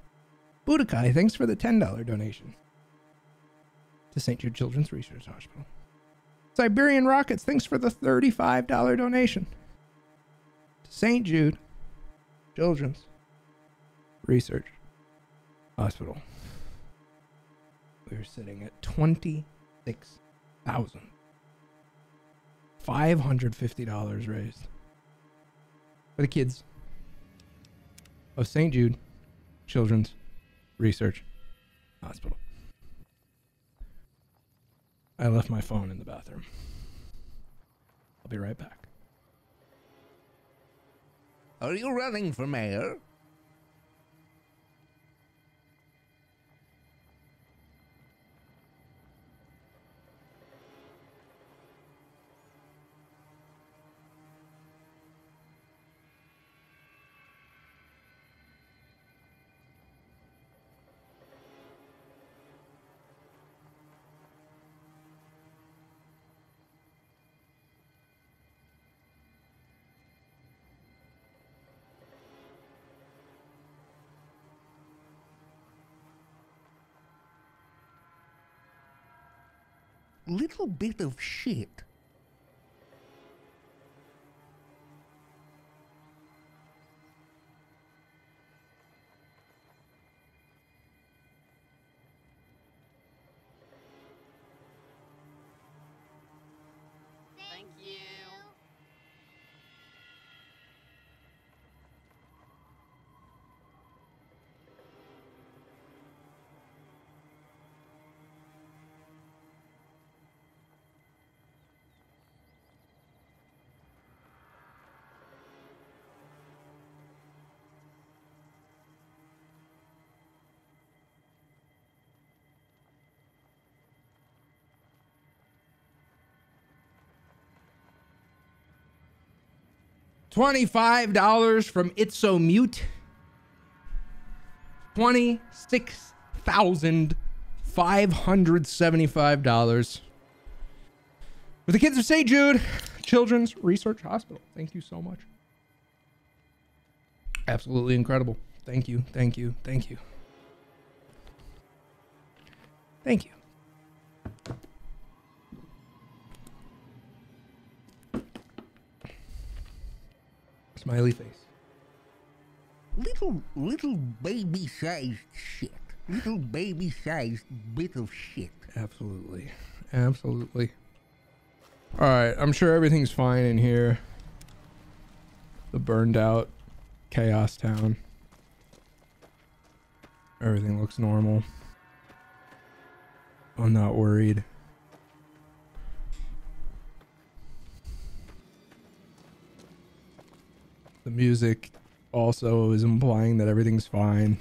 Budokai, thanks for the $10 donation to St. Jude Children's Research Hospital. Siberian Rockets, thanks for the $35 donation to St. Jude Children's Research Hospital. We're sitting at 26,000. $550 raised for the kids of St. Jude Children's Research Hospital. I left my phone in the bathroom. I'll be right back. Are you running for mayor? Little bit of shit. Thank you. $25 from Itso Mute. 26,575 dollars for the kids of St. Jude Children's Research Hospital. Thank you so much. Absolutely incredible. Thank you. Thank you. Thank you. Thank you. Smiley face. Little baby-sized shit. Little baby-sized bit of shit. Absolutely. Absolutely. Alright, I'm sure everything's fine in here. The burned out chaos town. Everything looks normal. I'm not worried. The music also is implying that everything's fine.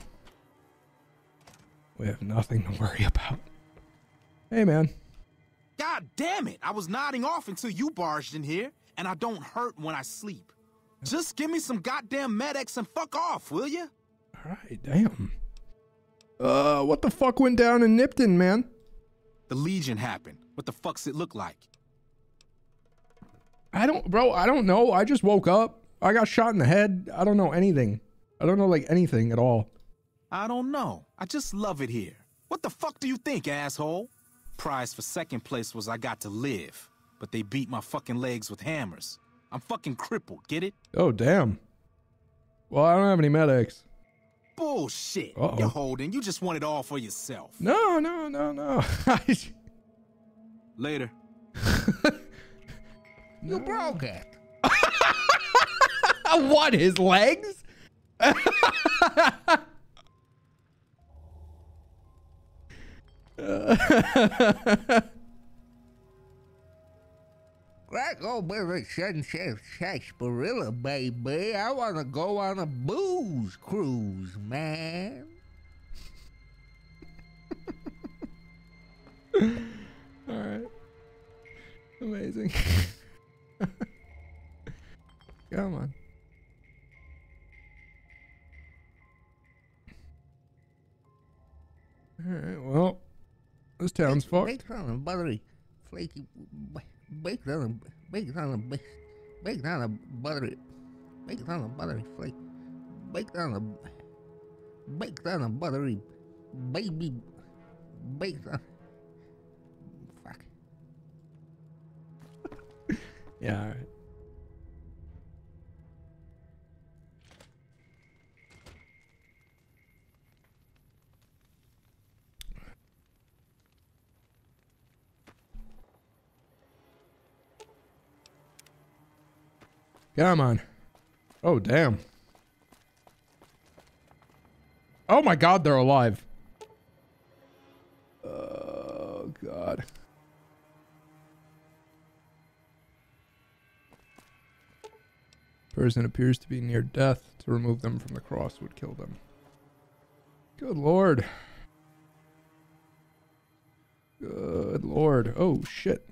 We have nothing to worry about. Hey, man. God damn it! I was nodding off until you barged in here, and I don't hurt when I sleep. Just give me some goddamn Medex and fuck off, will you? Alright, damn. What the fuck went down in Nipton, man? The Legion happened. What the fuck's it look like? I don't know. I just woke up. I got shot in the head. I don't know anything. I don't know, like, anything at all. I don't know. I just love it here. What the fuck do you think, asshole? Prize for second place was I got to live, but they beat my fucking legs with hammers. I'm fucking crippled, get it? Oh, damn. Well, I don't have any medics. Bullshit. Uh-oh. You're holding. You just want it all for yourself. No, no, no, no. Later. You broke it. What, his legs? Crack over at Sunset Sarsaparilla, baby. I want to go on a booze cruise, man. All right. Amazing. Come on. All right, well, this town's fucked. Bacon on a buttery, flaky, bacon on a buttery, baby, bacon on. Fuck. Yeah, all right. Come on. Oh, damn. Oh my God, they're alive. Oh God. Person appears to be near death. To remove them from the cross would kill them. Good Lord. Good Lord. Oh shit.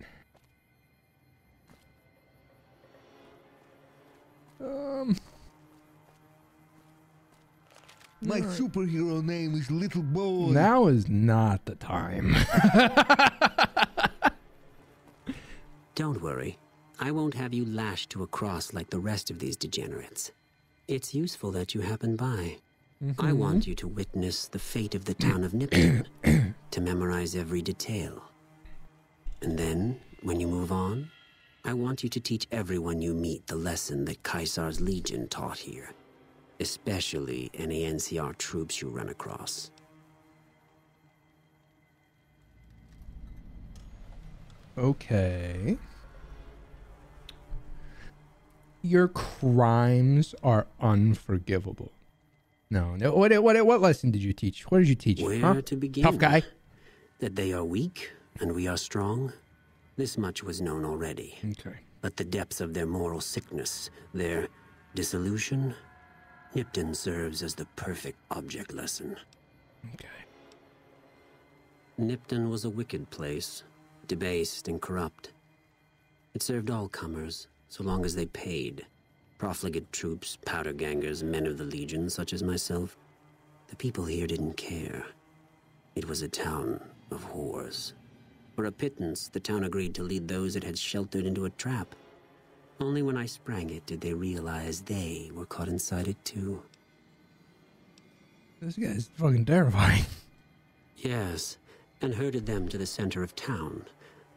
My superhero name is Little Boy. Now is not the time. Don't worry. I won't have you lashed to a cross like the rest of these degenerates. It's useful that you happen by. Mm-hmm. I want you to witness the fate of the town of Nipton, to memorize every detail. And then, when you move on, I want you to teach everyone you meet the lesson that Caesar's Legion taught here, especially any NCR troops you run across. Okay. Your crimes are unforgivable. No, no. What lesson did you teach? What did you teach? Where to begin? Tough guy. That they are weak and we are strong. This much was known already. Okay. But the depths of their moral sickness, their disillusion, Nipton serves as the perfect object lesson. Okay. Nipton was a wicked place, debased and corrupt. It served all comers, so long as they paid. Profligate troops, powder gangers, men of the Legion, such as myself. The people here didn't care. It was a town of whores. For a pittance, the town agreed to lead those it had sheltered into a trap. Only when I sprang it did they realize they were caught inside it too. This guy's fucking terrifying. Yes, and herded them to the center of town.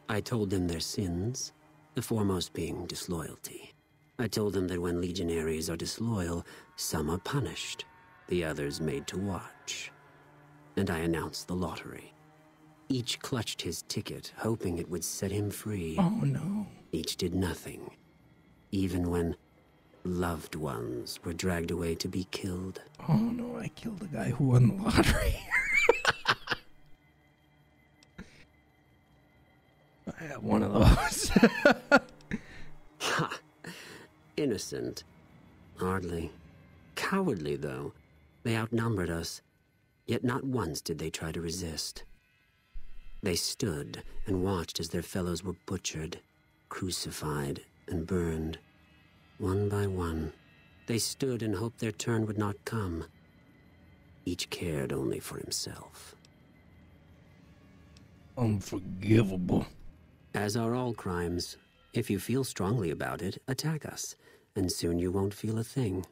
I told them their sins, the foremost being disloyalty. I told them that when legionaries are disloyal, some are punished, the others made to watch. And I announced the lottery. Each clutched his ticket, hoping it would set him free. Oh, no. Each did nothing, even when loved ones were dragged away to be killed. Oh, no, I killed the guy who won the lottery. I have one of those. Ha! Innocent. Hardly. Cowardly, though. They outnumbered us. Yet not once did they try to resist. They stood and watched as their fellows were butchered, crucified, and burned. One by one, they stood and hoped their turn would not come. Each cared only for himself. Unforgivable. As are all crimes. If you feel strongly about it, attack us, and soon you won't feel a thing.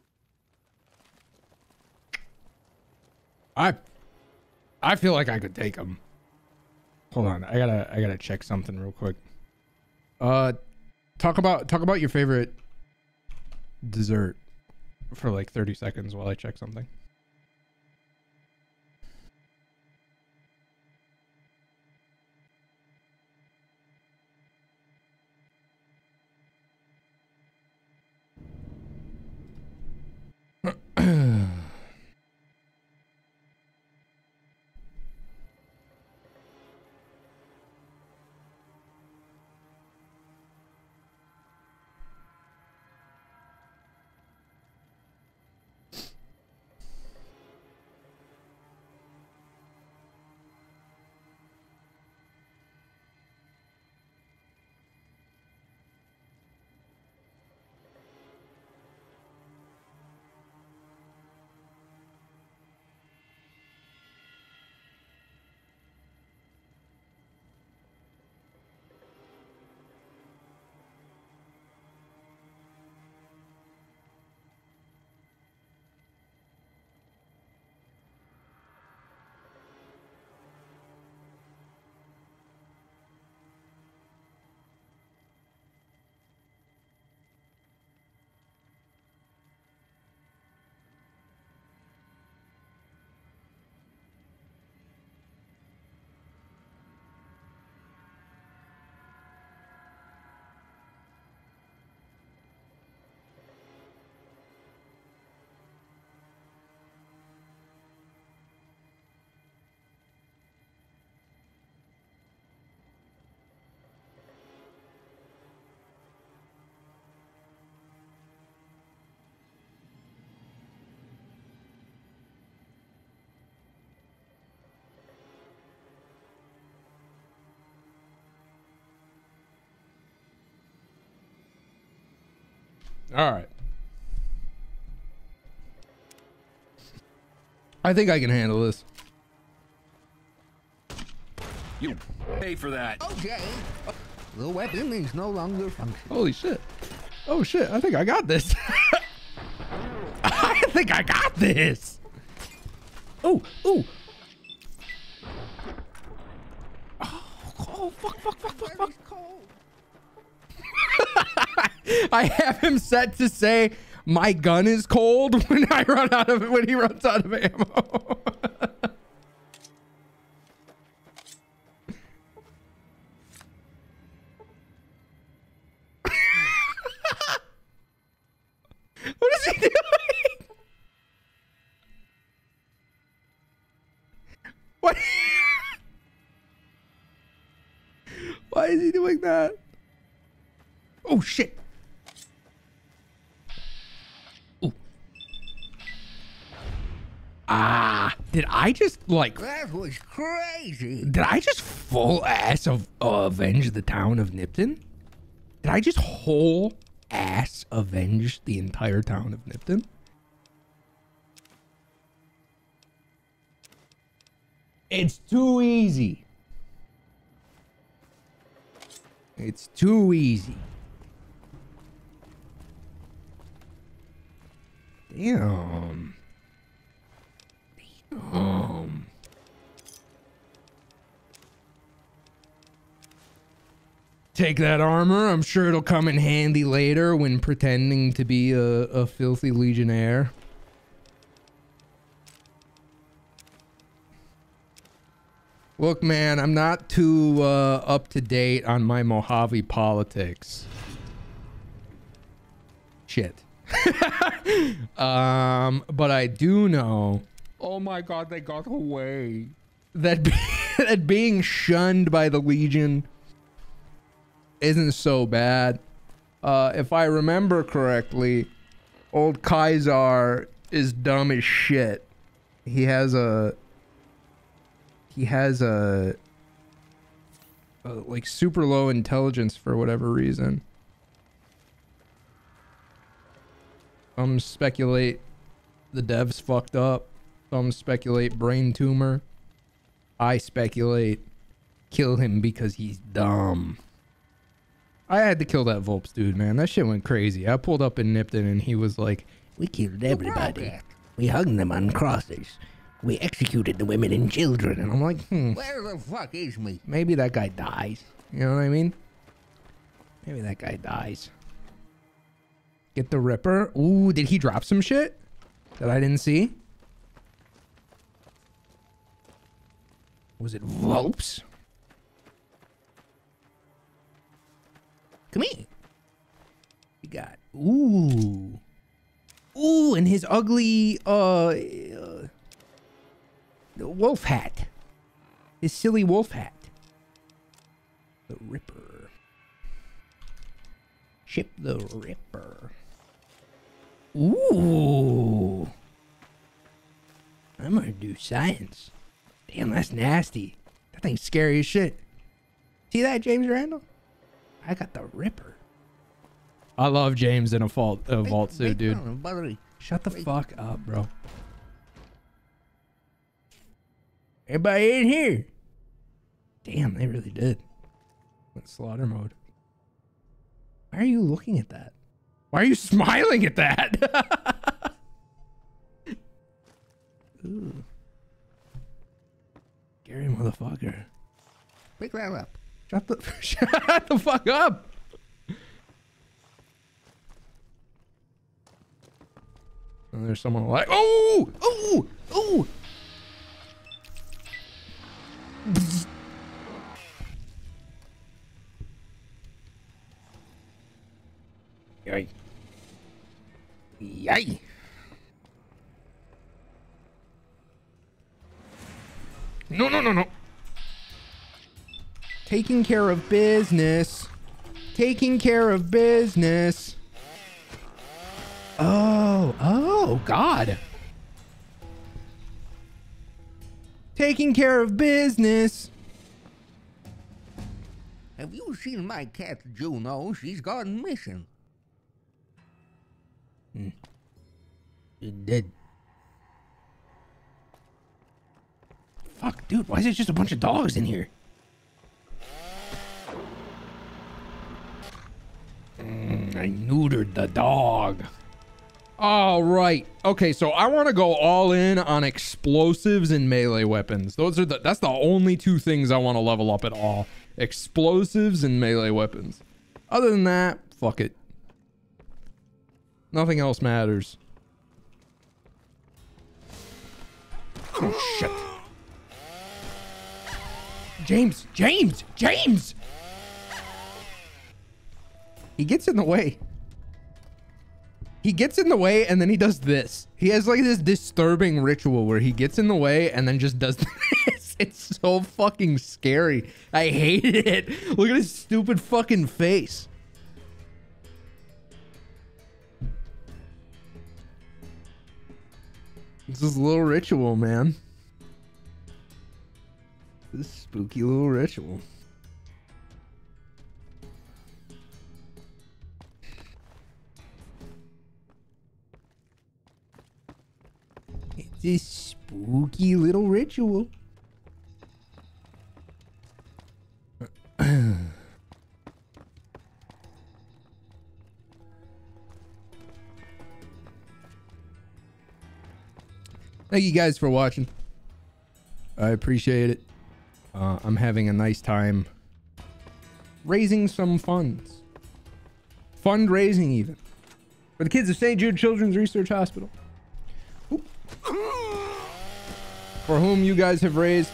I feel like I could take them. Hold on, I gotta check something real quick. Talk about your favorite dessert for like 30 seconds while I check something. All right. I think I can handle this. You pay for that. Okay. The weapon is no longer functional. Holy shit. Oh shit. I think I got this. I think I got this. Oh, oh. Oh, fuck, fuck, fuck, fuck, fuck. I have him set to say my gun is cold when I run out of it, when he runs out of ammo. What is he doing? What? Why is he doing that? Oh shit. Ah, did I just like... That was crazy. Did I just full ass of avenge the town of Nipton? Did I just whole ass avenge the entire town of Nipton? It's too easy. It's too easy. Damn. Take that armor. I'm sure it'll come in handy later when pretending to be a filthy legionnaire. Look, man, I'm not too up to date on my Mojave politics. Shit. But I do know... Oh my God, they got away. That being shunned by the Legion isn't so bad. If I remember correctly, old Kaisar is dumb as shit. He has a he has a like super low intelligence for whatever reason. Some speculate the devs fucked up. Some speculate brain tumor. I speculate kill him because he's dumb. I had to kill that Vulpes dude, man. That shit went crazy. I pulled up in Nipton and he was like, we killed everybody. We hung them on crosses. We executed the women and children. And I'm like, where the fuck is me? Maybe that guy dies. You know what I mean? Maybe that guy dies. Get the Ripper. Ooh, did he drop some shit that I didn't see? Was it Vulpes? Come here. You got, ooh. Ooh, and his ugly, wolf hat. His silly wolf hat. The Ripper. Ship the Ripper. Ooh. I'm gonna do science. Damn, that's nasty. That thing's scary as shit. See that, James Randall? I got the Ripper. I love James in a vault suit, dude. Shut the fuck up, bro. Everybody in here. Damn, they really did. Went slaughter mode. Why are you looking at that? Why are you smiling at that? Ooh. Scary motherfucker. Pick that up. Shut the fuck up. And there's someone like, oh, oh, oh. Yay. Yay. No, no, no, no. Taking care of business. Taking care of business. Oh, oh, God. Taking care of business. Have you seen my cat, Juno? She's gone missing. Hmm. She did. Fuck, dude, why is there just a bunch of dogs in here? I neutered the dog. All right. Okay, so I want to go all in on explosives and melee weapons. Those are that's the only two things I want to level up at all. Explosives and melee weapons. Other than that, fuck it. Nothing else matters. Oh, shit. James, James, James! He gets in the way. He gets in the way and then he does this. He has like this disturbing ritual where he gets in the way and then just does this. It's so fucking scary. I hate it. Look at his stupid fucking face. It's this little ritual, man. This spooky little ritual. This spooky little ritual. Thank you guys for watching. I appreciate it. I'm having a nice time raising some funds. Fundraising even. For the kids of St. Jude Children's Research Hospital. For whom you guys have raised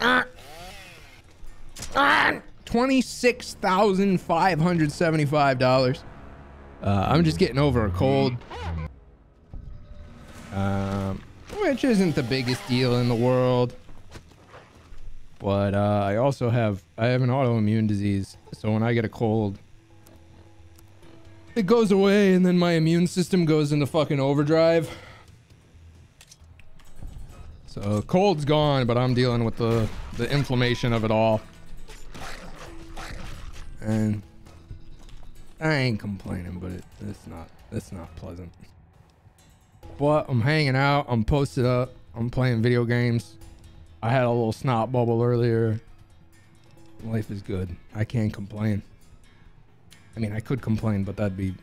$26,575. I'm just getting over a cold, which isn't the biggest deal in the world, but I also have an autoimmune disease, so when I get a cold, it goes away and then my immune system goes into fucking overdrive. So cold's gone, but I'm dealing with the inflammation of it all. And I ain't complaining, but it's not pleasant. But I'm hanging out, I'm posted up, I'm playing video games. I had a little snot bubble earlier. Life is good. I can't complain. I mean, I could complain, but that'd be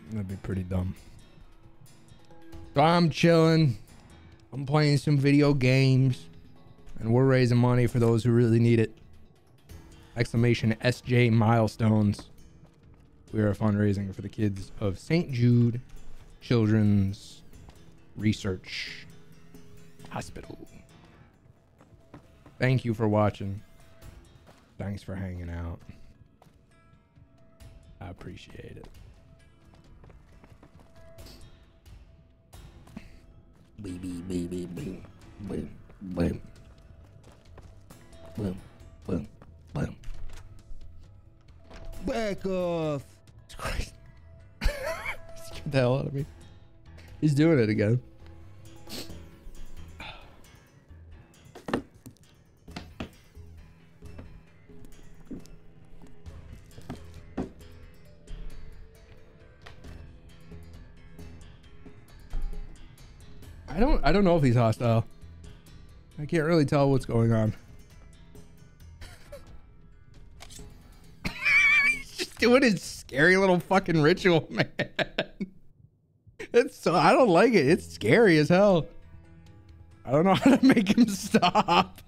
pretty dumb. So I'm chilling. I'm playing some video games, and we're raising money for those who really need it. Exclamation SJ milestones. We are fundraising for the kids of St. Jude Children's Research Hospital. Thank you for watching. Thanks for hanging out. I appreciate it. Back off. It's crazy. Scared the hell out of me. He's doing it again. I don't know if he's hostile. I can't really tell what's going on. He's just doing his scary little fucking ritual, man. It's so, I don't like it. It's scary as hell. I don't know how to make him stop.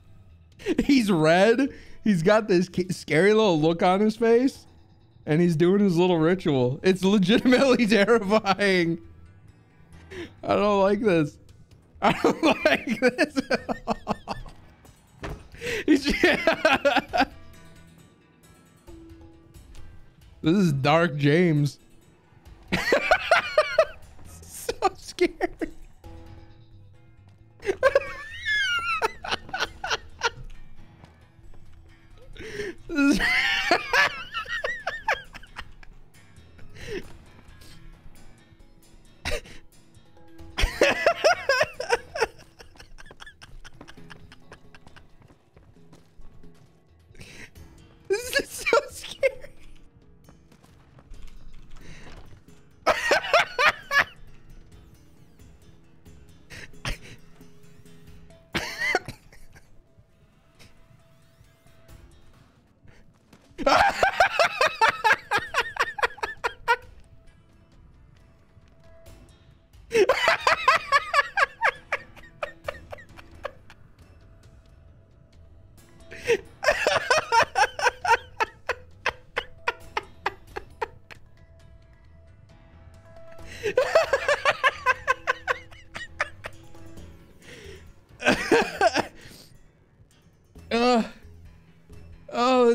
He's red. He's got this scary little look on his face. And he's doing his little ritual. It's legitimately terrifying. I don't like this. I don't like this at all. Yeah. This is Dark James. So scary. This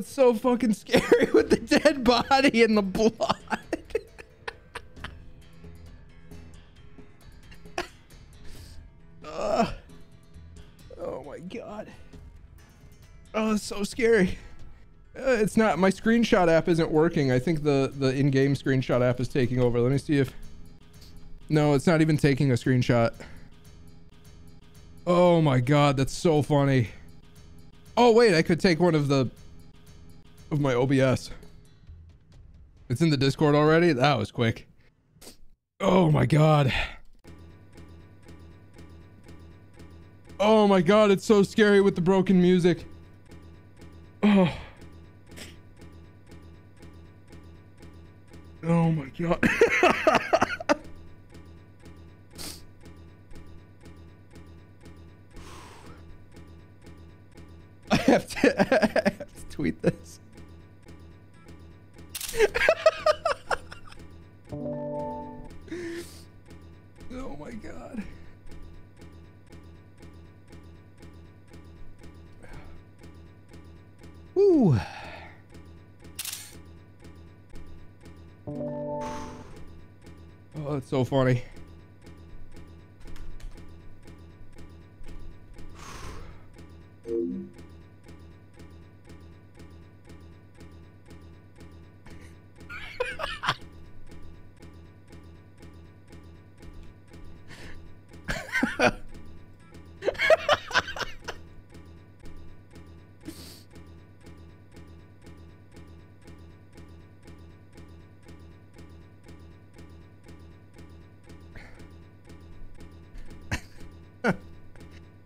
is so fucking scary with the dead body and the blood. Oh my god. Oh, it's so scary. It's not, my screenshot app isn't working. I think the in-game screenshot app is taking over. Let me see if, no, it's not even taking a screenshot. Oh my god, that's so funny. Oh wait, I could take one of the of my OBS. It's in the Discord already? That was quick. Oh my god. Oh my god, it's so scary with the broken music. Oh, oh my god. I have to tweet this. Oh my god. Woo. Oh, that's so funny.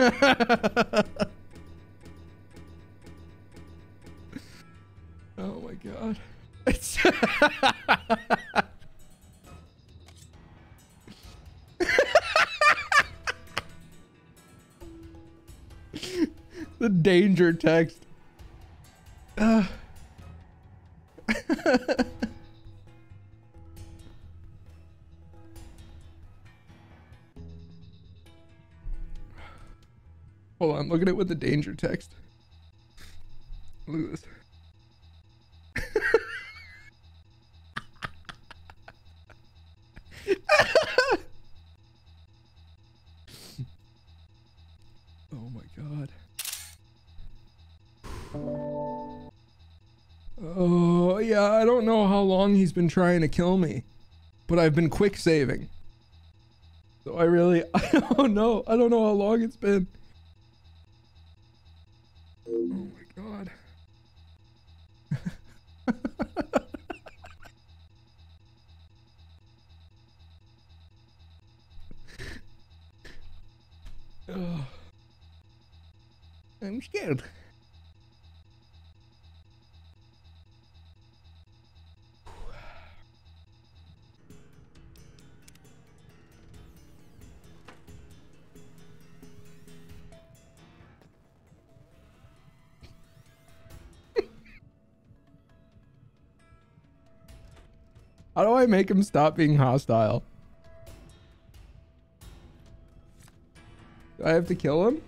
Oh my god. It's the danger text. Hold on, look at it with the danger text. Look at this. Oh my god. Oh yeah, I don't know how long he's been trying to kill me, but I've been quick saving. So I don't know. I don't know how long it's been. Oh my god. Oh. I'm scared. How do I make him stop being hostile? Do I have to kill him?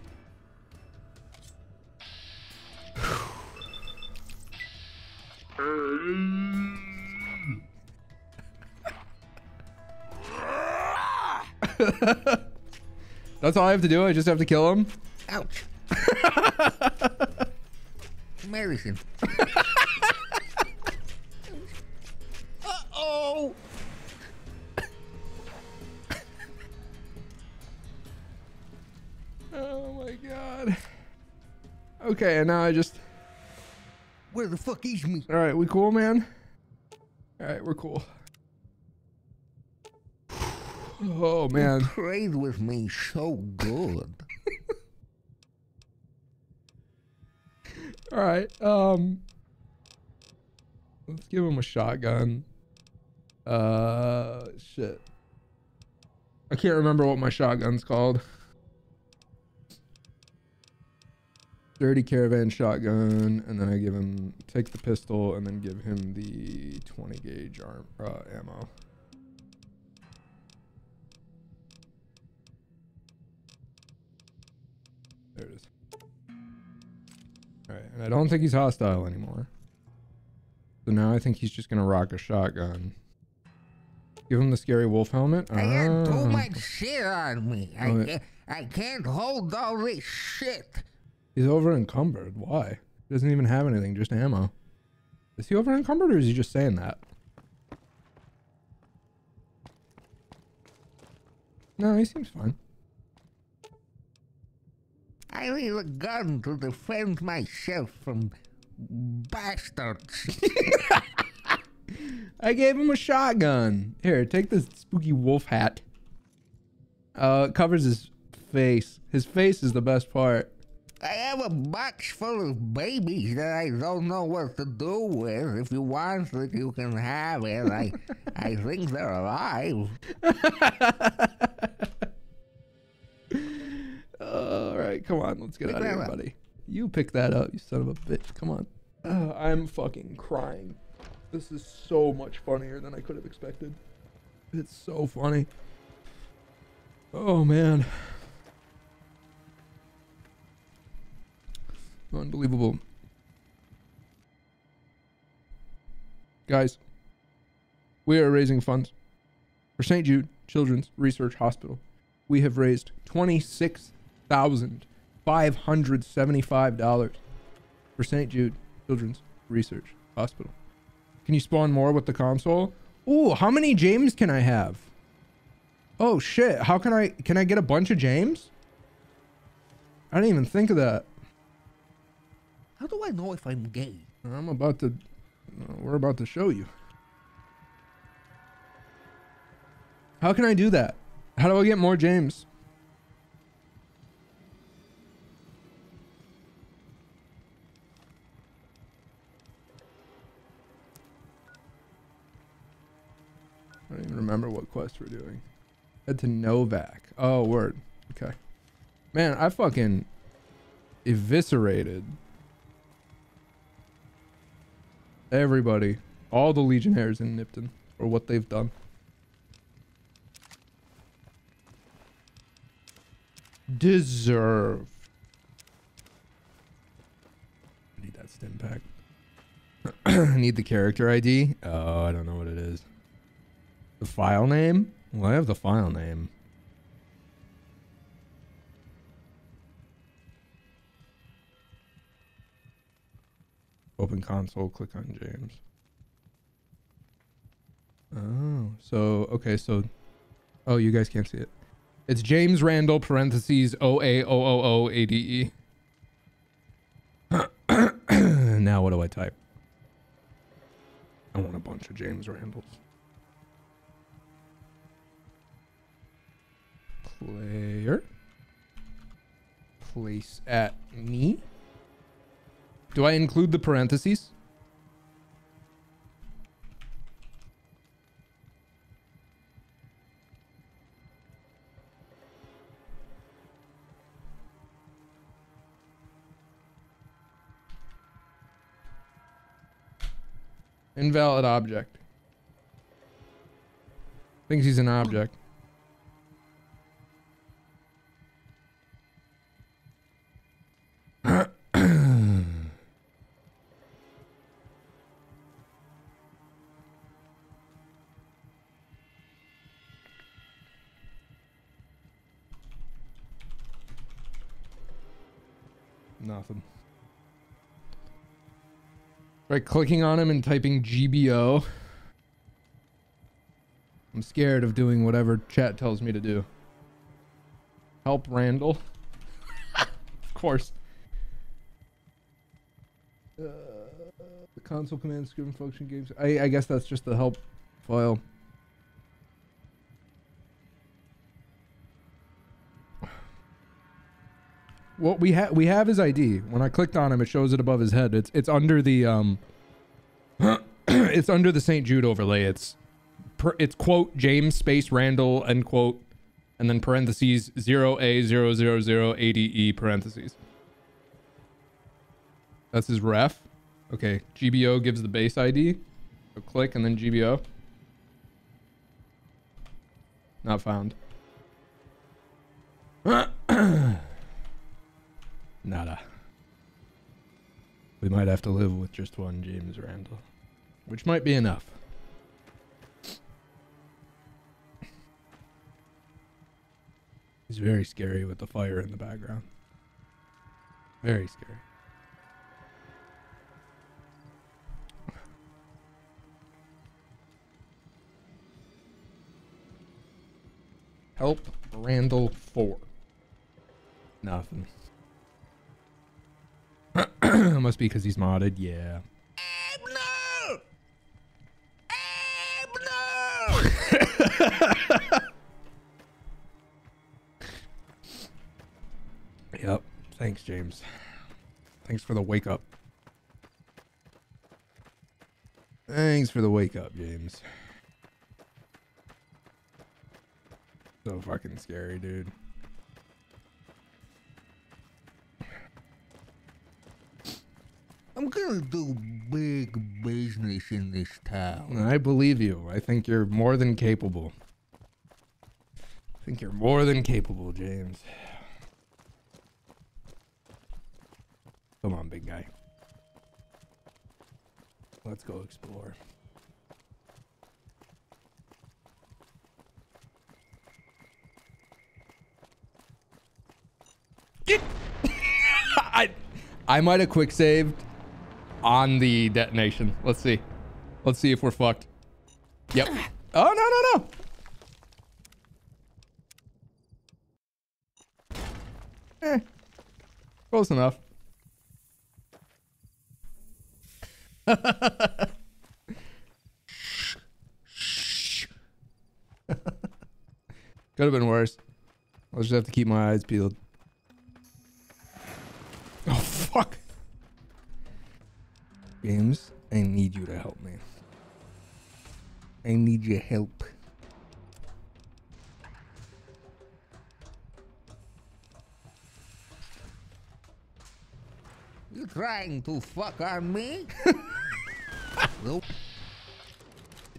That's all I have to do? I just have to kill him? Ouch. American. Oh. Oh my god. Okay, and now I just... Where the fuck is me? Alright, we cool, man? Alright, we're cool. Oh man. You played with me so good. Alright, let's give him a shotgun. Shit. I can't remember what my shotgun's called. Dirty caravan shotgun, and then I give him, take the pistol, and then give him the 20 gauge ammo. There it is. All right, and I don't think he's hostile anymore. So now I think he's just gonna rock a shotgun. Give him the scary wolf helmet. I got too much shit on me. I can't hold all this shit. He's over encumbered. Why? He doesn't even have anything, just ammo. Is he over encumbered or is he just saying that? No, he seems fine. I need a gun to defend myself from bastards. I gave him a shotgun. Here, take this spooky wolf hat. It covers his face. His face is the best part. I have a box full of babies that I don't know what to do with. If you want it, you can have it. I think they're alive. All right, come on. Let's get out of here, buddy. You pick that up, you son of a bitch. Come on. I'm fucking crying. This is so much funnier than I could have expected. It's so funny. Oh, man. Unbelievable. Guys, we are raising funds for St. Jude Children's Research Hospital. We have raised $26,575 for St. Jude Children's Research Hospital. Can you spawn more with the console? Ooh, how many James can I have? Oh shit, how can I get a bunch of James? I didn't even think of that. How do I know if I'm gay? I'm about to, we're about to show you. How can I do that? How do I get more James? even remember what quest we're doing. Head to Novak. Oh, word. Okay. Man, I fucking eviscerated everybody. All the Legionnaires in Nipton for what they've done. Deserve. I need that stim pack. I need the character ID. Oh, I don't know what it is. The file name? Well, I have the file name. Open console, click on James. Oh, so, okay, so, oh, you guys can't see it. It's James Randall, parentheses, OAOOOADE. Now what do I type? I want a bunch of James Randalls. Player. Place at me. Do I include the parentheses? Invalid object. Thinks he's an object. Nothing. Right, clicking on him and typing GBO. I'm scared of doing whatever chat tells me to do. Help Randall. Of course. The console command script function games. I guess that's just the help file. What we have his ID. When I clicked on him, it shows it above his head. It's under the it's under the St. Jude overlay. It's quote James space Randall end quote, and then parentheses 0A000ADE parentheses. That's his ref. Okay, GBO gives the base ID. So click and then GBO. Not found. Nada. We might have to live with just one James Randall, which might be enough. He's very scary with the fire in the background. Very scary. Help Randall 4. Nothing. Must be because he's modded, yeah. No! No! Yep. Thanks, James. Thanks for the wake up. Thanks for the wake up, James. So fucking scary, dude. I'm gonna do big business in this town. I believe you. I think you're more than capable. I think you're more than capable, James. Come on, big guy. Let's go explore. I might have quick saved on the detonation. Let's see. Let's see if we're fucked. Yep. Oh, no, no, no. Eh. Close enough. Could have been worse. I'll just have to keep my eyes peeled. Oh, fuck. James, I need you to help me. I need your help. You trying to fuck on me? Nope.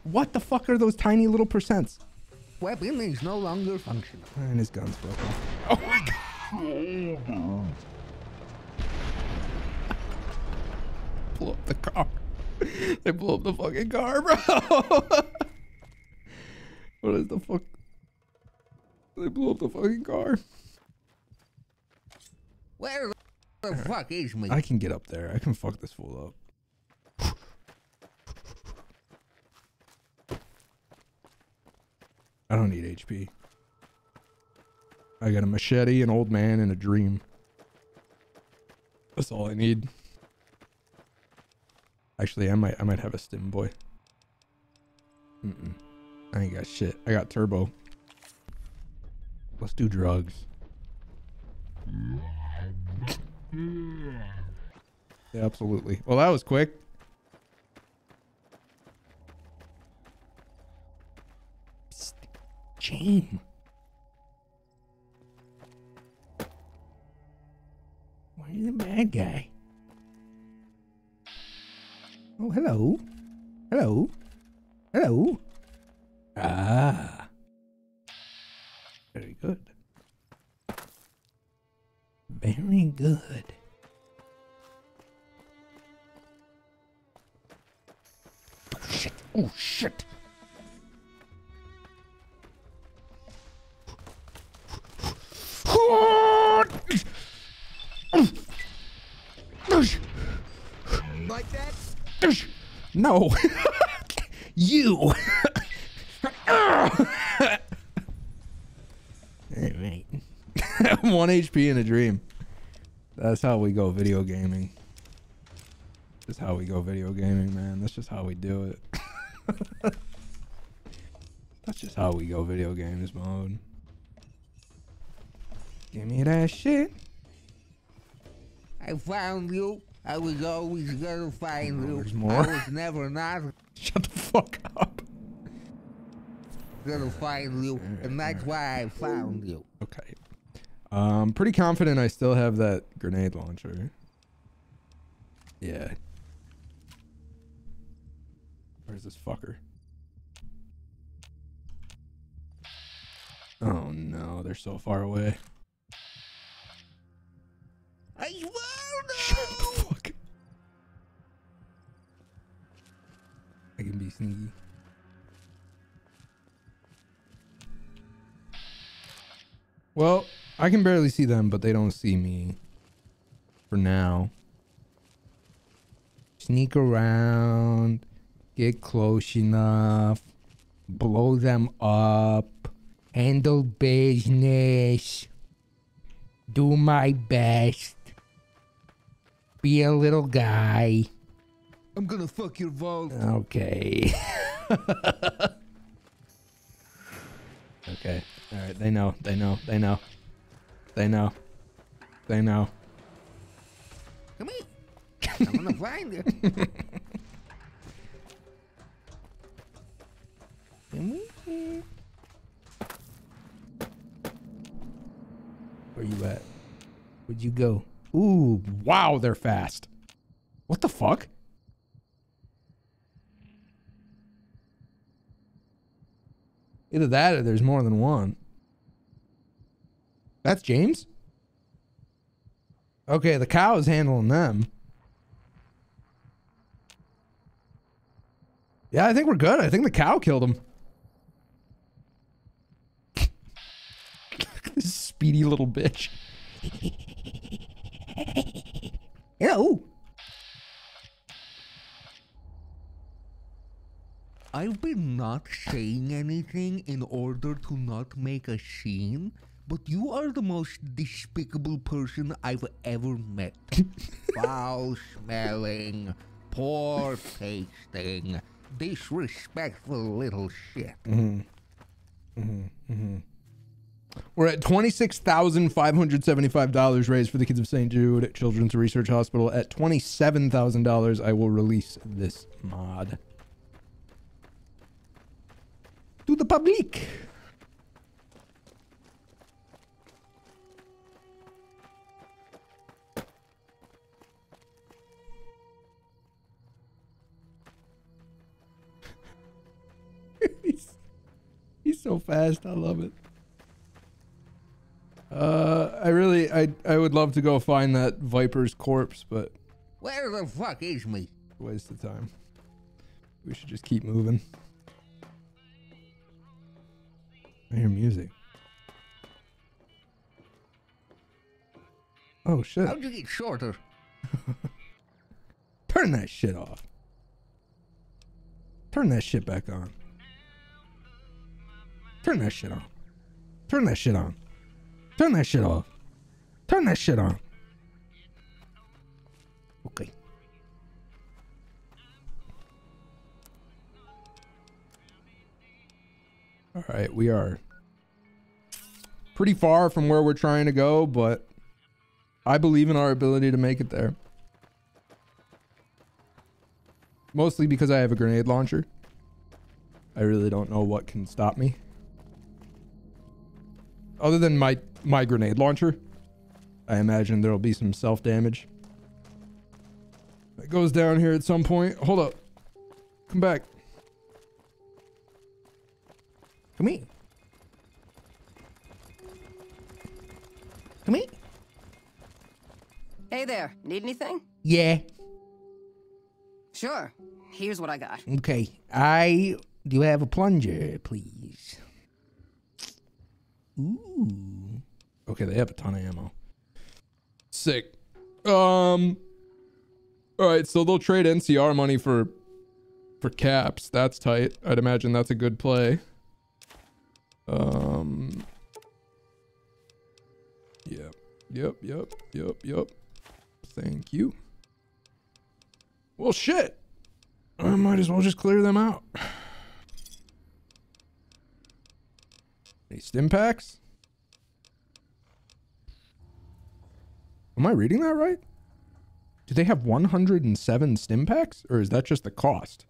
What the fuck are those tiny little percents? Weapon is no longer functional. And his gun's broken. Oh my god. Oh. Blow up the car. They blew up the fucking car, bro. What is the fuck? They blew up the fucking car. Where the fuck is me? I can get up there. I can fuck this fool up. I don't need HP. I got a machete, an old man, and a dream. That's all I need. Actually, I might have a stim boy. Mm-mm. I ain't got shit. I got turbo. Let's do drugs. Yeah, absolutely. Well, that was quick. Psst. James. Why are you the bad guy? Oh, hello. Hello. Hello. Ah. Very good. Very good. Oh, shit. Oh, shit. Like that? No. You. Right. 1 HP in a dream. That's how we go video gaming. That's how we go video gaming, man. That's just how we do it. That's just how we go video games mode. Give me that shit. I found you. I was always gonna find you. There's more. I was never not. Shut the fuck up. Gonna find you, and that's why I found you. Okay. I'm pretty confident I still have that grenade launcher. Yeah. Where's this fucker? Oh no, they're so far away. I won! I can be sneaky. Well, I can barely see them, but they don't see me for now. Sneak around, get close enough, blow them up, handle business, do my best, be a little guy. I'm gonna fuck your vault. Okay. Okay. All right. They know. They know. They know. They know. They know. Come here. I'm gonna find you. Come here. Where you at? Where'd you go? Ooh! Wow! They're fast. What the fuck? Either that or there's more than one. That's James? Okay, the cow is handling them. Yeah, I think we're good. I think the cow killed him. This speedy little bitch. Ew. I've been not saying anything in order to not make a scene, but you are the most despicable person I've ever met. Foul smelling, poor tasting, disrespectful little shit. Mm-hmm. Mm-hmm. Mm-hmm. We're at $26,575 raised for the kids of St. Jude Children's Research Hospital. At $27,000, I will release this mod. To the public. so fast. I love it. I would love to go find that Viper's corpse, but where the fuck is me? Waste of time. We should just keep moving. I hear music. Oh shit. How'd you get shorter? Turn that shit off. Turn that shit back on. Turn that shit on. Turn that shit on. Turn that shit off. Turn that shit on. Okay. All right, we are pretty far from where we're trying to go, but I believe in our ability to make it there. Mostly because I have a grenade launcher. I really don't know what can stop me. Other than my grenade launcher, I imagine there'll be some self-damage. It goes down here at some point. Hold up. Come back. Come here. Come here. Hey there. Need anything? Yeah. Sure. Here's what I got. Okay. I do have a plunger, please. Ooh. Okay, they have a ton of ammo. Sick. All right, so they'll trade NCR money for caps. That's tight. I'd imagine that's a good play. Yep. Yep, yep, yep, yep. Thank you. Well, shit. I might as well just clear them out. Any stim packs? Am I reading that right? Do they have 107 stim packs, or is that just the cost?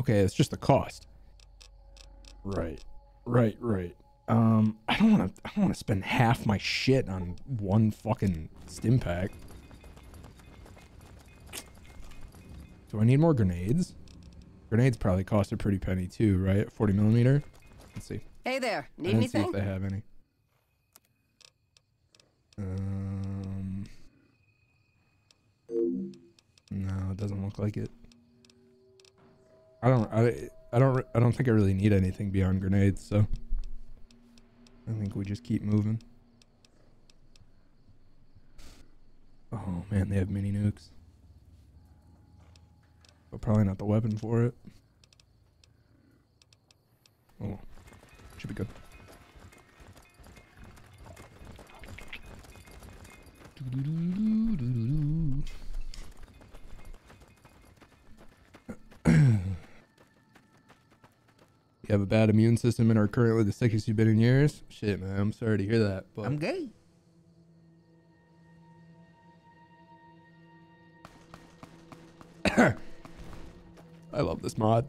Okay, it's just the cost. Right, right, right. I don't want to spend half my shit on one fucking stim pack. Do I need more grenades? Grenades probably cost a pretty penny too, right? 40 millimeter. Let's see. Hey there. Need anything? See if they have any. No, it doesn't look like it. I don't think I really need anything beyond grenades, so I think we just keep moving. Oh man, they have mini nukes. But probably not the weapon for it. Oh. Should be good. We have a bad immune system and are currently the sickest you've been in years. Shit, man, I'm sorry to hear that. But I'm gay. I love this mod.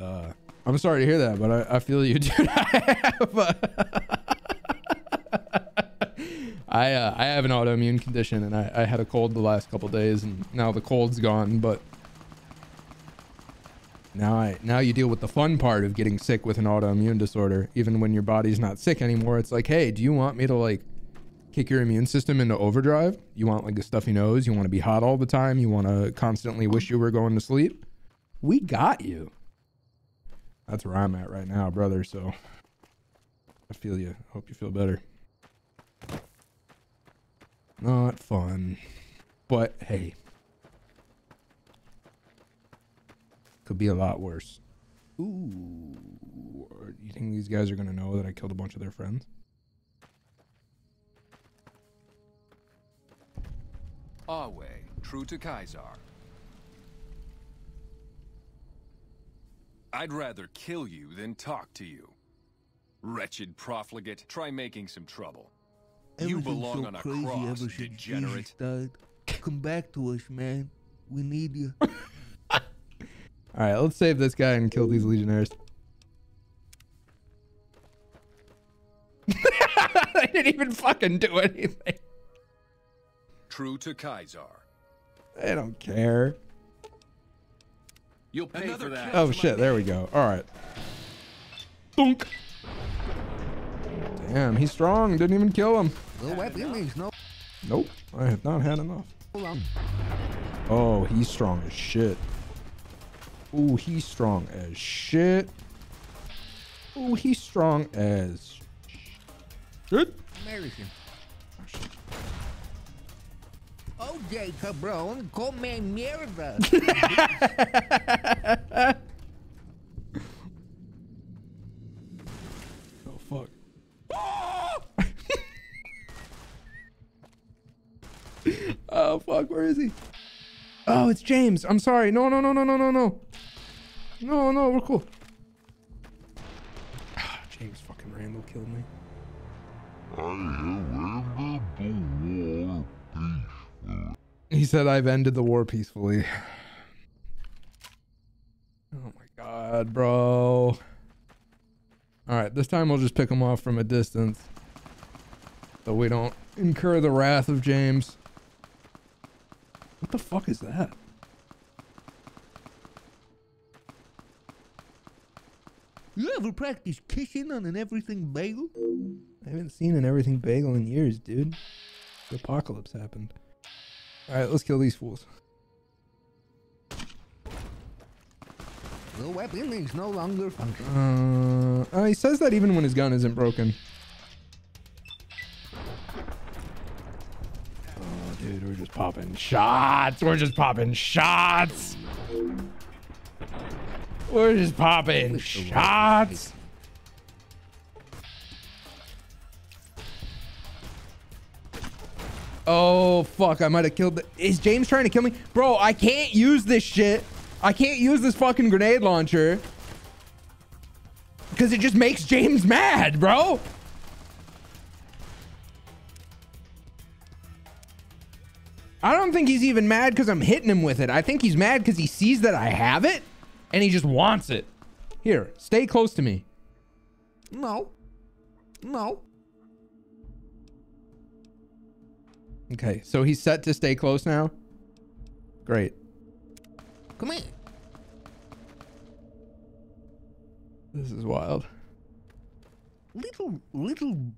I'm sorry to hear that, but I feel you, dude. I have an autoimmune condition, and I had a cold the last couple days, and now the cold's gone. But now you deal with the fun part of getting sick with an autoimmune disorder. Even when your body's not sick anymore, it's like, hey, do you want me to like kick your immune system into overdrive? You want like a stuffy nose? You want to be hot all the time? You want to constantly wish you were going to sleep? We got you. That's where I'm at right now, brother, so I feel you. I hope you feel better. Not fun, but hey, could be a lot worse. Ooh, you think these guys are gonna know that I killed a bunch of their friends? Our way, true to Caesar. I'd rather kill you than talk to you. Wretched profligate, try making some trouble. You belong on a cross, degenerate. Come back to us, man. We need you. All right, let's save this guy and kill these legionnaires. They didn't even fucking do anything. True to Caesar. They don't care. You'll pay for that. Oh shit, there we go. All right. Boonk. Damn, he's strong. Didn't even kill him. Nope, I have not had enough. Oh, he's strong as shit. Ooh, he's strong as shit. Ooh, he's strong as shit. American. OJ Cabron, come mierda. Oh, fuck. Oh, fuck. Where is he? Oh, it's James. I'm sorry. No, no, no, no, no, no, no. No, no, we're cool. Ah, James fucking Randall killed me. He said, I've ended the war peacefully. Oh my God, bro. All right, this time we'll just pick him off from a distance so we don't incur the wrath of James. What the fuck is that? You ever practice kissing on an everything bagel? I haven't seen an everything bagel in years, dude. The apocalypse happened. All right, let's kill these fools. The weapon is no longer functioning. He says that even when his gun isn't broken. Oh, dude, we're just popping shots. We're just popping shots. We're just popping shots. Oh, fuck. I might have killed the... Is James trying to kill me? Bro, I can't use this shit. I can't use this fucking grenade launcher. Because it just makes James mad, bro. I don't think he's even mad because I'm hitting him with it. I think he's mad because he sees that I have it and he just wants it. Here, stay close to me. No. No. Okay, so he's set to stay close now. Great. Come here. This is wild. Little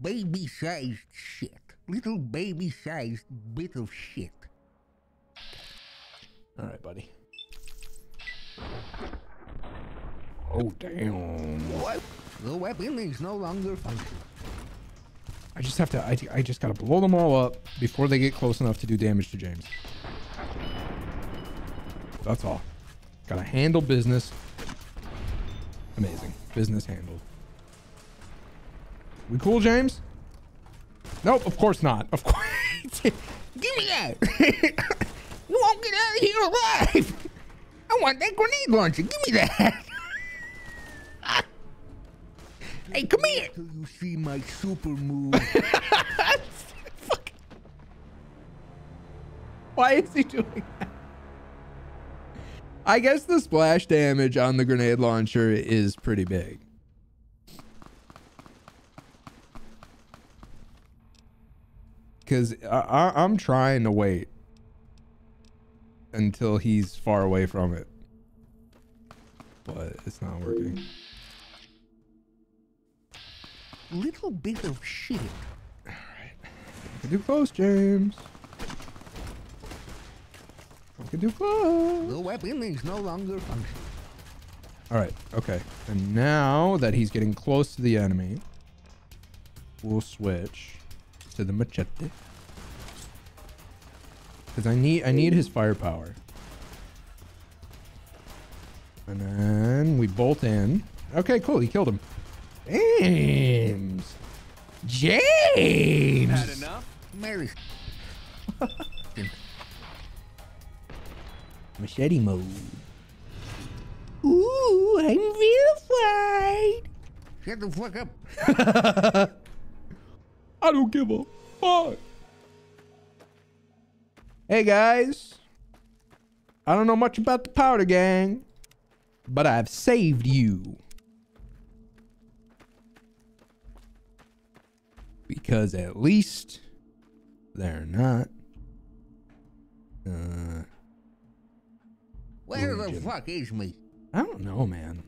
baby-sized shit. Little baby-sized bit of shit. All right, buddy. Oh, damn. What? The weapon is no longer functioning. I just have to... I just gotta blow them all up before they get close enough to do damage to James. That's all. Gotta handle business. Amazing. Business handled. We cool, James? Nope, of course not. Of course. Give me that. You won't get out of here alive. I want that grenade launcher. Give me that. Hey, come here. You see my super move. Fuck. Why is he doing that? I guess the splash damage on the grenade launcher is pretty big. Because I'm trying to wait until he's far away from it. But it's not working. Little bit of shit. All right. Get too close, James. The weapon is no longer functioning. All right. Okay. And now that he's getting close to the enemy, we'll switch to the machete because I need his firepower. And then we bolt in. Okay. Cool. He killed him. James. James. Had enough. Mary. Machete mode. Ooh, I'm real fried. Shut the fuck up. I don't give a fuck. Hey guys, I don't know much about the powder gang, but I've saved you. Because at least they're not. Where the fuck is me? I don't know, man.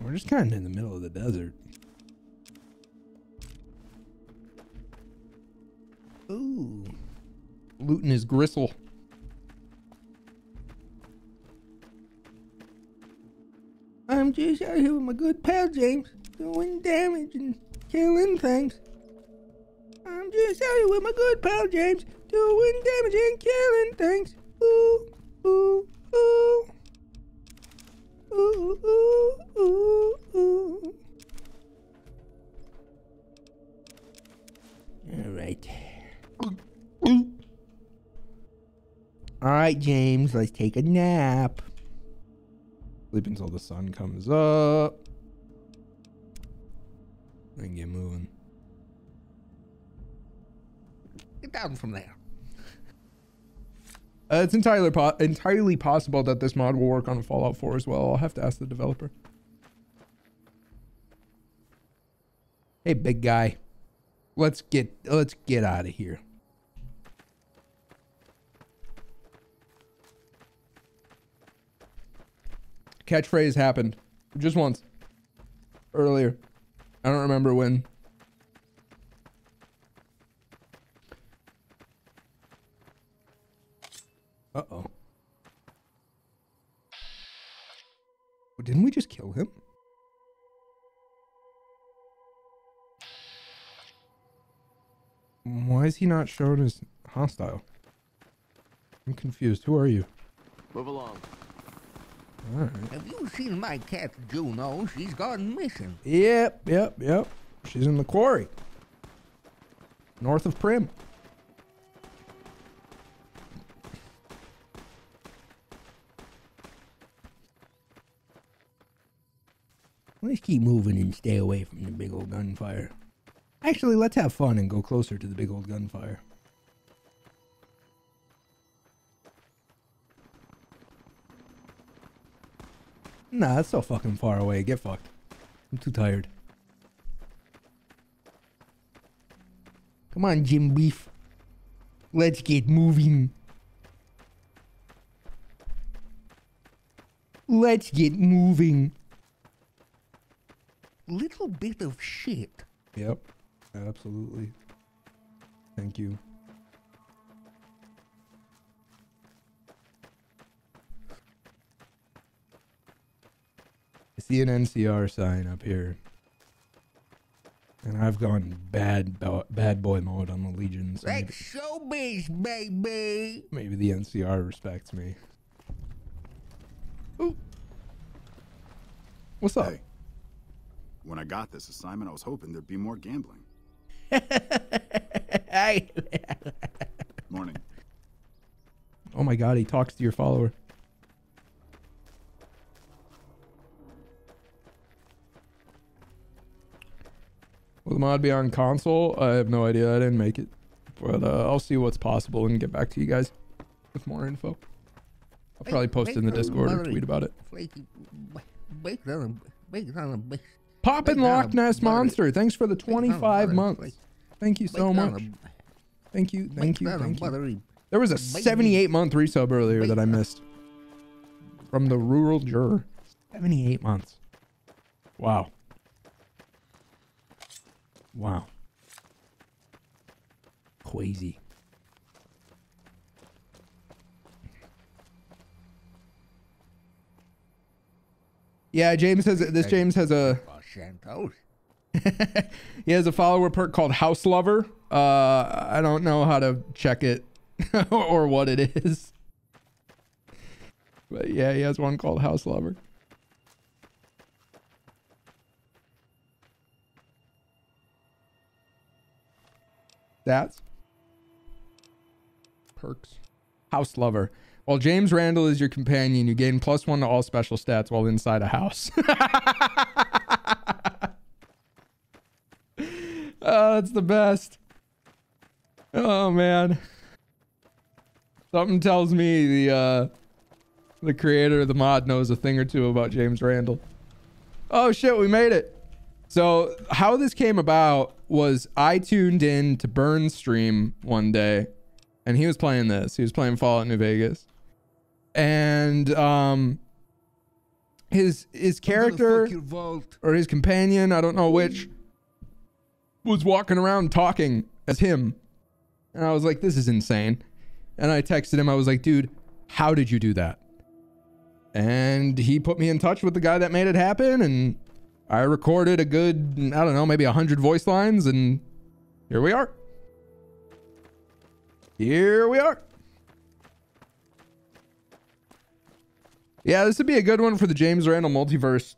We're just kind of in the middle of the desert. Ooh. Looting his gristle. I'm just out here with my good pal James, doing damage and killing things. I'm just out here with my good pal James, doing damage and killing things. Ooh, ooh, ooh. Ooh, ooh, ooh, ooh. All right. All right, James, let's take a nap. Sleep until the sun comes up. Then get moving. Get down from there. It's entirely possible that this mod will work on Fallout 4 as well. I'll have to ask the developer. Hey, big guy. Let's get out of here. Catchphrase happened just once earlier. I don't remember when. Uh-oh. Didn't we just kill him? Why is he not shown as hostile? I'm confused. Who are you? Move along. All right. Have you seen my cat Juno? She's gone missing. Yep. She's in the quarry. North of Primm. Let's keep moving and stay away from the big old gunfire. Actually, let's have fun and go closer to the big old gunfire. Nah, that's so fucking far away. Get fucked. I'm too tired. Come on, Jim Beef. Let's get moving. Let's get moving. Little bit of shit. Yep, absolutely. Thank you. I see an NCR sign up here. And I've gone bad boy mode on the Legion. That's showbiz, baby. Maybe the NCR respects me. Ooh. What's up? Hey. When I got this assignment, I was hoping there'd be more gambling. Morning. Oh my God, he talks to your follower. Will the mod be on console? I have no idea. I didn't make it. But I'll see what's possible and get back to you guys with more info. I'll probably post in the Discord or tweet about it. Poppin' Loch Ness Monster, thanks for the 25 months. Thank you so much. Thank you. There was a 78-month resub earlier that I missed. From the Rural Juror. 78 months. Wow. Wow. Crazy. Yeah, James has a... he has a follower perk called House Lover. I don't know how to check it or what it is. But yeah, he has one called House Lover. That's perks. House Lover. While James Randall is your companion, you gain +1 to all special stats while inside a house. Oh, that's the best. Oh man, something tells me the creator of the mod knows a thing or two about James Randall. Oh shit, we made it. So how this came about was I tuned in to Burn's stream one day, and he was playing this. He was playing Fallout New Vegas. And his character or his companion, I don't know which, was walking around talking as him. And I was like, this is insane. And I texted him. I was like, dude, how did you do that? And he put me in touch with the guy that made it happen. And I recorded a good, I don't know, maybe 100 voice lines. And here we are. Here we are. Yeah, this would be a good one for the James Randall multiverse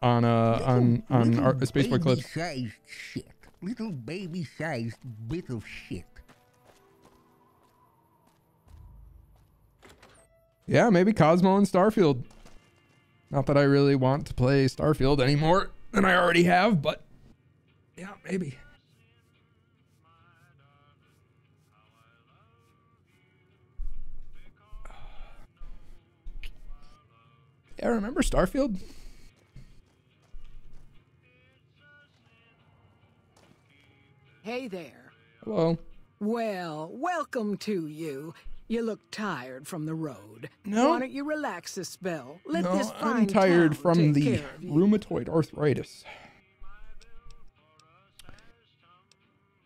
on our Space Boy clips. Sized shit. Little baby-sized bit of shit. Yeah, maybe Cosmo and Starfield. Not that I really want to play Starfield any more than I already have, but yeah, maybe. Yeah, remember Starfield? Hey there. Hello. Well, welcome to you. You look tired from the road. No. Why don't you relax a spell? Let no, this fine I'm tired from the rheumatoid arthritis.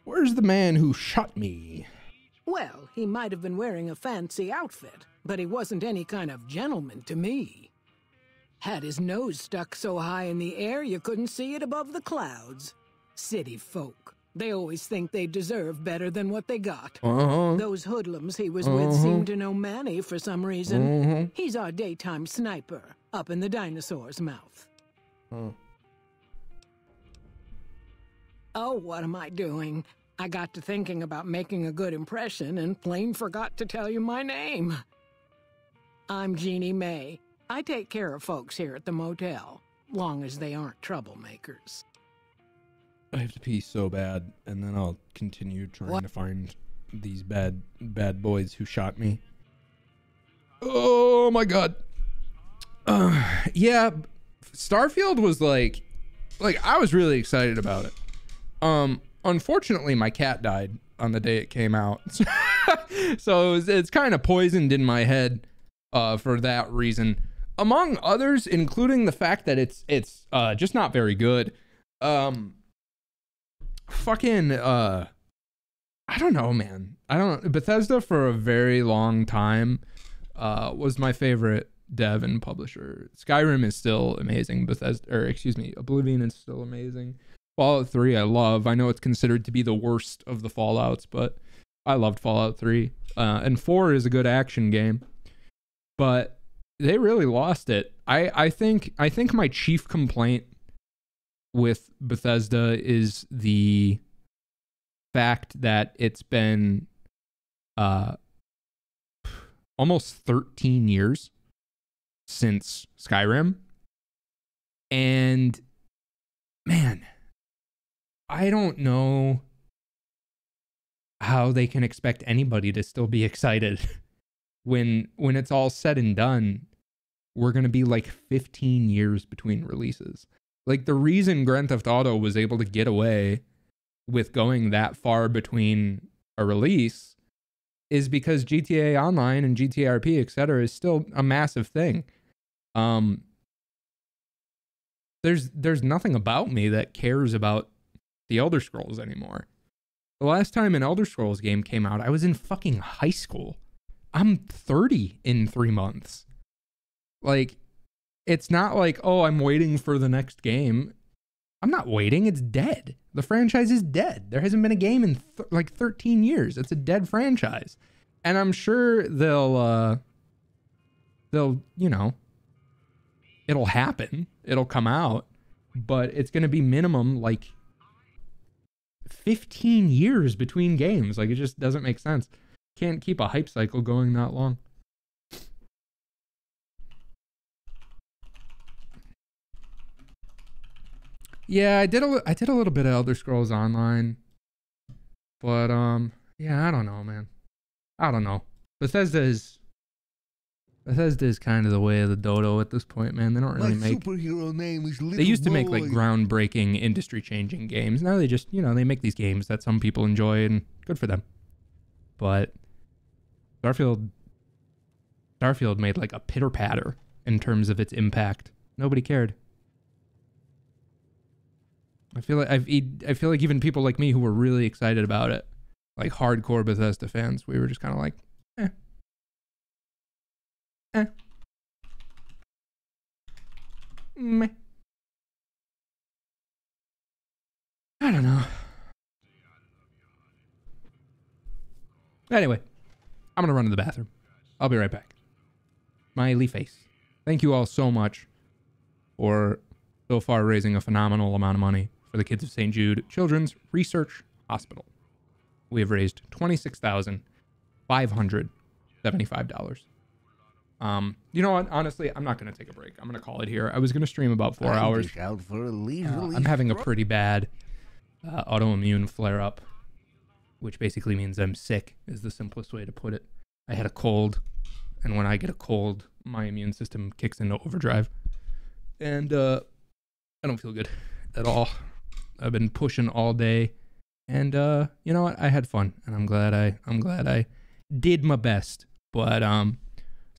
Where's the man who shot me? Well, he might have been wearing a fancy outfit, but he wasn't any kind of gentleman to me. Had his nose stuck so high in the air you couldn't see it above the clouds. City folk. They always think they deserve better than what they got. Those hoodlums he was with seemed to know Manny for some reason. He's our daytime sniper, up in the dinosaur's mouth. Oh, what am I doing? I got to thinking about making a good impression and plain forgot to tell you my name. I'm Jeannie May. I take care of folks here at the motel, long as they aren't troublemakers. I have to pee so bad, and then I'll continue trying to find these bad boys who shot me. Oh my god. Yeah, Starfield was like I was really excited about it. Unfortunately, my cat died on the day it came out, so it's kind of poisoned in my head for that reason. Among others, including the fact that it's just not very good. Fucking I don't know, man. Bethesda for a very long time was my favorite dev and publisher. Skyrim is still amazing. Oblivion is still amazing. Fallout 3 I love. I know it's considered to be the worst of the Fallouts, but I loved Fallout 3. And 4 is a good action game. But they really lost it. I think my chief complaint with Bethesda is the fact that it's been almost 13 years since Skyrim. And man, I don't know how they can expect anybody to still be excited when it's all said and done. We're going to be like 15 years between releases. Like, the reason Grand Theft Auto was able to get away with going that far between a release is because GTA Online and GTRP, etc., is still a massive thing. There's nothing about me that cares about the Elder Scrolls anymore. The last time an Elder Scrolls game came out, I was in fucking high school. I'm 30 in 3 months. Like, it's not like, oh, I'm waiting for the next game. I'm not waiting. It's dead. The franchise is dead. There hasn't been a game in like 13 years. It's a dead franchise. And I'm sure they'll, you know, it'll happen. It'll come out, but it's going to be minimum like 15 years between games. Like, it just doesn't make sense. Can't keep a hype cycle going that long. Yeah, I did a little bit of Elder Scrolls Online, but yeah, I don't know, man. I don't know. Bethesda is kind of the way of the dodo at this point, man. They don't really make superhero name is Little They used to make like groundbreaking, industry-changing games. Now they just, you know, they make these games that some people enjoy and good for them. But Starfield made like a pitter-patter in terms of its impact. Nobody cared. I feel like even people like me who were really excited about it, like hardcore Bethesda fans, we were just kind of like, eh. Eh. Meh. I don't know. Anyway, I'm gonna run to the bathroom. I'll be right back. Smiley face. Thank you all so much for so far raising a phenomenal amount of money for the kids of St. Jude Children's Research Hospital. We have raised $26,575. You know what? Honestly, I'm not going to take a break. I'm going to call it here. I was going to stream about 4 hours. I'm having a pretty bad autoimmune flare-up, which basically means I'm sick, is the simplest way to put it. I had a cold, and when I get a cold, my immune system kicks into overdrive. And I don't feel good at all. I've been pushing all day. And you know what? I had fun, and I'm glad I did my best. But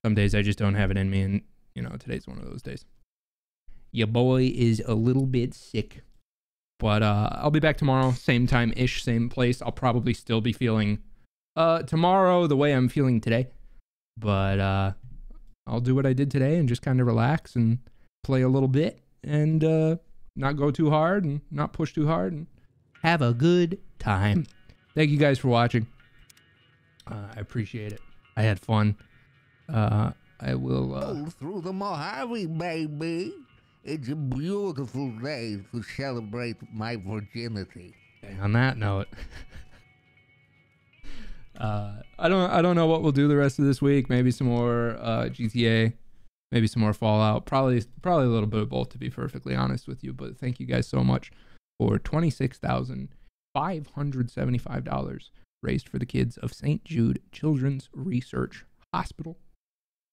some days I just don't have it in me, and you know, today's one of those days. Your boy is a little bit sick. But I'll be back tomorrow, same time-ish, same place. I'll probably still be feeling tomorrow the way I'm feeling today. But I'll do what I did today and just kind of relax and play a little bit and not go too hard and not push too hard and have a good time. Thank you guys for watching. I appreciate it. I had fun. I will go through the Mojave, baby. It's a beautiful day to celebrate my virginity. On that note, I don't know what we'll do the rest of this week. Maybe some more GTA. Maybe some more Fallout. Probably a little bit of both, to be perfectly honest with you. But thank you guys so much for $26,575 raised for the kids of St. Jude Children's Research Hospital.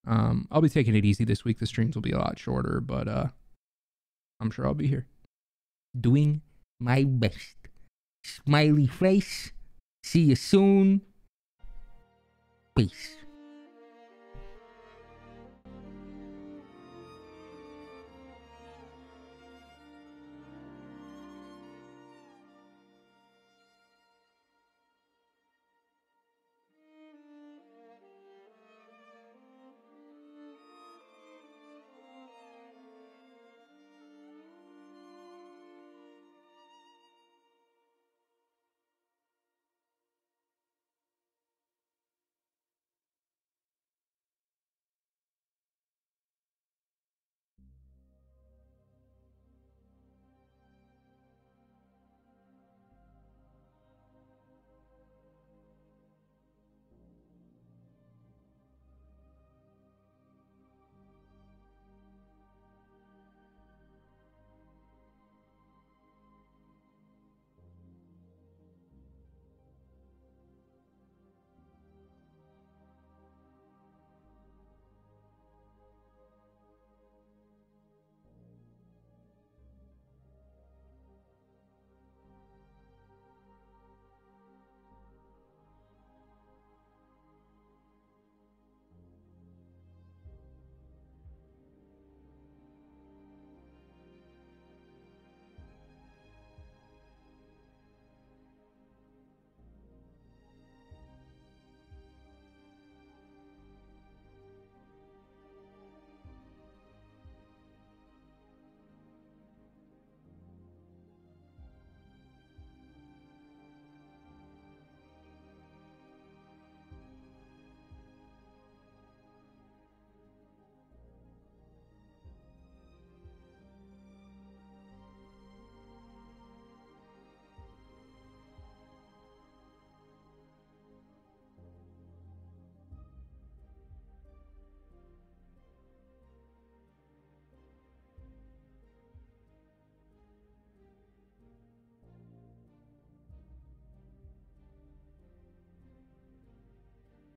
I'll be taking it easy this week. The streams will be a lot shorter, but I'm sure I'll be here doing my best. Smiley face. See you soon. Peace.